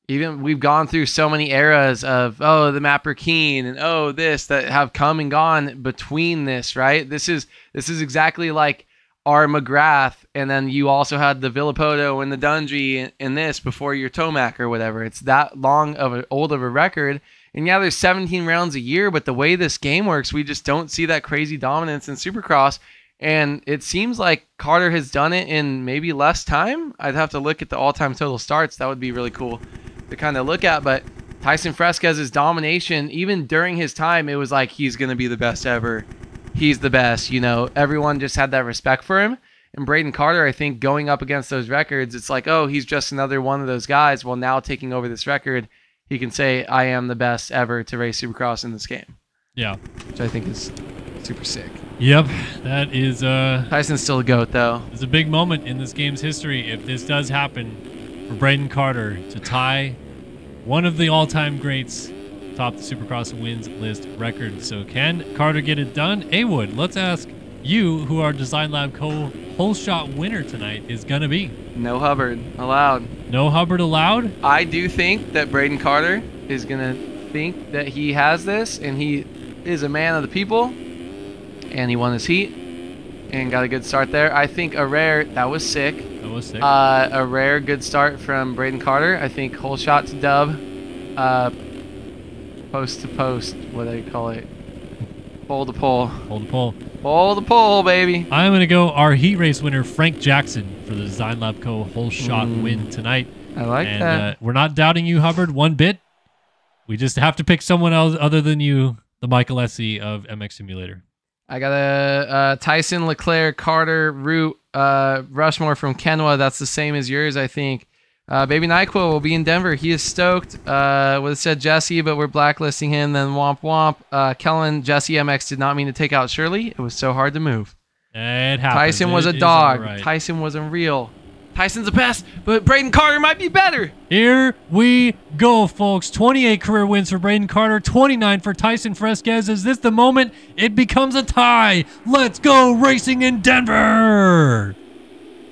Even we've gone through so many eras of, oh, the Matt Burkeen and, oh, this that have come and gone between this, right? This is this is exactly like our McGrath. And then you also had the Villopoto and the Dungey and, and this before your Tomac or whatever. It's that long of an old of a record. And yeah, there's seventeen rounds a year. But the way this game works, we just don't see that crazy dominance in Supercross. And it seems like Carter has done it in maybe less time. I'd have to look at the all-time total starts. That would be really cool to kind of look at, but Tyson Fresquez's domination, even during his time, it was like, he's going to be the best ever. He's the best, you know, everyone just had that respect for him. And Brayden Carter, I think going up against those records, it's like, oh, he's just another one of those guys. Well, now taking over this record, he can say, I am the best ever to race Supercross in this game. Yeah. Which I think is super sick. Yep. That is, uh, Tyson's still a GOAT though. It's a big moment in this game's history. If this does happen, for Brayden Carter to tie one of the all-time greats, top the Supercross wins list record. So can Carter get it done? A-Wood, let's ask you who our Design Lab co-hole shot winner tonight is going to be. No Hubbard allowed. No Hubbard allowed? I do think that Brayden Carter is going to think that he has this, and he is a man of the people, and he won his heat, and got a good start there. I think a rare, that was sick. Uh, a rare good start from Brayden Carter. I think whole shot to dub, uh, post to post, what do they call it? Pole to pole. Pole to pole. Pole to pole, baby. I'm going to go our heat race winner, Frank Jackson, for the Design Lab Co. whole shot mm. win tonight. I like and, that. Uh, we're not doubting you, Hubbard, one bit. We just have to pick someone else other than you, the Michael Essie of M X Simulator. I got a uh, Tyson, Leclerc, Carter, Root, uh, Rushmore from Kenwa. That's the same as yours, I think. Uh, Baby Nyquil will be in Denver. He is stoked. Uh, would have said Jesse, but we're blacklisting him. Then Womp Womp. Uh, Kellen, Jesse M X did not mean to take out Shirley. It was so hard to move. It happens. Tyson was it a dog. Right. Tyson wasn't real. Tyson's the best, but Brayden Carter might be better. Here we go, folks. twenty-eight career wins for Brayden Carter, twenty-nine for Tyson Fresquez. Is this the moment it becomes a tie? Let's go racing in Denver.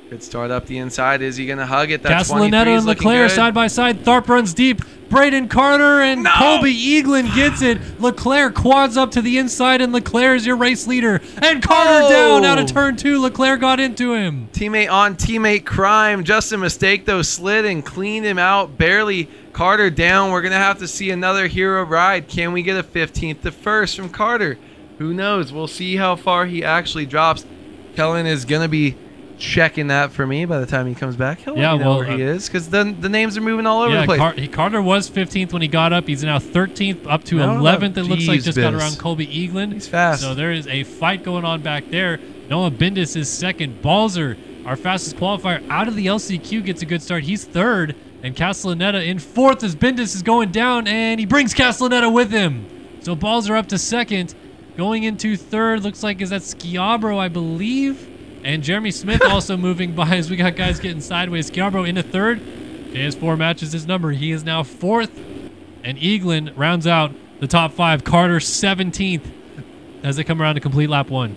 Good start up the inside. Is he going to hug it? That Castellaneta and Leclerc side by side. Tharp runs deep. Brayden Carter and no! Colby Eaglin gets it. Leclerc quads up to the inside, and Leclerc is your race leader. And Carter oh! down out of turn two. Leclerc got into him. Teammate on teammate crime. Just a mistake, though. Slid and cleaned him out. Barely. Carter down. We're going to have to see another hero ride. Can we get a fifteenth to first from Carter? Who knows? We'll see how far he actually drops. Kellen is going to be checking that for me by the time he comes back. He'll yeah, let me know well, where uh, he is, because then the names are moving all over yeah, the place. Car Carter was fifteenth when he got up. He's now thirteenth, up to eleventh. It looks like just biz. got around Colby Eaglin. He's fast. So there is a fight going on back there. Noah Bendis is second. Balzer, our fastest qualifier, out of the L C Q, gets a good start. He's third, and Castellaneta in fourth as Bendis is going down, and he brings Castellaneta with him. So Balzer up to second, going into third. Looks like is that Schiabro, I believe. And Jeremy Smith also moving by as we got guys getting sideways. Schiabro into third. Okay, his four matches his number. He is now fourth. And Eaglin rounds out the top five. Carter seventeenth as they come around to complete lap one.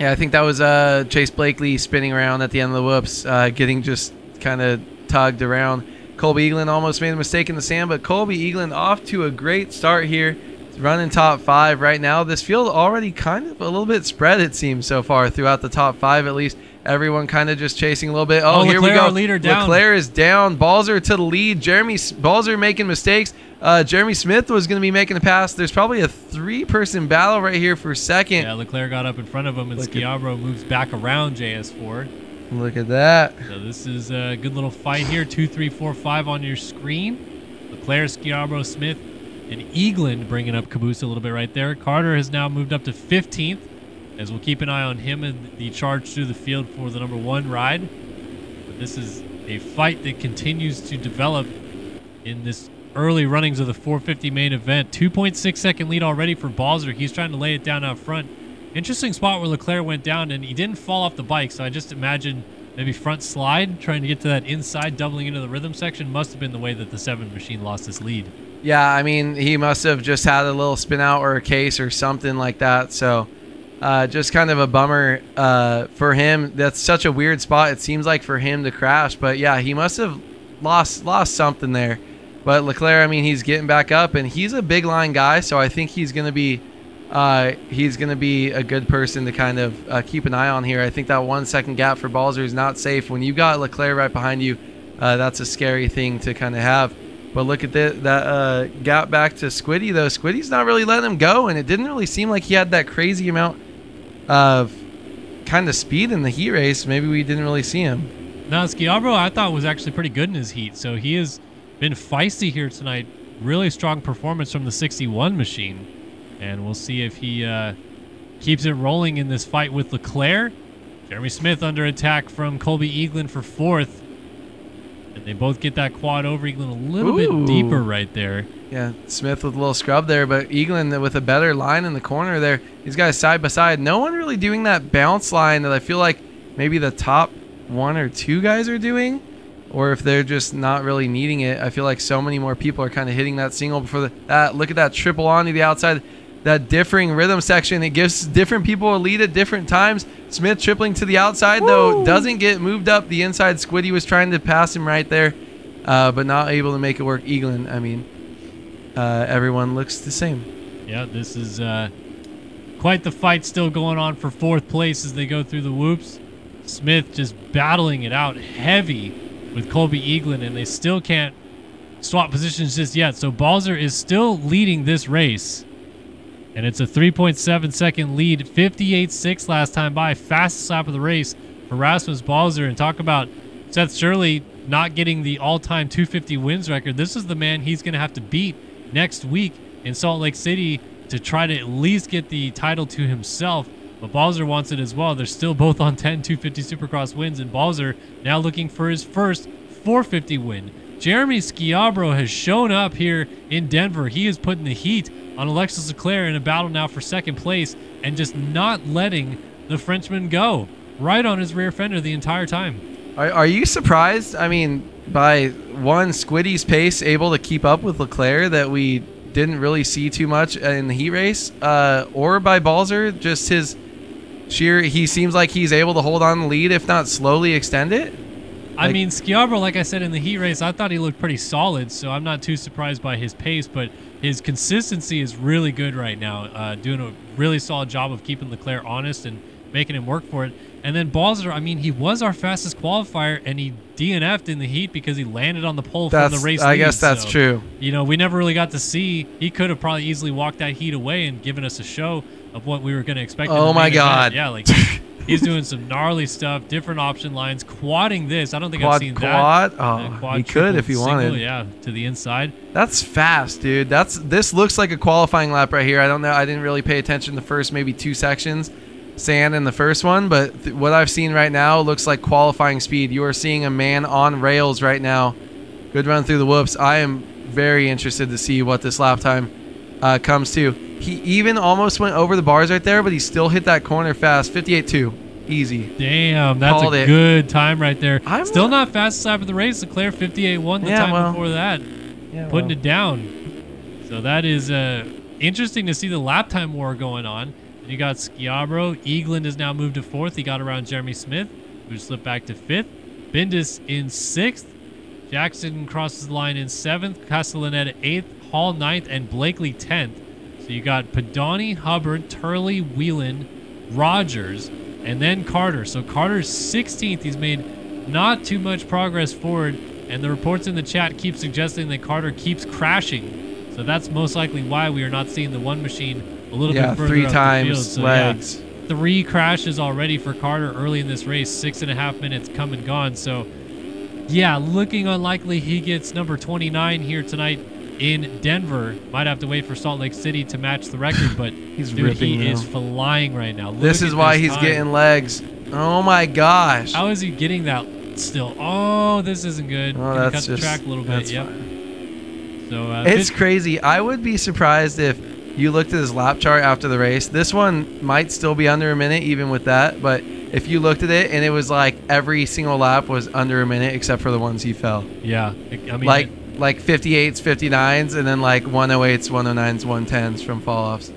Yeah, I think that was uh, Chase Blakely spinning around at the end of the whoops, uh, getting just kind of tugged around. Colby Eaglin almost made a mistake in the sand, but Colby Eaglin off to a great start here. running top five right now. This field already kind of a little bit spread, it seems, so far throughout the top five at least. Everyone kind of just chasing a little bit. Oh, oh here Leclerc, we go. Leader down. Leclerc is down. Balzer to the lead. Jeremy Balzer making mistakes. Uh, Jeremy Smith was going to be making the pass. There's probably a three-person battle right here for second. Yeah, Leclerc got up in front of him, and Schiabro moves back around J S Ford. Look at that. So this is a good little fight here. Two, three, four, five on your screen. Leclerc, Schiabro, Smith, and Eaglin bringing up Caboose a little bit right there. Carter has now moved up to fifteenth, as we'll keep an eye on him and the charge through the field for the number one ride. But this is a fight that continues to develop in this early runnings of the four fifty main event. two point six second lead already for Balzer. He's trying to lay it down out front. Interesting spot where Leclerc went down, and he didn't fall off the bike, so I just imagine maybe front slide, trying to get to that inside, doubling into the rhythm section. Must have been the way that the seven machine lost his lead. Yeah, I mean, he must have just had a little spin out or a case or something like that, so... Uh, just kind of a bummer uh, for him. That's such a weird spot, it seems like, for him to crash. But, yeah, he must have lost lost something there. But Leclerc, I mean, he's getting back up, and he's a big line guy, so I think he's going to be uh, he's going to be a good person to kind of uh, keep an eye on here. I think that one-second gap for Balzer is not safe. When you got Leclerc right behind you, uh, that's a scary thing to kind of have. But look at the, that uh, gap back to Squiddy, though. Squiddy's not really letting him go, and it didn't really seem like he had that crazy amount of kind of speed in the heat race. Maybe we didn't really see him. Now Schiabro, I thought, was actually pretty good in his heat, so he has been feisty here tonight. Really strong performance from the sixty-one machine, and we'll see if he uh, keeps it rolling in this fight with Leclerc. Jeremy Smith under attack from Colby Eaglin for fourth, and they both get that quad over. Eaglin a little Ooh. bit deeper right there. Yeah, Smith with a little scrub there, but Eaglin with a better line in the corner there. These guys side by side. No one really doing that bounce line that I feel like maybe the top one or two guys are doing, or if they're just not really needing it. I feel like so many more people are kind of hitting that single before the, that. Look at that triple onto the outside. That differing rhythm section, it gives different people a lead at different times. Smith tripling to the outside, Woo! though, doesn't get moved up the inside. Squiddy was trying to pass him right there, uh, but not able to make it work. Eaglin, I mean... Uh, everyone looks the same. Yeah, this is uh, quite the fight still going on for fourth place as they go through the whoops. Smith just battling it out heavy with Colby Eaglin, and they still can't swap positions just yet. So Balzer is still leading this race, and it's a three point seven second lead, fifty-eight six last time by. Fastest lap of the race for Rasmus Balzer. And talk about Seth Shirley not getting the all-time two fifty wins record. This is the man he's going to have to beat next week in Salt Lake City to try to at least get the title to himself, but Balzer wants it as well. They're still both on ten two fifty Supercross wins, and Balzer now looking for his first four fifty win. Jeremy Schiabro has shown up here in Denver. He is putting the heat on Alexis Leclerc in a battle now for second place and just not letting the Frenchman go. Right on his rear fender the entire time. Are, are you surprised? I mean, by one, Squiddy's pace able to keep up with Leclerc that we didn't really see too much in the heat race, uh, or by Balzer, just his sheer, he seems like he's able to hold on the lead, if not slowly extend it. I like, mean, Schiabro, like I said, in the heat race, I thought he looked pretty solid, so I'm not too surprised by his pace, but his consistency is really good right now, uh, doing a really solid job of keeping Leclerc honest and making him work for it. And then Balzer, I mean, he was our fastest qualifier, and he D N F'd in the heat because he landed on the pole that's, from the race. I lead, guess that's so, true. You know, we never really got to see. He could have probably easily walked that heat away and given us a show of what we were going to expect. Oh, my God. Event. Yeah, like he's doing some gnarly stuff, different option lines, quadding this. I don't think quad, I've seen quad? that. Oh, quad? He could if he single, wanted. Yeah, to the inside. That's fast, dude. That's This looks like a qualifying lap right here. I don't know. I didn't really pay attention the first maybe two sections. Sand in the first one, but th what I've seen right now looks like qualifying speed. You are seeing a man on rails right now. Good run through the whoops. I am very interested to see what this lap time uh, comes to. He even almost went over the bars right there, but he still hit that corner fast. fifty-eight two. Easy. Damn, that's Called a it. good time right there. I'm still a not fastest lap of the race. Leclerc fifty-eight one the yeah, time well, before that. Yeah, putting well. it down. So that is uh, interesting to see the lap time war going on. You got Schiabro. Eaglin has now moved to fourth. He got around Jeremy Smith, who slipped back to fifth. Bendis in sixth. Jackson crosses the line in seventh. Castellaneta eighth. Hall ninth. And Blakely tenth. So you got Padani, Hubbard, Turley, Whelan, Rogers, and then Carter. So Carter's sixteenth. He's made not too much progress forward, and the reports in the chat keep suggesting that Carter keeps crashing. So that's most likely why we are not seeing the one machine a little yeah, bit further three up times the field. So, legs. Yeah, three crashes already for Carter early in this race. Six and a half minutes come and gone. So, yeah, looking unlikely he gets number twenty-nine here tonight in Denver. Might have to wait for Salt Lake City to match the record, but he's dude, ripping he now. is flying right now. Look this is why this he's time. getting legs. Oh my gosh! How is he getting that still? Oh, this isn't good. Oh, that's cut the just, track a little bit. Yep. Fine. So uh, it's crazy. I would be surprised if you looked at his lap chart after the race. This one might still be under a minute, even with that. But if you looked at it and it was like every single lap was under a minute except for the ones he fell. Yeah, I mean, like. It, like fifty-eights, fifty-nines, and then like one oh eights, one oh nines, one tens from fall-offs.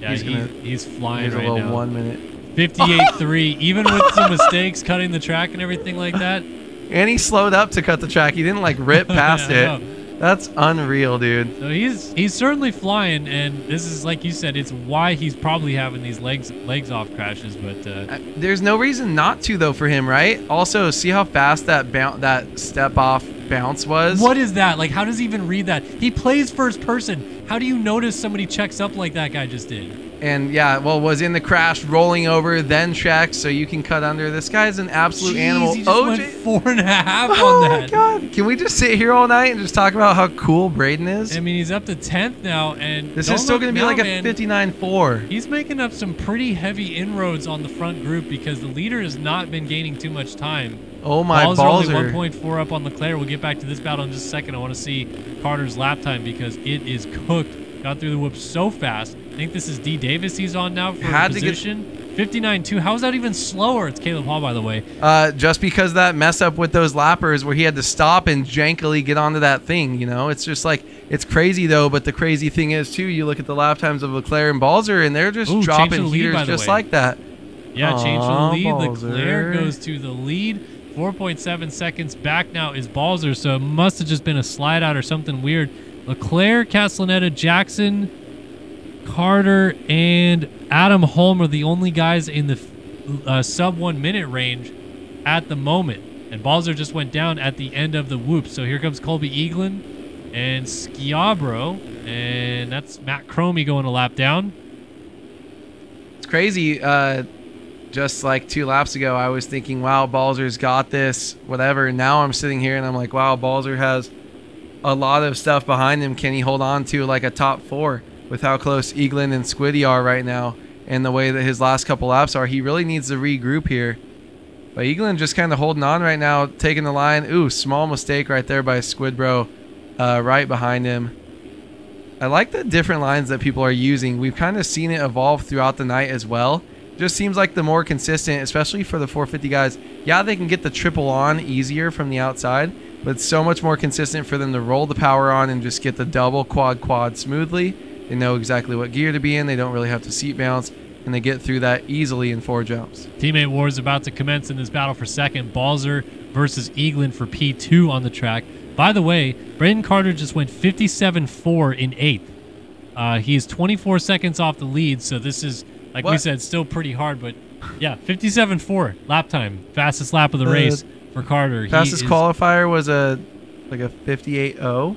Yeah, he's, gonna, he's, he's flying right now. One minute. fifty-eight three, even with some mistakes, cutting the track and everything like that. And he slowed up to cut the track. He didn't like rip past yeah, it. No. That's unreal, dude. So he's he's certainly flying, and this is, like you said, it's why he's probably having these legs legs off crashes. But uh, there's no reason not to, though, for him, right? Also, see how fast that that step off bounce was. What is that? Like, how does he even read that? He plays first person. How do you notice somebody checks up like that guy just did? And yeah, well, was in the crash, rolling over, then checks, so you can cut under. This guy's an absolute Jeez, animal. He just O J went four and a half oh on that. Oh my god! Can we just sit here all night and just talk about how cool Braden is? I mean, he's up to tenth now, and this is still going to be like a fifty-nine four. He's making up some pretty heavy inroads on the front group because the leader has not been gaining too much time. Oh my Balls Balzer. Are only one point four up on Leclerc. We'll get back to this battle in just a second. I want to see Carter's lap time because it is cooked. Got through the whoops so fast. I think this is D. Davis he's on now for Had position. fifty-nine two. How is that even slower? It's Caleb Hall, by the way. Uh, just because that mess up with those lappers where he had to stop and jankily get onto that thing, you know? It's just like, it's crazy, though. But the crazy thing is, too, you look at the lap times of Leclerc and Balzer, and they're just Ooh, dropping the lead, heaters just way. like that. Yeah, change the lead. Balzer. Leclerc goes to the lead. four point seven seconds back now is Balzer, so it must have just been a slide out or something weird. Leclerc, Castellaneta, Jackson, Carter, and Adam Holm are the only guys in the uh, sub one minute range at the moment. And Balzer just went down at the end of the whoop. So here comes Colby Eaglin and Schiabro, and that's Matt Cromie going a lap down. It's crazy. Uh Just like two laps ago, I was thinking, wow, Balzer's got this, whatever. Now I'm sitting here and I'm like, wow, Balzer has a lot of stuff behind him. Can he hold on to like a top four with how close Eaglin and Squiddy are right now and the way that his last couple laps are? He really needs to regroup here. But Eaglin just kind of holding on right now, taking the line. Ooh, small mistake right there by Squidbro uh, right behind him. I like the different lines that people are using. We've kind of seen it evolve throughout the night as well. Just seems like the more consistent, especially for the four fifty guys. Yeah, they can get the triple on easier from the outside, but it's so much more consistent for them to roll the power on and just get the double quad quad smoothly. They know exactly what gear to be in. They don't really have to seat bounce, and they get through that easily in four jumps. Teammate war is about to commence in this battle for second. Balzer versus Eaglin for P two on the track. By the way, Brayden Carter just went fifty-seven four in eighth. Uh, he is twenty-four seconds off the lead, so this is... Like what? we said, still pretty hard, but yeah, fifty-seven four lap time, fastest lap of the uh, race for Carter. Fastest he qualifier was a like a fifty-eight oh.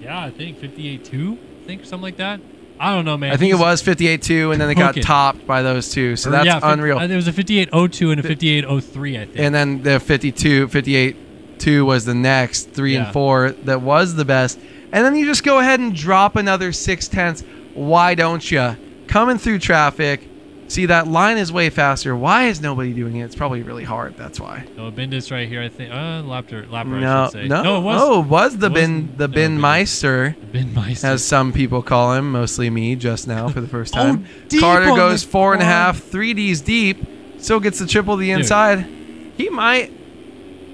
Yeah, I think fifty-eight two, I think something like that. I don't know, man. I think He's, it was fifty-eight two, and then it got okay. topped by those two, so that's yeah, unreal. There was a fifty-eight oh two and a fifty-eight oh three, I think. And then the fifty-two, fifty-eight two was the next three yeah. and four that was the best, and then you just go ahead and drop another six tenths. Why don't you? Coming through traffic. See, that line is way faster. Why is nobody doing it? It's probably really hard. That's why. No, Bendis right here, I think. Uh, Lapter, Lapter, no, I should say. No, no, it was, no, it was the Bin, the Bin Meister, as some people call him, mostly me just now for the first time. oh, Carter goes four and a half, three Ds deep, still gets the triple to the inside. Dude. He might.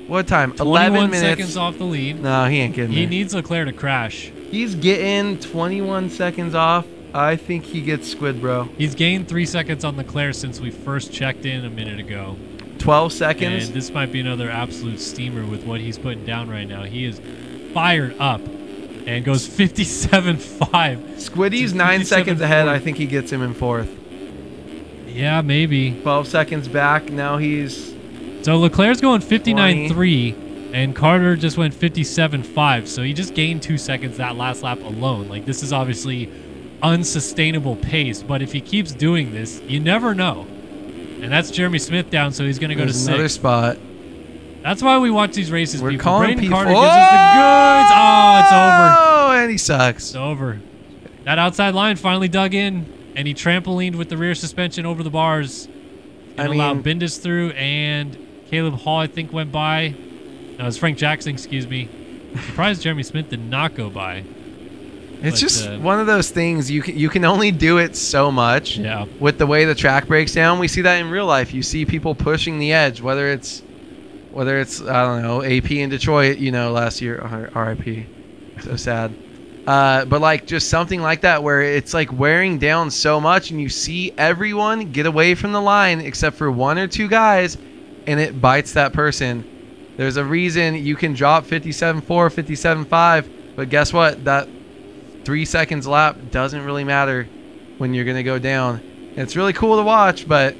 What time? eleven minutes. Seconds off the lead. No, he ain't getting He there. needs Leclerc to crash. He's getting twenty-one seconds off. I think he gets Squidbro. He's gained three seconds on Leclerc since we first checked in a minute ago. twelve seconds. And this might be another absolute steamer with what he's putting down right now. He is fired up. and goes fifty-seven five. Squiddy's nine seconds ahead. I think he gets him in fourth. Yeah, maybe. twelve seconds back. Now he's... So Leclerc's going fifty-nine three, and Carter just went fifty-seven five. So he just gained two seconds that last lap alone. Like, this is obviously unsustainable pace, but if he keeps doing this, you never know. And that's Jeremy Smith down, so he's going to go to sixth. Another spot. That's why we watch these races. We're people. calling Brayden people. Carter oh! gives us the goods. Oh, it's over. Oh, and he sucks. It's over. That outside line finally dug in, and he trampolined with the rear suspension over the bars and I allowed mean, Bendis through, and Caleb Hall, I think, went by. No, it was Frank Jackson, excuse me. Surprised Jeremy Smith did not go by. It's but, just uh, one of those things. You can, you can only do it so much yeah. with the way the track breaks down. We see that in real life. You see people pushing the edge, whether it's Whether it's, I don't know, A P in Detroit, you know, last year, R I P, so sad. Uh, but, like, just something like that where it's, like, wearing down so much and you see everyone get away from the line except for one or two guys, and it bites that person. There's a reason you can drop fifty-seven four, fifty-seven five, but guess what? That three seconds lap doesn't really matter when you're going to go down. And it's really cool to watch, but...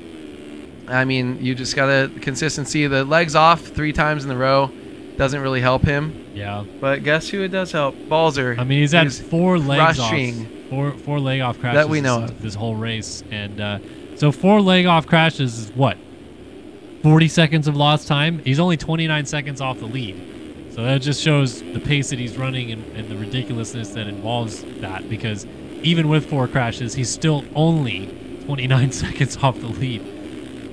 I mean, you just got to consistency. The legs off three times in a row doesn't really help him. Yeah. But guess who it does help? Balzer. I mean, he's had four legs rushing. off. Four, four leg off crashes that we know this, this whole race. And uh, so four leg off crashes is what? forty seconds of lost time? He's only twenty-nine seconds off the lead. So that just shows the pace that he's running and, and the ridiculousness that involves that. Because even with four crashes, he's still only twenty-nine seconds off the lead.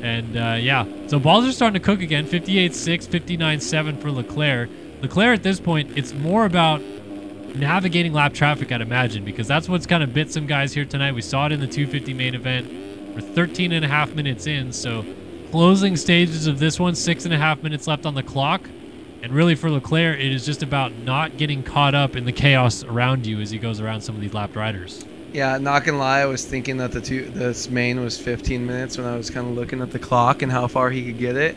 And, uh, yeah, so balls are starting to cook again, fifty-eight six, fifty-nine seven for Leclerc. Leclerc, at this point, it's more about navigating lap traffic, I'd imagine, because that's what's kind of bit some guys here tonight. We saw it in the two fifty main event. We're thirteen and a half minutes in, so closing stages of this one, six and a half minutes left on the clock. And really, for Leclerc, it is just about not getting caught up in the chaos around you as he goes around some of these lapped riders. Yeah, not gonna lie, I was thinking that the two this main was fifteen minutes when I was kind of looking at the clock and how far he could get it.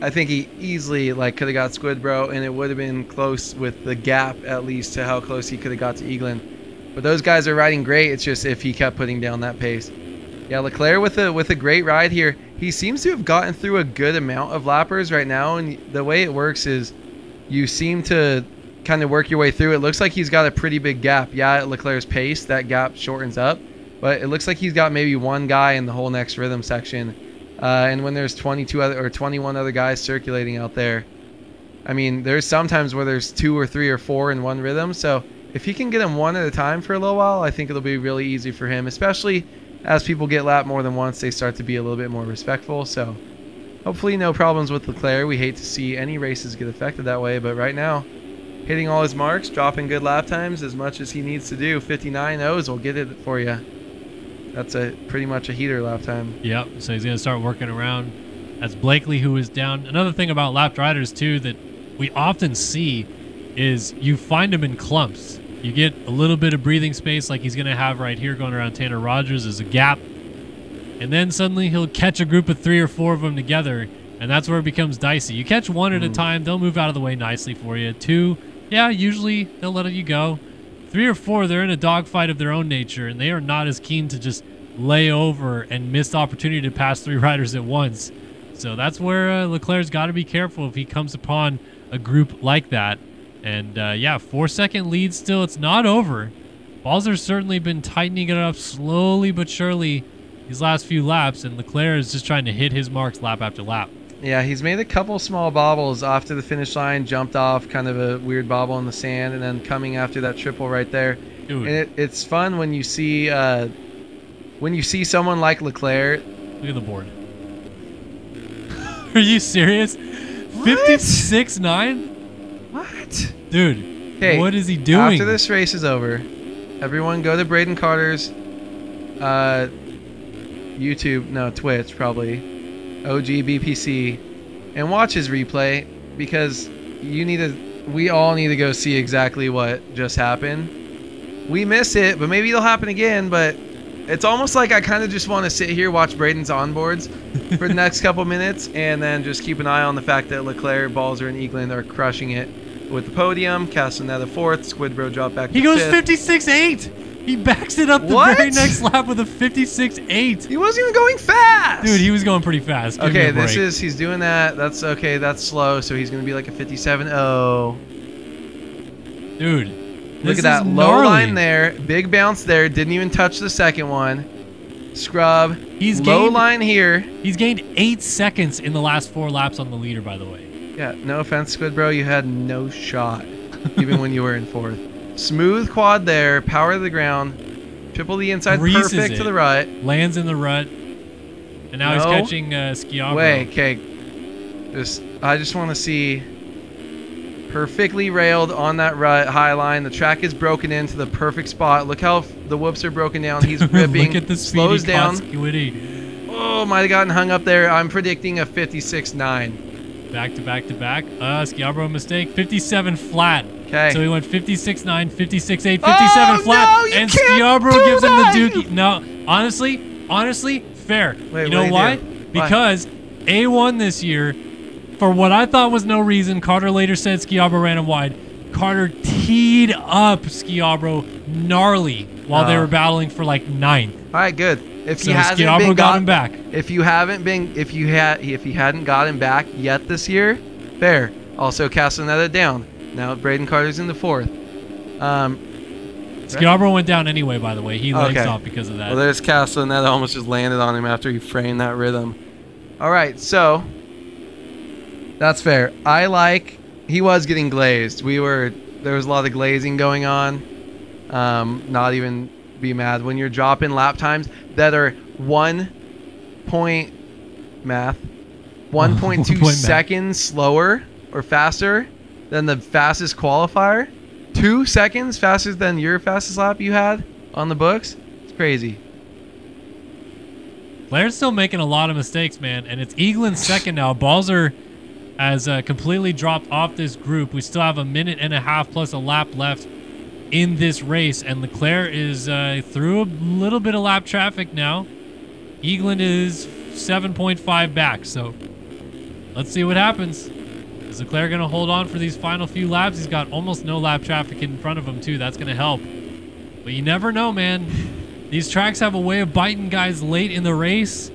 I think he easily like could have got Squidbro, and it would have been close with the gap at least to how close he could have got to Eaglin. But those guys are riding great. It's just if he kept putting down that pace. Yeah, Leclerc with a with a great ride here. He seems to have gotten through a good amount of lappers right now, and the way it works is you seem to kind of work your way through. It looks like he's got a pretty big gap. Yeah, at Leclerc's pace, that gap shortens up, but it looks like he's got maybe one guy in the whole next rhythm section. Uh, and when there's twenty-two other or twenty-one other guys circulating out there, I mean, there's sometimes where there's two or three or four in one rhythm. So if he can get them one at a time for a little while, I think it'll be really easy for him, especially as people get lapped more than once, they start to be a little bit more respectful. So hopefully no problems with Leclerc. We hate to see any races get affected that way, but right now, hitting all his marks, dropping good lap times as much as he needs to do. fifty-nine zeros will get it for you. That's a pretty much a heater lap time. Yep, so he's going to start working around. That's Blakely who is down. Another thing about lapped riders, too, that we often see is you find them in clumps. You get a little bit of breathing space like he's going to have right here going around Tanner Rogers as a gap. And then suddenly he'll catch a group of three or four of them together, and that's where it becomes dicey. You catch one at mm. a time, they'll move out of the way nicely for you. Two... Yeah, usually they'll let you go. Three or four, they're in a dogfight of their own nature, and they are not as keen to just lay over and miss the opportunity to pass three riders at once. So that's where uh, Leclerc's got to be careful if he comes upon a group like that. And, uh, yeah, four-second lead still. It's not over. Balzer's certainly been tightening it up slowly but surely these last few laps, and Leclerc is just trying to hit his marks lap after lap. Yeah, he's made a couple small bobbles off to the finish line, jumped off, kind of a weird bobble in the sand, and then coming after that triple right there. Dude. And it, it's fun when you see uh, when you see someone like Leclerc. Look at the board. Are you serious? fifty-six nine? What? Dude, hey, what is he doing? After this race is over, everyone go to Brayden Carter's uh, YouTube, no, Twitch probably. O G B P C, and watch his replay, because you need to, we all need to go see exactly what just happened. We miss it, but maybe it'll happen again. But it's almost like I kind of just want to sit here, watch Brayden's onboards for the next couple minutes, and then just keep an eye on the fact that Leclerc, Balzer, and Eaglin are crushing it. with the podium. Castellaneta fourth. Squidrow dropped back to he goes fifty-six eight. He backs it up the what? very next lap with a fifty-six eight. He wasn't even going fast. Dude, he was going pretty fast. Give okay, this is, he's doing that. That's okay. That's slow. So he's going to be like a fifty-seven oh. Dude, look at that low line there. Big bounce there. Didn't even touch the second one. Scrub. He's low gained, line here. He's gained eight seconds in the last four laps on the leader, by the way. Yeah, no offense, Squidbro. You had no shot, even when you were in fourth. Smooth quad there, power to the ground, triple the inside, Reeses perfect it. to the right. Lands in the rut, and now no. he's catching uh, Schiabro. Wait, okay. Just, I just want to see perfectly railed on that rut high line. The track is broken into the perfect spot. Look how the whoops are broken down. He's ripping, Look at the slows down. Continuity. Oh, might have gotten hung up there. I'm predicting a fifty-six nine. Back to back to back. Uh, Schiabro mistake. fifty-seven flat. Okay. So he went fifty-six nine, fifty-six eight, fifty-seven oh, flat. No, and Schiabro gives that. him the dookie. No, honestly, honestly, fair. Wait, you know why? Do? Because why? A one this year, for what I thought was no reason, Carter later said Schiabro ran him wide. Carter teed up Schiabro gnarly while uh, they were battling for like ninth. All right, good. If so he hasn't Schiabro been got him back. If you haven't been, if you had, if he hadn't gotten back yet this year, fair. Also, Castellaneta down. Now Brayden Carter's in the fourth. Um, Schiabro right? went down anyway. By the way, he legs okay. off because of that. Well, there's Castellaneta almost just landed on him after he framed that rhythm. All right, so that's fair. I like. He was getting glazed. We were. There was a lot of glazing going on. Um, not even. Be mad when you're dropping lap times that are one point math one point two seconds slower or faster than the fastest qualifier, two seconds faster than your fastest lap you had on the books. It's crazy. Blair's still making a lot of mistakes, man, and it's Eaglin's second now. Balzer has uh, completely dropped off this group. We still have a minute and a half plus a lap left in this race, and Leclerc is uh, through a little bit of lap traffic now. Eaglin is seven point five back, so let's see what happens. Is Leclerc going to hold on for these final few laps? He's got almost no lap traffic in front of him, too. That's going to help. But you never know, man. These tracks have a way of biting guys late in the race,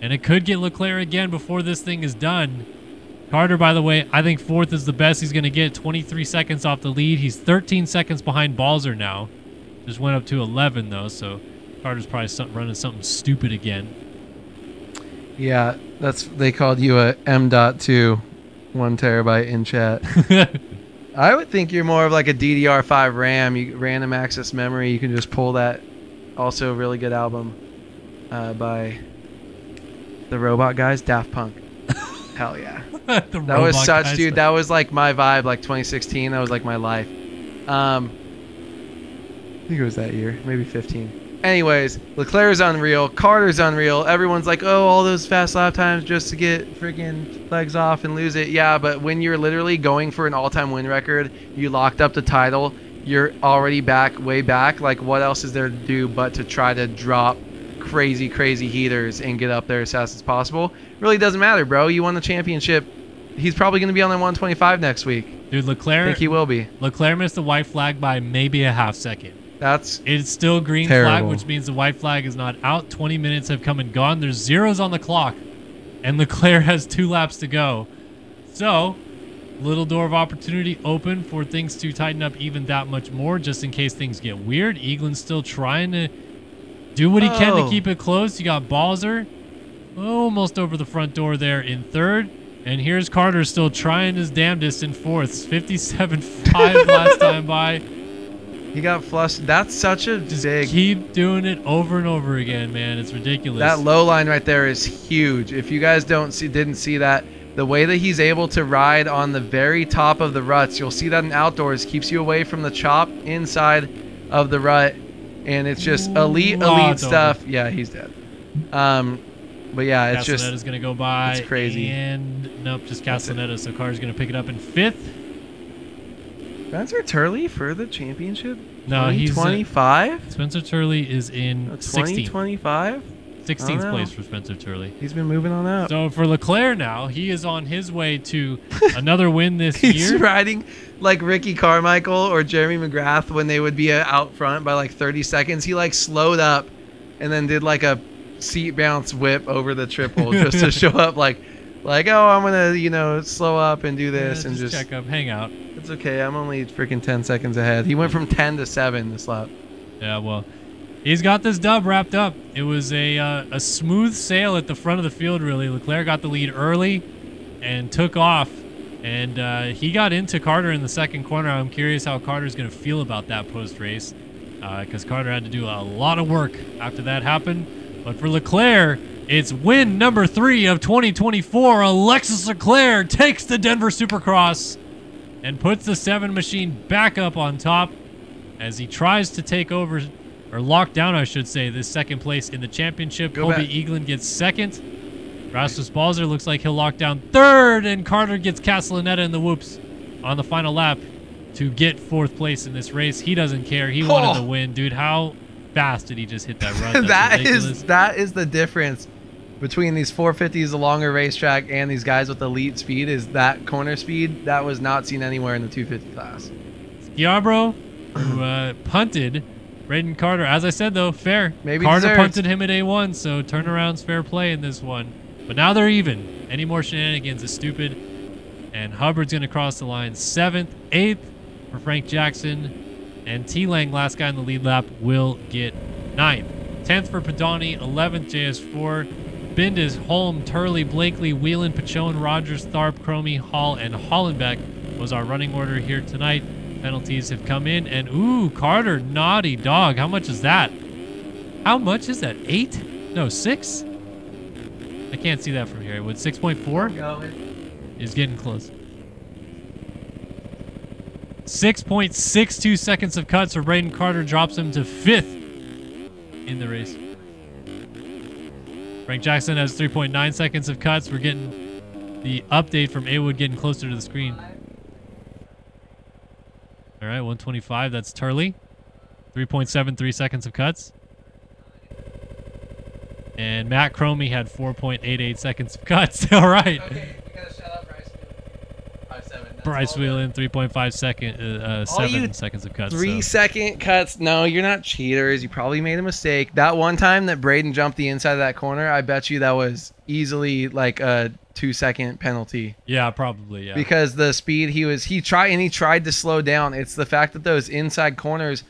and it could get Leclerc again before this thing is done. Carter, by the way, I think fourth is the best he's going to get. twenty-three seconds off the lead. He's thirteen seconds behind Balzer now. Just went up to eleven, though, so Carter's probably some, running something stupid again. Yeah, that's they called you a M dot two, one terabyte in chat. I would think you're more of like a D D R five RAM, you, random access memory. You can just pull that. Also, a really good album uh, by the robot guys, Daft Punk. Hell yeah. That was such, dude. Thing. That was like my vibe, like twenty sixteen. That was like my life. Um, I think it was that year, maybe fifteen. Anyways, Leclerc's unreal. Carter's unreal. Everyone's like, oh, all those fast lap times just to get freaking legs off and lose it. Yeah, but when you're literally going for an all-time win record, you locked up the title, you're already back, way back. Like, what else is there to do but to try to drop crazy crazy heaters and get up there as fast as possible? Really doesn't matter, bro. You won the championship. He's probably going to be on the one twenty-five next week, dude. Leclerc, I think he will be. Leclerc missed the white flag by maybe a half second. That's it's still green terrible. flag, which means the white flag is not out. twenty minutes have come and gone. There's zeros on the clock, and Leclerc has two laps to go. So little door of opportunity open for things to tighten up even that much more, just in case things get weird. Eaglin's still trying to do what he oh. can to keep it close. You got Balzer almost over the front door there in third. And here's Carter still trying his damnedest in fourth. fifty-seven five last time by. He got flushed. That's such a Just big... keep doing it over and over again, man. It's ridiculous. That low line right there is huge. If you guys don't see, didn't see that, the way that he's able to ride on the very top of the ruts, you'll see that in outdoors, keeps you away from the chop inside of the rut. And it's just elite, elite oh, stuff. Over. Yeah, he's dead. Um, but yeah, it's just Castellaneta's gonna go by. It's crazy. And nope, just Castellaneta. So Carter's gonna pick it up in fifth. Spencer Turley for the championship. No, he's twenty-five. Spencer Turley is in sixteenth. twenty twenty-five. sixteenth place for Spencer Turley. He's been moving on up. So for Leclerc now, he is on his way to another win this He's year. He's riding like Ricky Carmichael or Jeremy McGrath when they would be out front by like thirty seconds. He like slowed up and then did like a seat bounce whip over the triple just to show up like, like, oh, I'm going to, you know, slow up and do this yeah, and just, just check up, hang out. It's okay. I'm only freaking ten seconds ahead. He went from ten to seven this lap. Yeah, well, he's got this dub wrapped up. It was a, uh, a smooth sail at the front of the field, really. Leclerc got the lead early and took off, and uh, he got into Carter in the second corner. I'm curious how Carter's going to feel about that post-race because uh, Carter had to do a lot of work after that happened. But for Leclerc, it's win number three of twenty twenty-four. Alexis Leclerc takes the Denver Supercross and puts the seven machine back up on top as he tries to take over, or lock down, I should say, this second place in the championship. Go Colby Eaglin gets second. Rasmus Balzer looks like he'll lock down third, and Carter gets Castellaneta in the whoops on the final lap to get fourth place in this race. He doesn't care. He oh. wanted the win. Dude, how fast did he just hit that run? That's that is, that is the difference between these four fifties, the longer racetrack, and these guys with elite speed is that corner speed. That was not seen anywhere in the two fifty class. Schiabro, who uh, punted Brayden Carter. As I said, though, fair. Maybe Carter deserves. punted him at A one, so turnaround's fair play in this one. But now they're even. Any more shenanigans is stupid. And Hubbard's going to cross the line seventh, eighth for Frank Jackson. And T. Lang, last guy in the lead lap, will get ninth. tenth for Padani, eleventh J S four. Bendis, Holm, Turley, Blakely, Whelan, Pachone, Rogers, Tharp, Cromie, Hall, and Hollenbeck was our running order here tonight. Penalties have come in, and ooh, Carter, naughty dog. How much is that? How much is that? Eight? No, six? I can't see that from here. Would six point four is getting close. six point six two seconds of cuts for Brayden Carter drops him to fifth in the race. Frank Jackson has three point nine seconds of cuts. We're getting the update from Awood getting closer to the screen. All right, one twenty-five, that's Turley. three point seven three seconds of cuts. And Matt Cromie had four point eight eight seconds of cuts. All right. Okay, we got to shout out Bryce Whelan. five seven. Bryce Whelan, three point five second, uh, seven seconds of cuts. Three so. second cuts. No, you're not cheaters. You probably made a mistake. That one time that Braden jumped the inside of that corner, I bet you that was easily like a two second penalty. Yeah, probably. Yeah, because the speed he was he tried and he tried to slow down. It's the fact that those inside corners,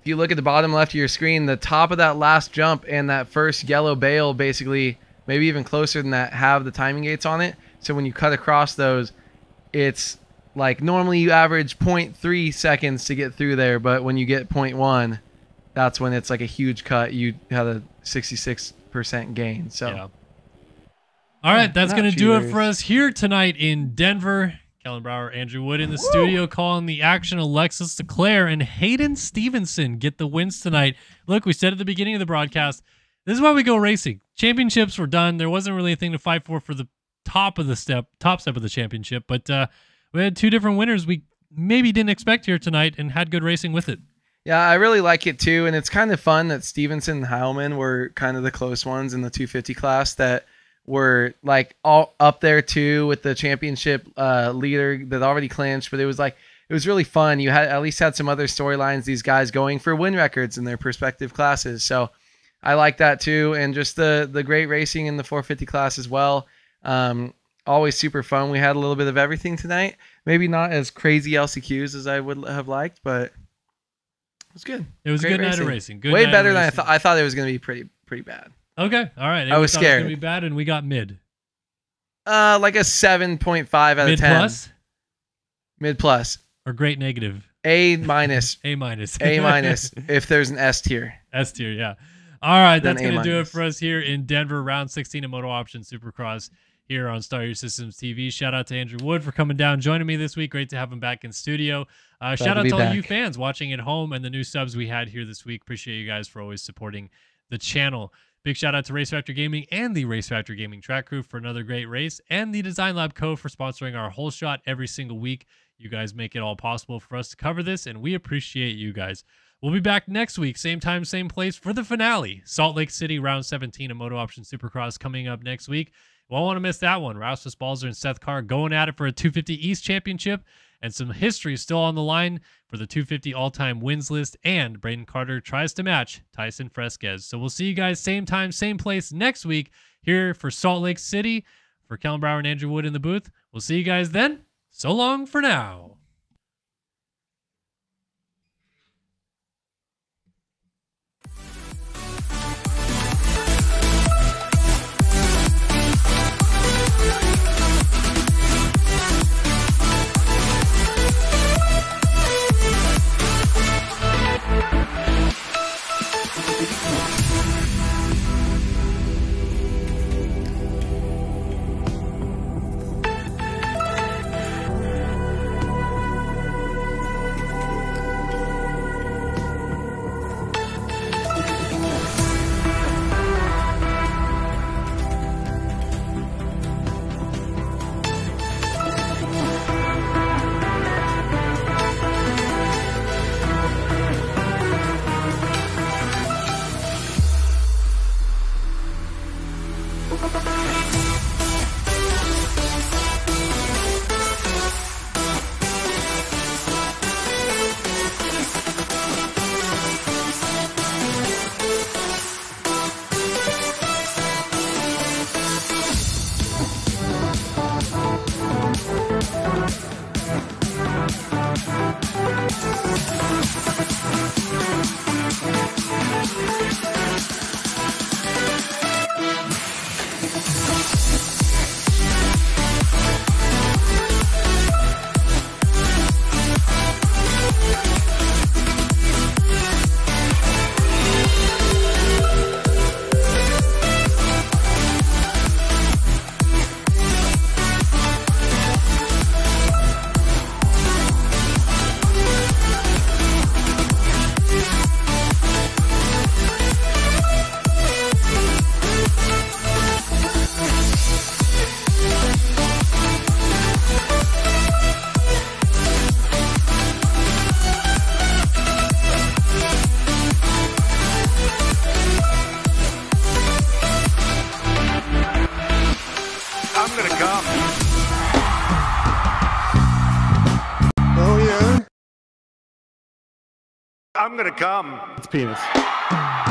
if you look at the bottom left of your screen, the top of that last jump and that first yellow bale, basically maybe even closer than that, have the timing gates on it. So when you cut across those, it's like normally you average zero point three seconds to get through there, but when you get zero point one, that's when it's like a huge cut. You had a sixty-six percent gain. So yeah. All right, that's going to do it for us here tonight in Denver. Kellen Brower, Andrew Wood in the Woo! studio calling the action. Alexis Leclerc and Hayden Stevenson get the wins tonight. Look, we said at the beginning of the broadcast, this is why we go racing. Championships were done. There wasn't really a thing to fight for for the top of the step, top step of the championship, but uh, we had two different winners we maybe didn't expect here tonight and had good racing with it. Yeah, I really like it too, and it's kind of fun that Stevenson and Heilman were kind of the close ones in the two fifty class that were like all up there too with the championship uh, leader that already clinched, but it was like, it was really fun. You had at least had some other storylines, these guys going for win records in their respective classes. So I like that too. And just the, the great racing in the four fifty class as well. Um, always super fun. We had a little bit of everything tonight, maybe not as crazy L C Qs as I would have liked, but it was good. It was a good night of racing. Way better than I thought. I thought it was going to be pretty, pretty bad. Okay, all right. I was scared. It was going to be bad, and we got mid. Uh, like a seven point five out of ten. Mid plus? Mid plus. Or great negative. A minus. A minus. A minus, if there's an S tier. S tier, yeah. All right, that's going to do it for us here in Denver, round sixteen of Moto Option Supercross here on Star Your Systems T V. Shout out to Andrew Wood for coming down, joining me this week. Great to have him back in studio. Uh, shout out to all you fans watching at home and the new subs we had here this week. Appreciate you guys for always supporting the channel. Big shout out to Race Factor Gaming and the Race Factor Gaming track crew for another great race, and the Design Lab Co. for sponsoring our whole shot every single week. You guys make it all possible for us to cover this, and we appreciate you guys. We'll be back next week, same time, same place, for the finale. Salt Lake City, round seventeen of Moto Option Supercross coming up next week. Won't want to miss that one. Rasmus Balzer and Seth Carr going at it for a two fifty East Championship, and some history still on the line for the two fifty all-time wins list, and Brayden Carter tries to match Tyson Fresquez. So we'll see you guys same time, same place next week here for Salt Lake City. For Kellen Brower and Andrew Wood in the booth, we'll see you guys then. So long for now. I'm gonna come. It's penis.